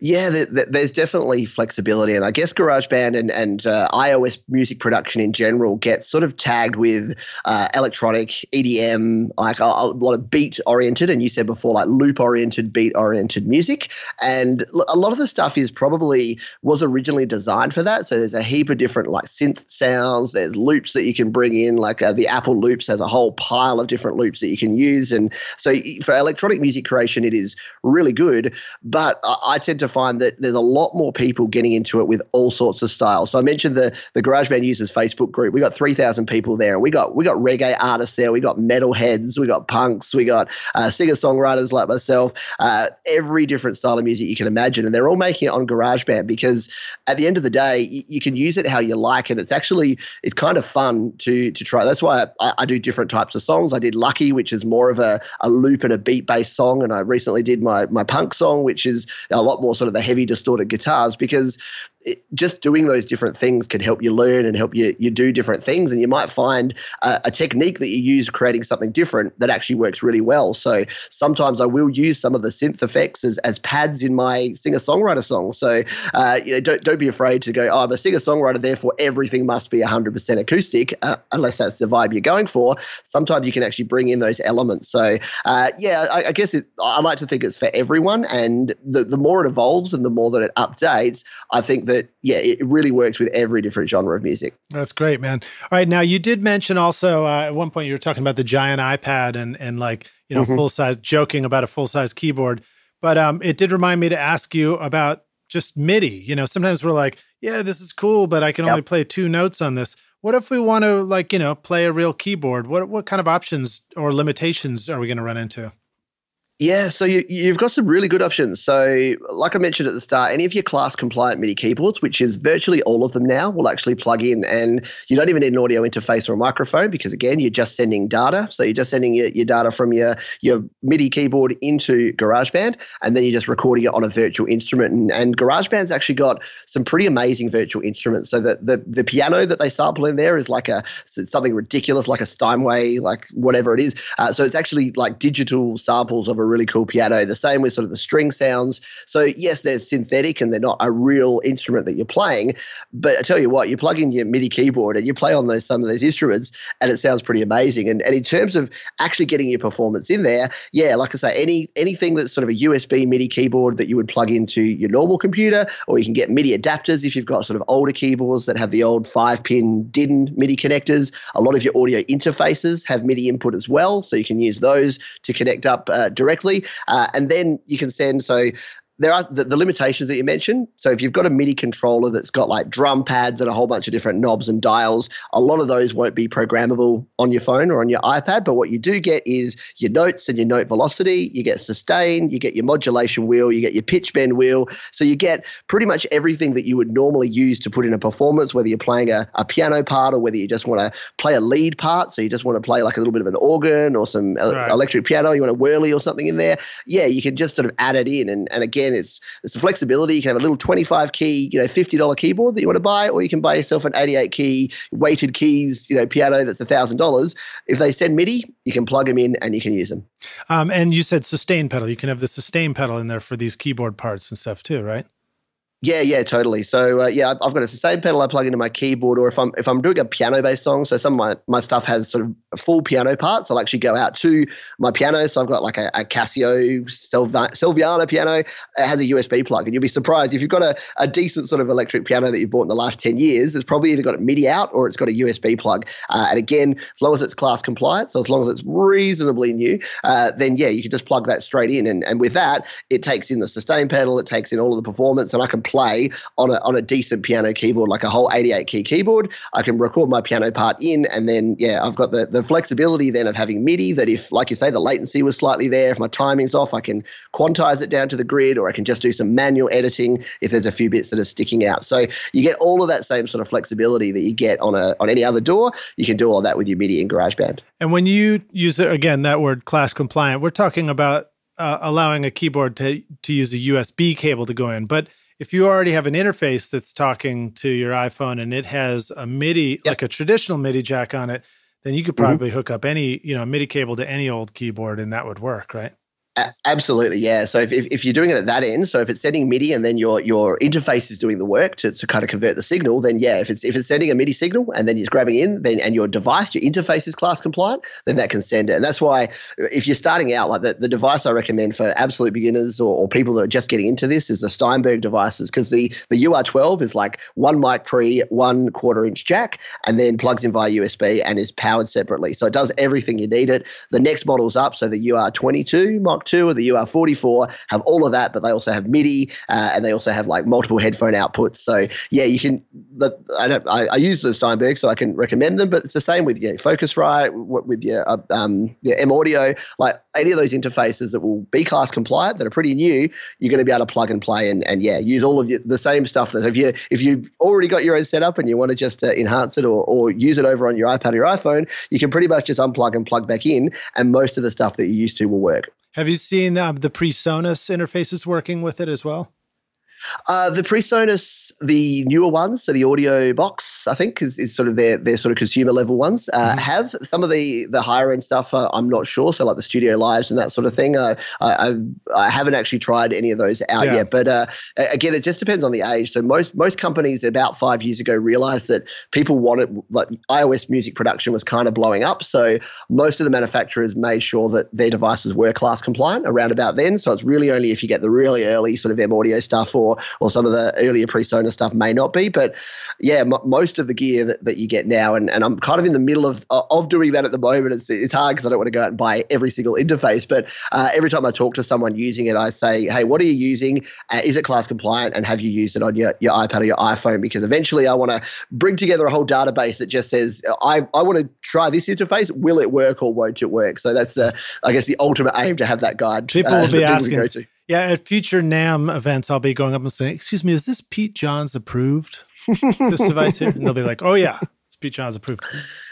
Yeah, th th there's definitely flexibility, and I guess GarageBand and, and uh, iOS music production in general gets sort of tagged with uh, electronic, E D M, like a, a lot of beat-oriented, and you said before, like loop-oriented, beat-oriented music, and a lot of the stuff is probably, was originally designed for that, so there's a heap of different like synth sounds, there's loops that you can bring in, like uh, the Apple loops has a whole pile of different loops that you can use, and so for electronic music creation, it is really good, but I, I tend to find that there's a lot more people getting into it with all sorts of styles. So I mentioned the the GarageBand users Facebook group. We got three thousand people there. We got we got reggae artists there. We got metalheads. We got punks. We got uh, singer songwriters like myself. Uh, every different style of music you can imagine, and they're all making it on GarageBand because at the end of the day, you, you can use it how you like, and it's actually it's kind of fun to to try. That's why I, I do different types of songs. I did Lucky, which is more of a a loop and a beat based song, and I recently did my my punk song, which is a lot more sort of the heavy distorted guitars, because it, just doing those different things can help you learn and help you you do different things, and you might find a, a technique that you use creating something different that actually works really well. So sometimes I will use some of the synth effects as, as pads in my singer-songwriter song. So uh, you know, don't, don't be afraid to go, oh, I'm a singer-songwriter, therefore everything must be one hundred percent acoustic, uh, unless that's the vibe you're going for. Sometimes you can actually bring in those elements. So uh, yeah, I, I guess it, I like to think it's for everyone, and the, the more it evolves and the more that it updates, I think that, yeah, it really works with every different genre of music. That's great, man. All right. Now, you did mention also uh, at one point you were talking about the giant iPad and, and like, you know, mm-hmm. full size, joking about a full size keyboard. But um, it did remind me to ask you about just MIDI. You know, sometimes we're like, yeah, this is cool, but I can yep. only play two notes on this. What if we want to, like, you know, play a real keyboard? What what kind of options or limitations are we going to run into? Yeah, so you, you've got some really good options. So like I mentioned at the start, any of your class-compliant MIDI keyboards, which is virtually all of them now, will actually plug in. And you don't even need an audio interface or a microphone because, again, you're just sending data. So you're just sending your, your data from your, your MIDI keyboard into GarageBand, and then you're just recording it on a virtual instrument. And, and GarageBand's actually got some pretty amazing virtual instruments. So that the, the piano that they sample in there is like a something ridiculous, like a Steinway, like whatever it is. Uh, so it's actually like digital samples of a really cool piano. The same with sort of the string sounds. So yes, they're synthetic and they're not a real instrument that you're playing, but I tell you what, you plug in your MIDI keyboard and you play on those some of those instruments and it sounds pretty amazing. And, and in terms of actually getting your performance in there, yeah, like I say, any anything that's sort of a U S B MIDI keyboard that you would plug into your normal computer, or you can get MIDI adapters if you've got sort of older keyboards that have the old five-pin D I N MIDI connectors. A lot of your audio interfaces have MIDI input as well, so you can use those to connect up uh, directly. Uh, and then you can send, so there are the, the limitations that you mentioned. So if you've got a MIDI controller that's got like drum pads and a whole bunch of different knobs and dials, a lot of those won't be programmable on your phone or on your iPad. But what you do get is your notes and your note velocity, you get sustain, you get your modulation wheel, you get your pitch bend wheel. So you get pretty much everything that you would normally use to put in a performance, whether you're playing a, a piano part or whether you just want to play a lead part. So you just want to play like a little bit of an organ or some el- right. electric piano, you want a whirly or something in there. Yeah, you can just sort of add it in. And, and again, And it's it's the flexibility. You can have a little twenty-five key, you know, fifty dollar keyboard that you want to buy, or you can buy yourself an eighty-eight key weighted keys, you know, piano that's a thousand dollars. If they send MIDI, you can plug them in and you can use them. Um, and you said sustain pedal. You can have the sustain pedal in there for these keyboard parts and stuff too, right? Yeah, yeah, totally. So uh, yeah, I've got a sustain pedal I plug into my keyboard, or if I'm if I'm doing a piano-based song, so some of my, my stuff has sort of full piano parts. I'll actually go out to my piano. So I've got like a, a Casio Silviana piano. It has a U S B plug, and you'll be surprised if you've got a, a decent sort of electric piano that you've bought in the last ten years. It's probably either got a MIDI out or it's got a U S B plug. Uh, and again, as long as it's class compliant, so as long as it's reasonably new, uh, then yeah, you can just plug that straight in, and and with that, it takes in the sustain pedal, it takes in all of the performance, and I can play on a on a decent piano keyboard, like a whole eighty-eight key keyboard. I can record my piano part in, and then yeah, I've got the, the flexibility then of having MIDI, that if, like you say, the latency was slightly there, if my timing's off, I can quantize it down to the grid, or I can just do some manual editing if there's a few bits that are sticking out. So you get all of that same sort of flexibility that you get on a on any other door. You can do all that with your MIDI in GarageBand. And when you use it, again, that word class compliant, we're talking about uh, allowing a keyboard to to use a U S B cable to go in, but if you already have an interface that's talking to your iPhone and it has a MIDI, yep. like a traditional MIDI jack on it, then you could probably mm-hmm. hook up any, you know, MIDI cable to any old keyboard and that would work, right? Absolutely, yeah. So if, if if you're doing it at that end, so if it's sending MIDI and then your your interface is doing the work to, to kind of convert the signal, then yeah, if it's if it's sending a MIDI signal and then you're grabbing in, then and your device, your interface is class compliant, then that can send it. And that's why if you're starting out, like the, the device I recommend for absolute beginners or, or people that are just getting into this is the Steinberg devices, because the, the U R twelve is like one mic pre, one quarter inch jack, and then plugs in via U S B and is powered separately. So it does everything you need it. The next model's up, so the U R twenty-two mic two or the U R forty-four have all of that, but they also have MIDI uh, and they also have like multiple headphone outputs. So yeah, you can. The, I don't. I, I use the Steinberg, so I can recommend them. But it's the same with your know, Focusrite, with your um your M Audio, like any of those interfaces that will be class compliant that are pretty new. You're going to be able to plug and play and and yeah, use all of your, the same stuff that if you if you've already got your own setup and you want to just uh, enhance it or or use it over on your iPad or your iPhone, you can pretty much just unplug and plug back in, and most of the stuff that you're used to will work. Have you seen um, the PreSonus interfaces working with it as well? Uh, the PreSonus, the newer ones, so the Audiobox, I think, is, is sort of their their sort of consumer level ones. Uh, mm-hmm. Have some of the the higher end stuff? Uh, I'm not sure. So like the Studio Lives and that sort of thing. Uh, I I've, I haven't actually tried any of those out yeah. yet. But uh, again, it just depends on the age. So most most companies about five years ago realized that people wanted like iOS music production was kind of blowing up. So most of the manufacturers made sure that their devices were class compliant around about then. So it's really only if you get the really early sort of M Audio stuff or or or some of the earlier PreSonus stuff may not be. But yeah, m- most of the gear that, that you get now, and, and I'm kind of in the middle of of doing that at the moment. It's it's hard because I don't want to go out and buy every single interface. But uh, every time I talk to someone using it, I say, hey, what are you using? Uh, is it class compliant? And have you used it on your, your iPad or your iPhone? Because eventually I want to bring together a whole database that just says, I, I want to try this interface. Will it work or won't it work? So that's, uh, I guess, the ultimate aim to have that guide. People will uh, be asking. Yeah, at future NAMM events, I'll be going up and saying, excuse me, is this Pete Johns approved, this device here? And they'll be like, oh, yeah. Pete Johns approved.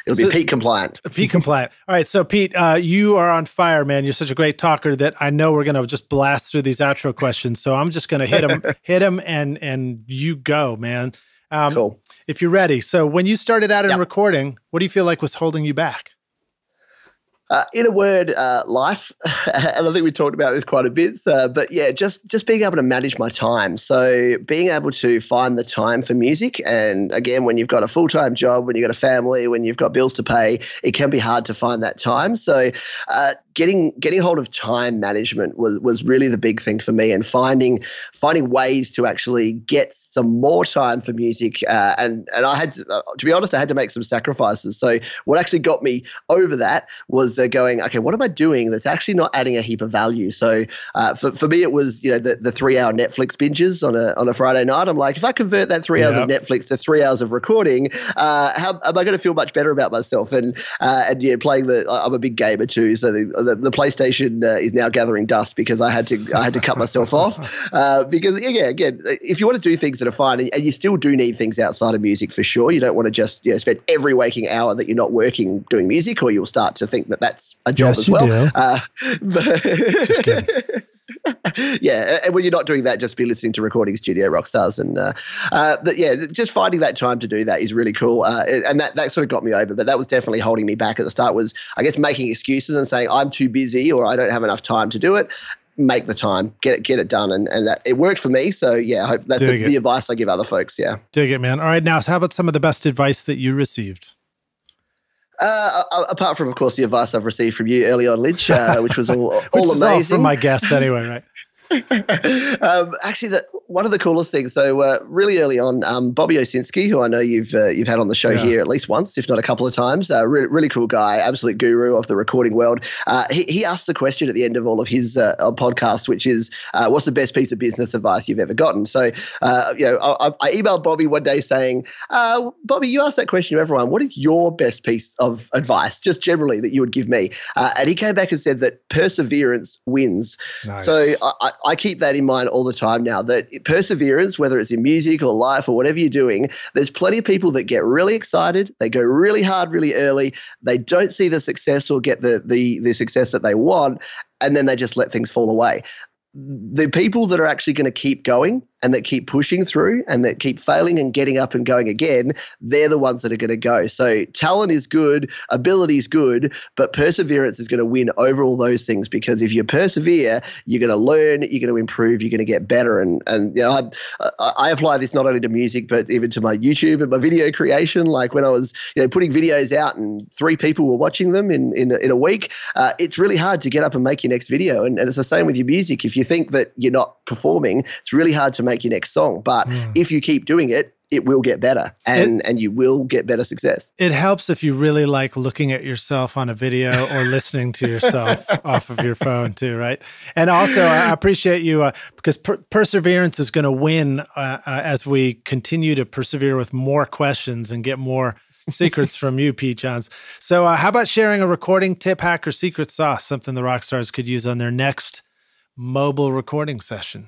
It'll so, be Pete compliant. Pete compliant. All right. So, Pete, uh, you are on fire, man. You're such a great talker that I know we're going to just blast through these outro questions. So I'm just going to hit them, hit them, and and you go, man. Um, cool. If you're ready. So when you started out in yep. recording, what do you feel like was holding you back? Uh, in a word, uh, life, and I think we talked about this quite a bit, so, but yeah, just just being able to manage my time. So being able to find the time for music, and again, when you've got a full-time job, when you've got a family, when you've got bills to pay, it can be hard to find that time. So uh, getting getting hold of time management was was really the big thing for me, and finding finding ways to actually get some more time for music. Uh, and, and I had to, uh, to be honest, I had to make some sacrifices. So what actually got me over that was they're going, okay, what am I doing that's actually not adding a heap of value? So uh, for, for me, it was, you know, the, the three-hour Netflix binges on a on a Friday night. I'm like, if I convert that three yep. hours of Netflix to three hours of recording, uh, how am I going to feel much better about myself? And, uh, and yeah, playing the – I'm a big gamer too, so the the, the PlayStation uh, is now gathering dust because I had to I had to cut myself off. Uh, because, yeah, again, if you want to do things that are fine, and, and you still do need things outside of music for sure. You don't want to just, you know, spend every waking hour that you're not working doing music, or you'll start to think that that's a job yes, as well. Uh, but just kidding. Yeah, and when you're not doing that, just be listening to Recording Studio Rockstars, and uh, uh, but yeah, just finding that time to do that is really cool, uh, and that, that sort of got me over. But that was definitely holding me back at the start. Was, I guess, making excuses and saying I'm too busy or I don't have enough time to do it. Make the time, get it, get it done, and and that it worked for me. So yeah, I hope that's the, the advice I give other folks. Yeah, dig it, man. All right, now, so how about some of the best advice that you received? Uh, apart from, of course, the advice I've received from you early on, Lij, uh, which was all, all which is amazing. All from my guests anyway, right? um, actually, the, one of the coolest things, so uh, really early on, um, Bobby Osinski, who I know you've uh, you've had on the show yeah. here at least once, if not a couple of times, uh, re- really cool guy, absolute guru of the recording world. Uh, he, he asked the question at the end of all of his uh, podcasts, which is, uh, what's the best piece of business advice you've ever gotten? So, uh, you know, I, I emailed Bobby one day saying, uh, Bobby, you asked that question to everyone. What is your best piece of advice, just generally, that you would give me? Uh, and he came back and said that perseverance wins. Nice. So I, I keep that in mind all the time now, that perseverance, whether it's in music or life or whatever you're doing, there's plenty of people that get really excited. They go really hard, really early. They don't see the success or get the the, the success that they want, and then they just let things fall away. The people that are actually going to keep going and that keep pushing through and that keep failing and getting up and going again, they're the ones that are going to go. So talent is good, ability is good, but perseverance is going to win over all those things, because if you persevere, you're going to learn, you're going to improve, you're going to get better. And, and you know, I, I apply this not only to music, but even to my YouTube and my video creation. Like when I was, you know, putting videos out and three people were watching them in, in, in a week, uh, it's really hard to get up and make your next video. And, and it's the same with your music. If you think that you're not performing, it's really hard to make your next song. But mm. if you keep doing it, it will get better, and it, and you will get better success. It helps if you really like looking at yourself on a video or listening to yourself off of your phone too, right? And also, I appreciate you uh, because per- perseverance is going to win uh, uh, as we continue to persevere with more questions and get more secrets from you, Pete Johns. So uh, how about sharing a recording tip, hack, or secret sauce, something the Rockstars could use on their next mobile recording session?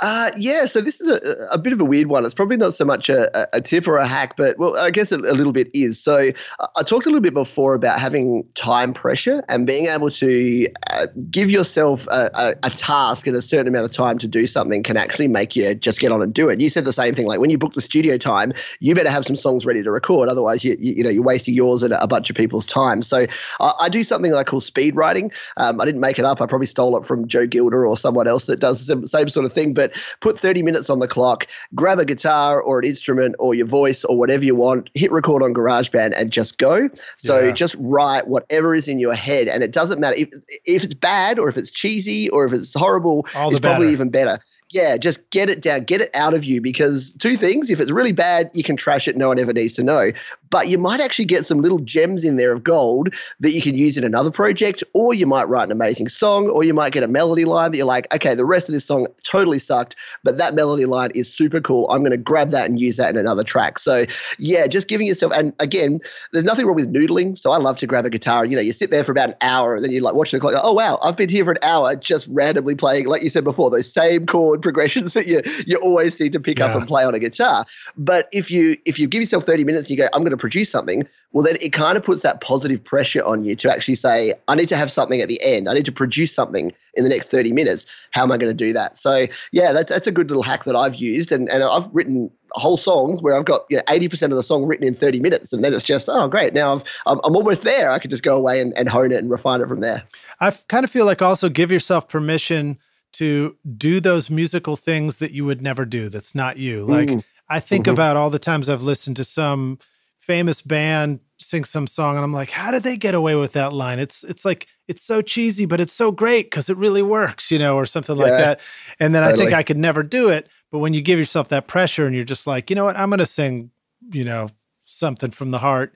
Uh, yeah, so this is a, a bit of a weird one. It's probably not so much a, a tip or a hack, but, well, I guess a, a little bit is. So I talked a little bit before about having time pressure and being able to uh, give yourself a, a, a task in a certain amount of time to do something can actually make you just get on and do it. You said the same thing, like when you book the studio time, you better have some songs ready to record. Otherwise, you, you, you know, you're wasting yours and a bunch of people's time. So I, I do something I call speed writing. Um, I didn't make it up. I probably stole it from Joe Gilder or someone else that does the same sort of thing, but But put thirty minutes on the clock, grab a guitar or an instrument or your voice or whatever you want, hit record on GarageBand and just go. So yeah. just write whatever is in your head. And it doesn't matter if, if it's bad or if it's cheesy or if it's horrible, all it's probably even better. Yeah, just get it down, get it out of you, because two things: if it's really bad, you can trash it, no one ever needs to know. But you might actually get some little gems in there of gold that you can use in another project, or you might write an amazing song, or you might get a melody line that you're like, okay, the rest of this song totally sucked, but that melody line is super cool. I'm going to grab that and use that in another track. So yeah, just giving yourself, and again, there's nothing wrong with noodling. So I love to grab a guitar, you know, you sit there for about an hour and then you like watch the clock, oh wow, I've been here for an hour just randomly playing, like you said before, those same chord progressions that you you always seem to pick yeah. up and play on a guitar. But if you if you give yourself thirty minutes and you go, I'm going to produce something, well, then it kind of puts that positive pressure on you to actually say, I need to have something at the end. I need to produce something in the next thirty minutes. How am I going to do that? So, yeah, that's, that's a good little hack that I've used. And, and I've written whole songs where I've got, you know, eighty percent of the song written in thirty minutes. And then it's just, oh, great. Now I've, I'm, I'm almost there. I could just go away and, and hone it and refine it from there. I kind of feel like also give yourself permission to do those musical things that you would never do. That's not you. Like mm. I think mm-hmm. about all the times I've listened to some famous band sing some song and I'm like, how did they get away with that line? It's it's like, it's so cheesy, but it's so great because it really works, you know, or something yeah. like that. And then totally. I think I could never do it. But when you give yourself that pressure and you're just like, you know what, I'm going to sing, you know, something from the heart.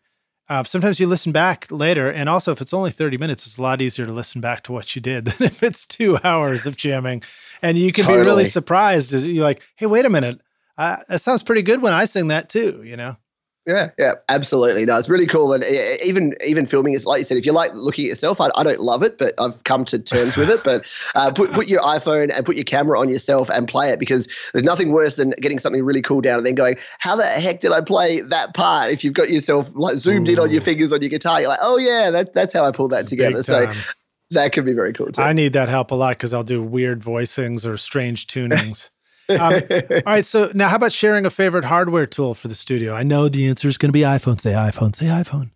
Uh, sometimes you listen back later. And also if it's only thirty minutes, it's a lot easier to listen back to what you did than if it's two hours of jamming. And you can totally. be really surprised. As you're like, hey, wait a minute. Uh, that sounds pretty good when I sing that too, you know? Yeah, yeah, absolutely. No, it's really cool. And even even filming is, like you said, if you like looking at yourself, I, I don't love it, but I've come to terms with it. But uh, put, put your iPhone and put your camera on yourself and play it, because there's nothing worse than getting something really cool down and then going, how the heck did I play that part? If you've got yourself like zoomed Ooh. in on your fingers on your guitar, you're like, oh yeah, that, that's how I pulled that it's together. So that could be very cool too. I need that help a lot because I'll do weird voicings or strange tunings. um, all right. So now how about sharing a favorite hardware tool for the studio? I know the answer is going to be iPhone. Say iPhone, say iPhone.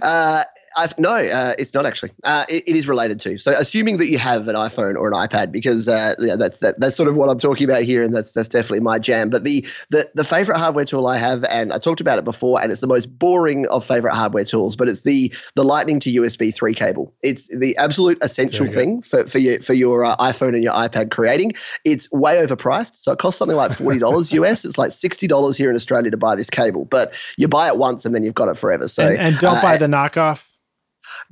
uh, I've, no, uh, it's not actually. Uh, it, it is related to. So assuming that you have an iPhone or an iPad, because uh, yeah, that's that, that's sort of what I'm talking about here, and that's that's definitely my jam. But the, the the favorite hardware tool I have, and I talked about it before, and it's the most boring of favorite hardware tools, but it's the the Lightning to U S B three cable. It's the absolute essential thing for for your for your uh, iPhone and your iPad creating. It's way over. Priced, so it costs something like forty dollars U S. It's like sixty dollars here in Australia to buy this cable, but you buy it once and then you've got it forever. So and, and don't uh, buy the knockoff.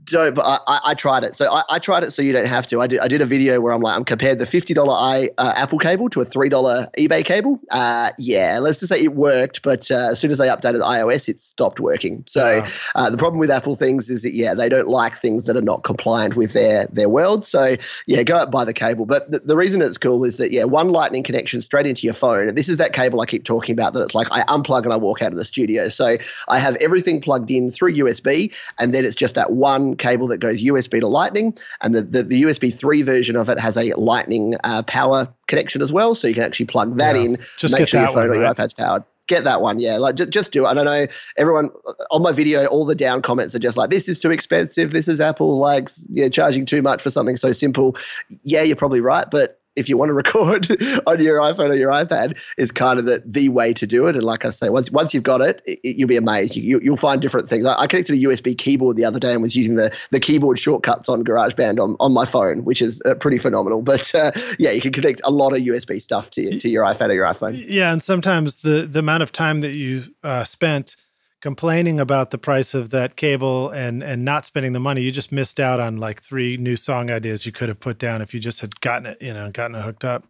Don't, but I, I tried it. So I, I tried it so you don't have to. I did, I did a video where I'm like, I'm compared the fifty dollar I, uh, Apple cable to a three dollar eBay cable. Uh, yeah, let's just say it worked, but uh, as soon as they updated iOS, it stopped working. So wow. uh, the problem with Apple things is that, yeah, they don't like things that are not compliant with their, their world. So yeah, go out and buy the cable. But th the reason it's cool is that, yeah, one lightning connection straight into your phone. And this is that cable I keep talking about that it's like I unplug and I walk out of the studio. So I have everything plugged in through U S B, and then it's just that one cable that goes U S B to Lightning, and the, the, the U S B three version of it has a Lightning uh, power connection as well, so you can actually plug that yeah. in, just make sure your phone one, or your right? iPad's powered. Get that one, yeah. Like, just, just do it. I don't know. Everyone on my video, all the down comments are just like, "This is too expensive. This is Apple, like, yeah, charging too much for something so simple." Yeah, you're probably right, but if you want to record on your iPhone or your iPad, is kind of the, the way to do it. And like I say, once once you've got it, it, it you'll be amazed. You, you'll find different things. I, I connected a U S B keyboard the other day and was using the, the keyboard shortcuts on GarageBand on, on my phone, which is uh, pretty phenomenal. But uh, yeah, you can connect a lot of U S B stuff to, to your iPad or your iPhone. Yeah, and sometimes the, the amount of time that you uh, spent complaining about the price of that cable and and not spending the money, you just missed out on like three new song ideas you could have put down if you just had gotten it, you know, gotten it hooked up.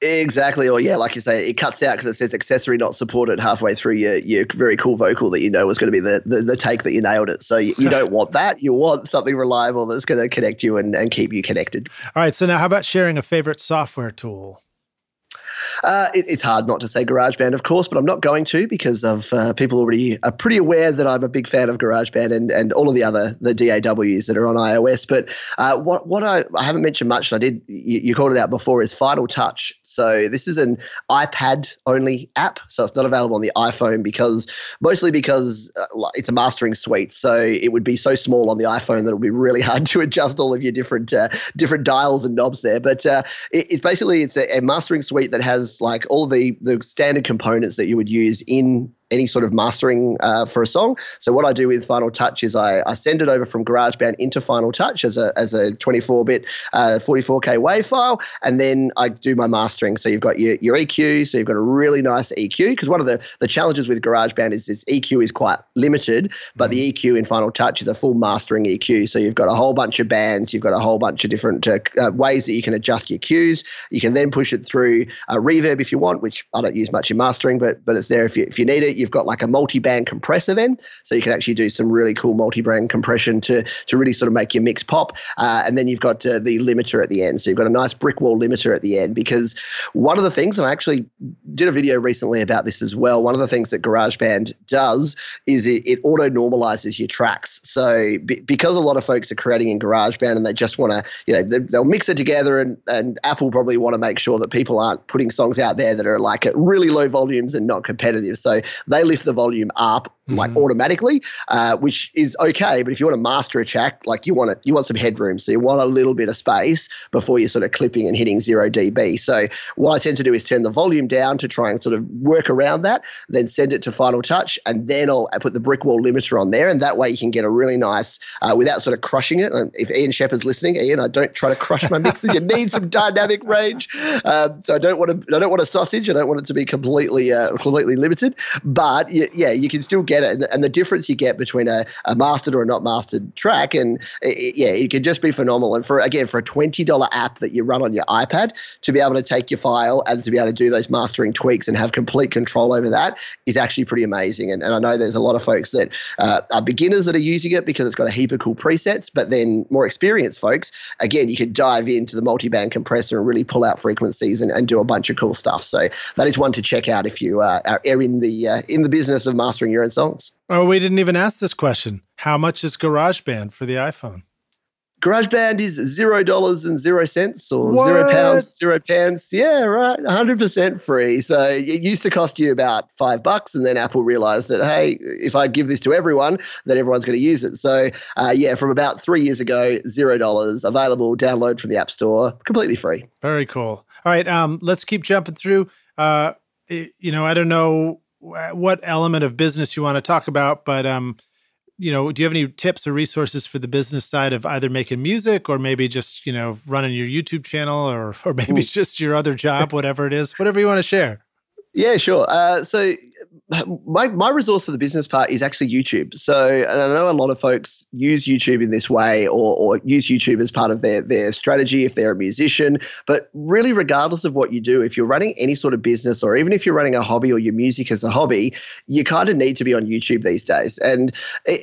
Exactly. Or yeah, like you say, it cuts out because it says accessory not supported halfway through your, your very cool vocal that you know was going to be the, the, the take that you nailed it. So you, you don't want that. You want something reliable that's going to connect you and, and keep you connected. All right. So now how about sharing a favorite software tool? Uh, it, it's hard not to say GarageBand, of course, but I'm not going to because of uh, people already are pretty aware that I'm a big fan of GarageBand and, and all of the other the D A Ws that are on iOS. But uh, what what I, I haven't mentioned much, and I did you, you called it out before, is Final Touch. So this is an iPad only app, so it's not available on the iPhone because mostly because uh, it's a mastering suite. So it would be so small on the iPhone that it'll be really hard to adjust all of your different uh, different dials and knobs there. But uh, it, it's basically it's a, a mastering suite that has like all the, the standard components that you would use in any sort of mastering uh, for a song. So what I do with Final Touch is I, I send it over from GarageBand into Final Touch as a as a twenty-four bit uh, forty-four K WAV file, and then I do my mastering. So you've got your, your E Q, so you've got a really nice E Q, because one of the, the challenges with GarageBand is its E Q is quite limited, but the E Q in Final Touch is a full mastering E Q. So you've got a whole bunch of bands, you've got a whole bunch of different uh, uh, ways that you can adjust your cues. You can then push it through a reverb if you want, which I don't use much in mastering, but but it's there if you, if you need it. You've got like a multi-band compressor then, so you can actually do some really cool multi-band compression to to really sort of make your mix pop. Uh, and then you've got uh, the limiter at the end, so you've got a nice brick wall limiter at the end, because one of the things, and I actually did a video recently about this as well, one of the things that GarageBand does is it, it auto-normalizes your tracks. So b- because a lot of folks are creating in GarageBand and they just want to, you know, they, they'll mix it together, and, and Apple probably want to make sure that people aren't putting songs out there that are like at really low volumes and not competitive. So they lift the volume up like automatically, uh, which is okay. But if you want to master a track, like you want to, you want some headroom. So you want a little bit of space before you're sort of clipping and hitting zero D B. So what I tend to do is turn the volume down to try and sort of work around that, then send it to Final Touch, and then I'll I put the brick wall limiter on there. And that way you can get a really nice, uh, without sort of crushing it. And if Ian Shepherd's listening, Ian, I don't try to crush my mixes. You need some dynamic range. Um, so I don't want to, I don't want a sausage. I don't want it to be completely, uh, completely limited. But yeah, you can still get it, and the difference you get between a, a mastered or a not mastered track, and it, yeah, it can just be phenomenal. And for again, for a twenty dollars app that you run on your iPad, to be able to take your file and to be able to do those mastering tweaks and have complete control over that is actually pretty amazing. And, and I know there's a lot of folks that uh, are beginners that are using it because it's got a heap of cool presets, but then more experienced folks, again, you could dive into the multi-band compressor and really pull out frequencies and, and do a bunch of cool stuff. So that is one to check out if you uh, are in the uh, in the business of mastering your own song. Oh, we didn't even ask this question. How much is GarageBand for the iPhone? GarageBand is zero dollars and zero cents, or what? zero pounds, zero pence. Yeah, right. A hundred percent free. So it used to cost you about five bucks, and then Apple realized that hey, if I give this to everyone, then everyone's going to use it. So uh, yeah, from about three years ago, zero dollars available. Download from the App Store, completely free. Very cool. All right, um, let's keep jumping through. Uh, you know, I don't know what element of business you want to talk about, but, um, you know, do you have any tips or resources for the business side of either making music or maybe just, you know, running your YouTube channel or, or maybe Ooh. just your other job, whatever it is, whatever you want to share? Yeah, sure. Uh, so my my resource for the business part is actually YouTube. So, and I know a lot of folks use YouTube in this way, or, or use YouTube as part of their, their strategy if they're a musician. But really, regardless of what you do, if you're running any sort of business, or even if you're running a hobby or your music as a hobby, you kind of need to be on YouTube these days. And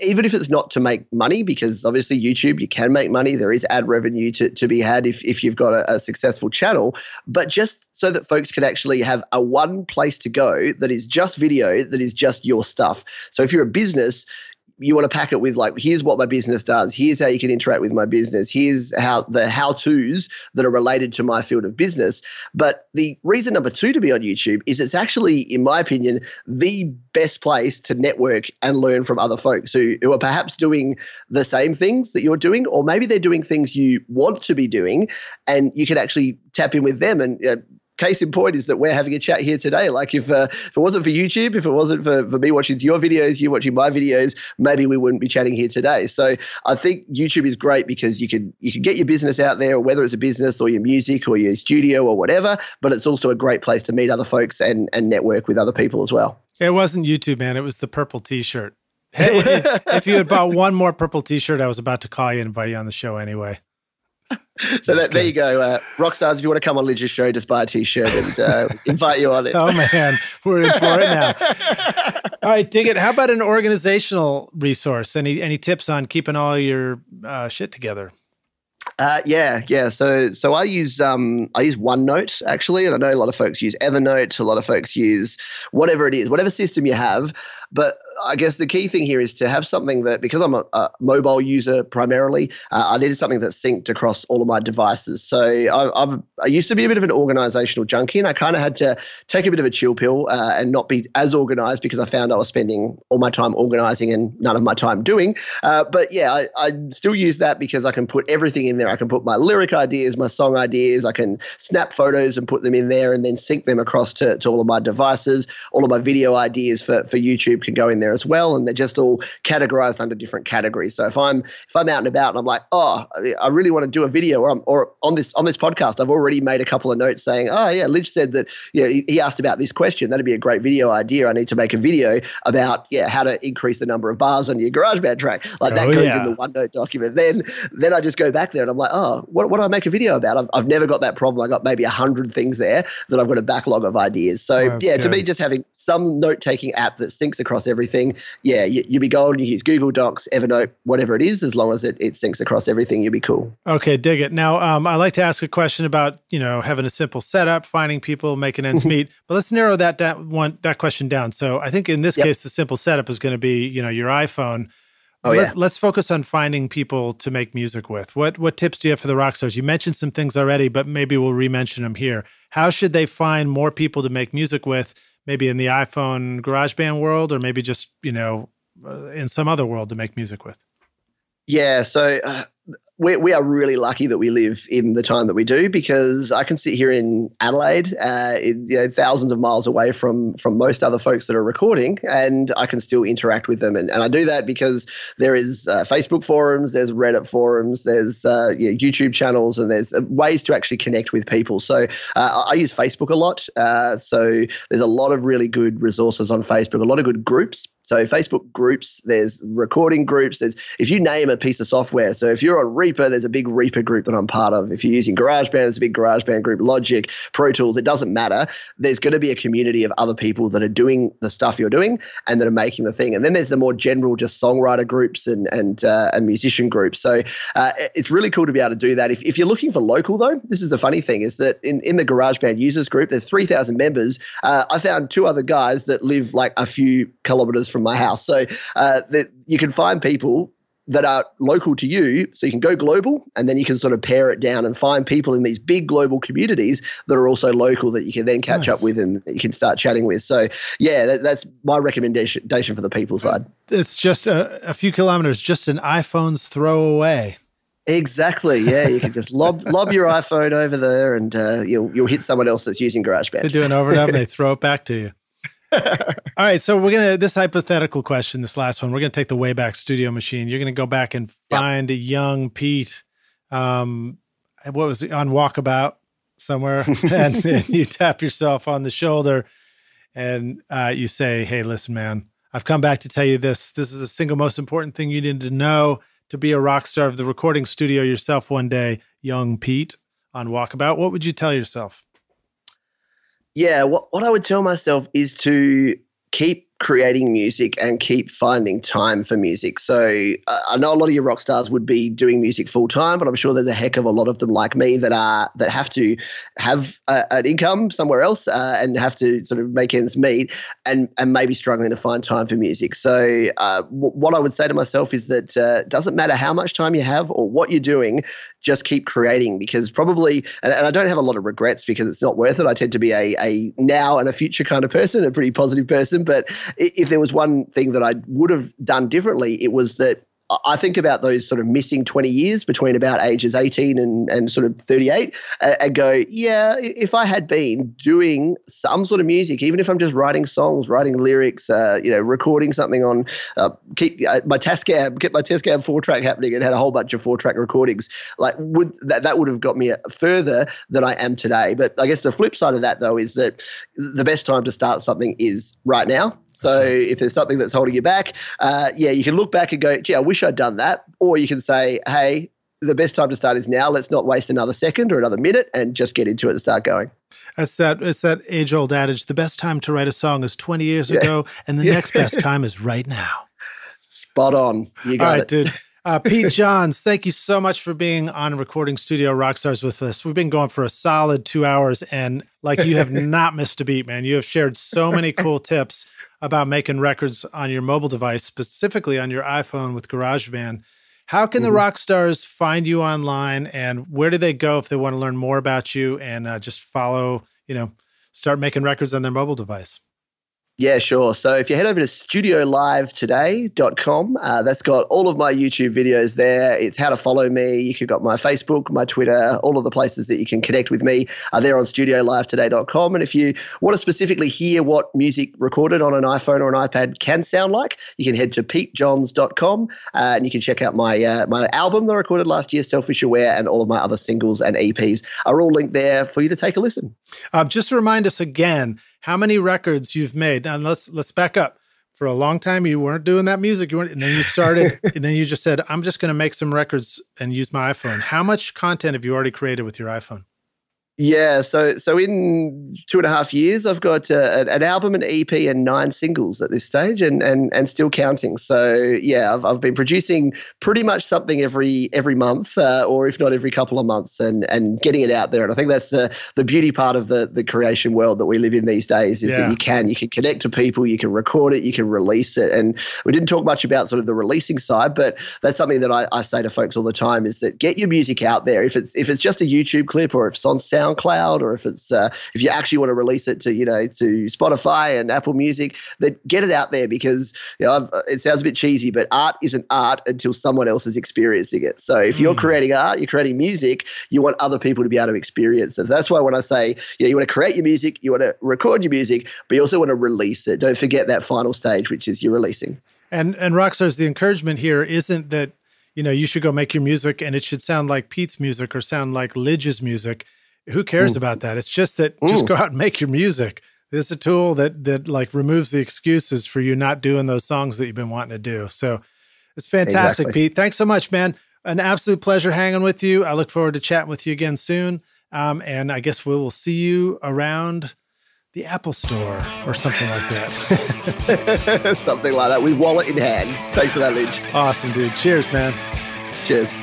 even if it's not to make money, because obviously YouTube, you can make money. There is ad revenue to, to be had if, if you've got a, a successful channel. But just so that folks could actually have a one place to go that is just video, that is just your stuff. So if you're a business, you want to pack it with like, here's what my business does. Here's how you can interact with my business. Here's how the how-tos that are related to my field of business. But the reason number two to be on YouTube is it's actually, in my opinion, the best place to network and learn from other folks who, who are perhaps doing the same things that you're doing, or maybe they're doing things you want to be doing, and you can actually tap in with them. And you know, case in point is that we're having a chat here today. Like if uh, if it wasn't for YouTube, if it wasn't for, for me watching your videos, you watching my videos, maybe we wouldn't be chatting here today. So I think YouTube is great because you can you can get your business out there, whether it's a business or your music or your studio or whatever, but it's also a great place to meet other folks and, and network with other people as well. It wasn't YouTube, man. It was the purple T-shirt. Hey, if you had bought one more purple T-shirt, I was about to call you and invite you on the show anyway. So that, there you go. Uh, Rockstars, if you want to come on Lij's show, just buy a T-shirt and uh, invite you on it. Oh, man. We're in for it now. All right, dig it. How about an organizational resource? Any any tips on keeping all your uh, shit together? Uh, yeah, yeah. So, so I use um, I use OneNote actually, and I know a lot of folks use Evernote. A lot of folks use whatever it is, whatever system you have. But I guess the key thing here is to have something that, because I'm a, a mobile user primarily, uh, I needed something that's synced across all of my devices. So I, I've, I used to be a bit of an organizational junkie, and I kind of had to take a bit of a chill pill uh, and not be as organized because I found I was spending all my time organizing and none of my time doing. Uh, but yeah, I, I still use that because I can put everything in there there. I can put my lyric ideas, my song ideas. I can snap photos and put them in there and then sync them across to, to all of my devices. All of my video ideas for, for YouTube can go in there as well. And they're just all categorized under different categories. So if I'm if I'm out and about and I'm like, oh, I really want to do a video, or, I'm, or on this on this podcast, I've already made a couple of notes saying, oh, yeah, Lij said that, you know, he, he asked about this question. That'd be a great video idea. I need to make a video about, yeah, how to increase the number of bars on your GarageBand track. Like that oh, goes yeah. in the OneNote document. Then then I just go back there and I'm like, oh, what, what do I make a video about? I've, I've never got that problem. I got maybe one hundred things there that I've got a backlog of ideas. So, oh, yeah, good. To me, just having some note-taking app that syncs across everything, yeah, you, you'll be golden. You use Google Docs, Evernote, whatever it is, as long as it, it syncs across everything, you'll be cool. Okay, dig it. Now, um, I like to ask a question about, you know, having a simple setup, finding people, making ends meet. But let's narrow that down, one, that question down. So I think in this yep. case, the simple setup is going to be, you know, your iPhone. Oh, let's, yeah. let's focus on finding people to make music with. What what tips do you have for the rockstars? You mentioned some things already, but maybe we'll re-mention them here. How should they find more people to make music with, maybe in the iPhone GarageBand world, or maybe just, you know, in some other world to make music with? Yeah, so uh, we, we are really lucky that we live in the time that we do, because I can sit here in Adelaide, uh, in, you know, thousands of miles away from from most other folks that are recording, and I can still interact with them. And, and I do that because there is uh, Facebook forums, there's Reddit forums, there's uh, you know, YouTube channels, and there's ways to actually connect with people. So uh, I use Facebook a lot. Uh, so there's a lot of really good resources on Facebook, a lot of good groups. So Facebook groups, there's recording groups, there's if you name a piece of software. So if you're on Reaper, there's a big Reaper group that I'm part of. If you're using GarageBand, there's a big GarageBand group, Logic, Pro Tools, it doesn't matter. There's going to be a community of other people that are doing the stuff you're doing and that are making the thing. And then there's the more general just songwriter groups and and, uh, and musician groups. So uh, it's really cool to be able to do that. If, if you're looking for local though, this is the funny thing is that in, in the GarageBand users group, there's three thousand members. Uh, I found two other guys that live like a few kilometers from from my house. So uh, that you can find people that are local to you. So you can go global, and then you can sort of pare it down and find people in these big global communities that are also local that you can then catch nice. up with and that you can start chatting with. So yeah, that, that's my recommendation for the people side. It's just a, a few kilometers, just an iPhone's throw away. Exactly. Yeah, you can just lob lob your iPhone over there, and uh, you'll you'll hit someone else that's using GarageBand. They do an overdub, they throw it back to you. All right, so we're gonna this hypothetical question, this last one. We're gonna take the Wayback Studio machine. You're gonna go back and find yep. a young Pete. Um, what was it, on Walkabout somewhere, and, and you tap yourself on the shoulder, and uh, you say, "Hey, listen, man, I've come back to tell you this. This is the single most important thing you need to know to be a rock star of the recording studio yourself one day, young Pete on Walkabout." What would you tell yourself? Yeah, what, what I would tell myself is to keep creating music and keep finding time for music. So uh, I know a lot of your rock stars would be doing music full time, but I'm sure there's a heck of a lot of them like me that are that have to have a, an income somewhere else uh, and have to sort of make ends meet, and and maybe struggling to find time for music. So uh, w what I would say to myself is that it uh, doesn't matter how much time you have or what you're doing, just keep creating, because probably, and, and I don't have a lot of regrets because it's not worth it. I tend to be a a now and a future kind of person, a pretty positive person, but if there was one thing that I would have done differently, it was that I think about those sort of missing twenty years between about ages eighteen and, and sort of thirty-eight uh, and go, yeah, if I had been doing some sort of music, even if I'm just writing songs, writing lyrics, uh, you know, recording something on uh, keep, uh, my Tascam, kept my Tascam four track happening and had a whole bunch of four track recordings, like would that, that would have got me further than I am today. But I guess the flip side of that, though, is that the best time to start something is right now. So if there's something that's holding you back, uh, yeah, you can look back and go, gee, I wish I'd done that. Or you can say, hey, the best time to start is now. Let's not waste another second or another minute and just get into it and start going. That's that, it's that age-old adage, the best time to write a song is twenty years yeah. ago, and the yeah. next best time is right now. Spot on. You got All right, it. dude. Uh, Pete Johns, thank you so much for being on Recording Studio Rockstars with us. We've been going for a solid two hours, and like you have not missed a beat, man. You have shared so many cool tips about making records on your mobile device, specifically on your iPhone with GarageBand. How can mm. the rock stars find you online, and where do they go if they want to learn more about you and uh, just follow, you know, start making records on their mobile device? Yeah, sure. So if you head over to studio live today dot com, uh, that's got all of my YouTube videos there. It's how to follow me. You've got my Facebook, my Twitter, all of the places that you can connect with me are there on studio live today dot com. And if you want to specifically hear what music recorded on an iPhone or an iPad can sound like, you can head to pete johns dot com uh, and you can check out my uh, my album that I recorded last year, Self(ish) Aware, and all of my other singles and E Ps are all linked there for you to take a listen. Uh, just to remind us again, how many records you've made. And let's let's back up. For a long time, you weren't doing that music. You weren't, and then you started, and then you just said, I'm just going to make some records and use my iPhone. How much content have you already created with your iPhone? Yeah, so so in two and a half years, I've got uh, an album, an E P, and nine singles at this stage, and and and still counting. So yeah, I've I've been producing pretty much something every every month, uh, or if not every couple of months, and and getting it out there. And I think that's the the beauty part of the the creation world that we live in these days is yeah. that you can you can connect to people, you can record it, you can release it. And we didn't talk much about sort of the releasing side, but that's something that I, I say to folks all the time is that get your music out there. If it's if it's just a YouTube clip, or if it's on sound. SoundCloud, or if it's uh, if you actually want to release it to you know to Spotify and Apple Music, then get it out there, because you know I've, it sounds a bit cheesy, but art isn't art until someone else is experiencing it. So if you're mm. creating art, you're creating music, you want other people to be able to experience it. So that's why when I say you know you want to create your music, you want to record your music, but you also want to release it. Don't forget that final stage, which is you're releasing. And and Rockstars, the encouragement here isn't that you know you should go make your music and it should sound like Pete's music or sound like Lij's music. Who cares Ooh. About that? It's just that Ooh. Just go out and make your music. There's a tool that that like removes the excuses for you not doing those songs that you've been wanting to do. So it's fantastic, exactly. Pete. Thanks so much, man. An absolute pleasure hanging with you. I look forward to chatting with you again soon. Um, and I guess we will see you around the Apple Store or something like that. Something like that with wallet in hand. Thanks for that, Lij. Awesome, dude. Cheers, man. Cheers.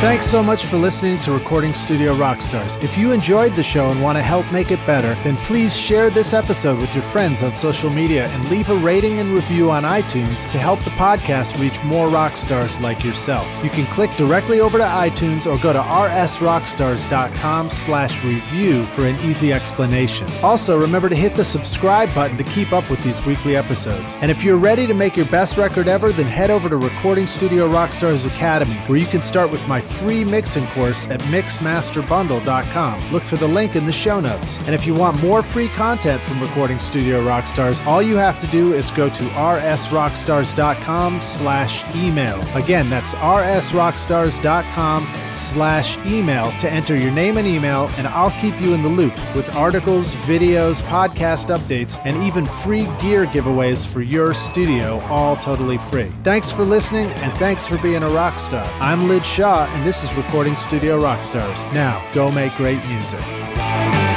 Thanks so much for listening to Recording Studio Rockstars. If you enjoyed the show and want to help make it better, then please share this episode with your friends on social media and leave a rating and review on iTunes to help the podcast reach more rockstars like yourself. You can click directly over to iTunes or go to r s rockstars dot com slash review for an easy explanation. Also, remember to hit the subscribe button to keep up with these weekly episodes. And if you're ready to make your best record ever, then head over to Recording Studio Rockstars Academy, where you can start with my free mixing course at mix master bundle dot com. Look for the link in the show notes. And if you want more free content from Recording Studio Rockstars, all you have to do is go to r s rockstars dot com slash email. Again, that's r s rockstars dot com slash email to enter your name and email, and I'll keep you in the loop with articles, videos, podcast updates, and even free gear giveaways for your studio, all totally free. Thanks for listening, and thanks for being a rock star. I'm Lij Shaw, and this is Recording Studio Rockstars. Now, go make great music.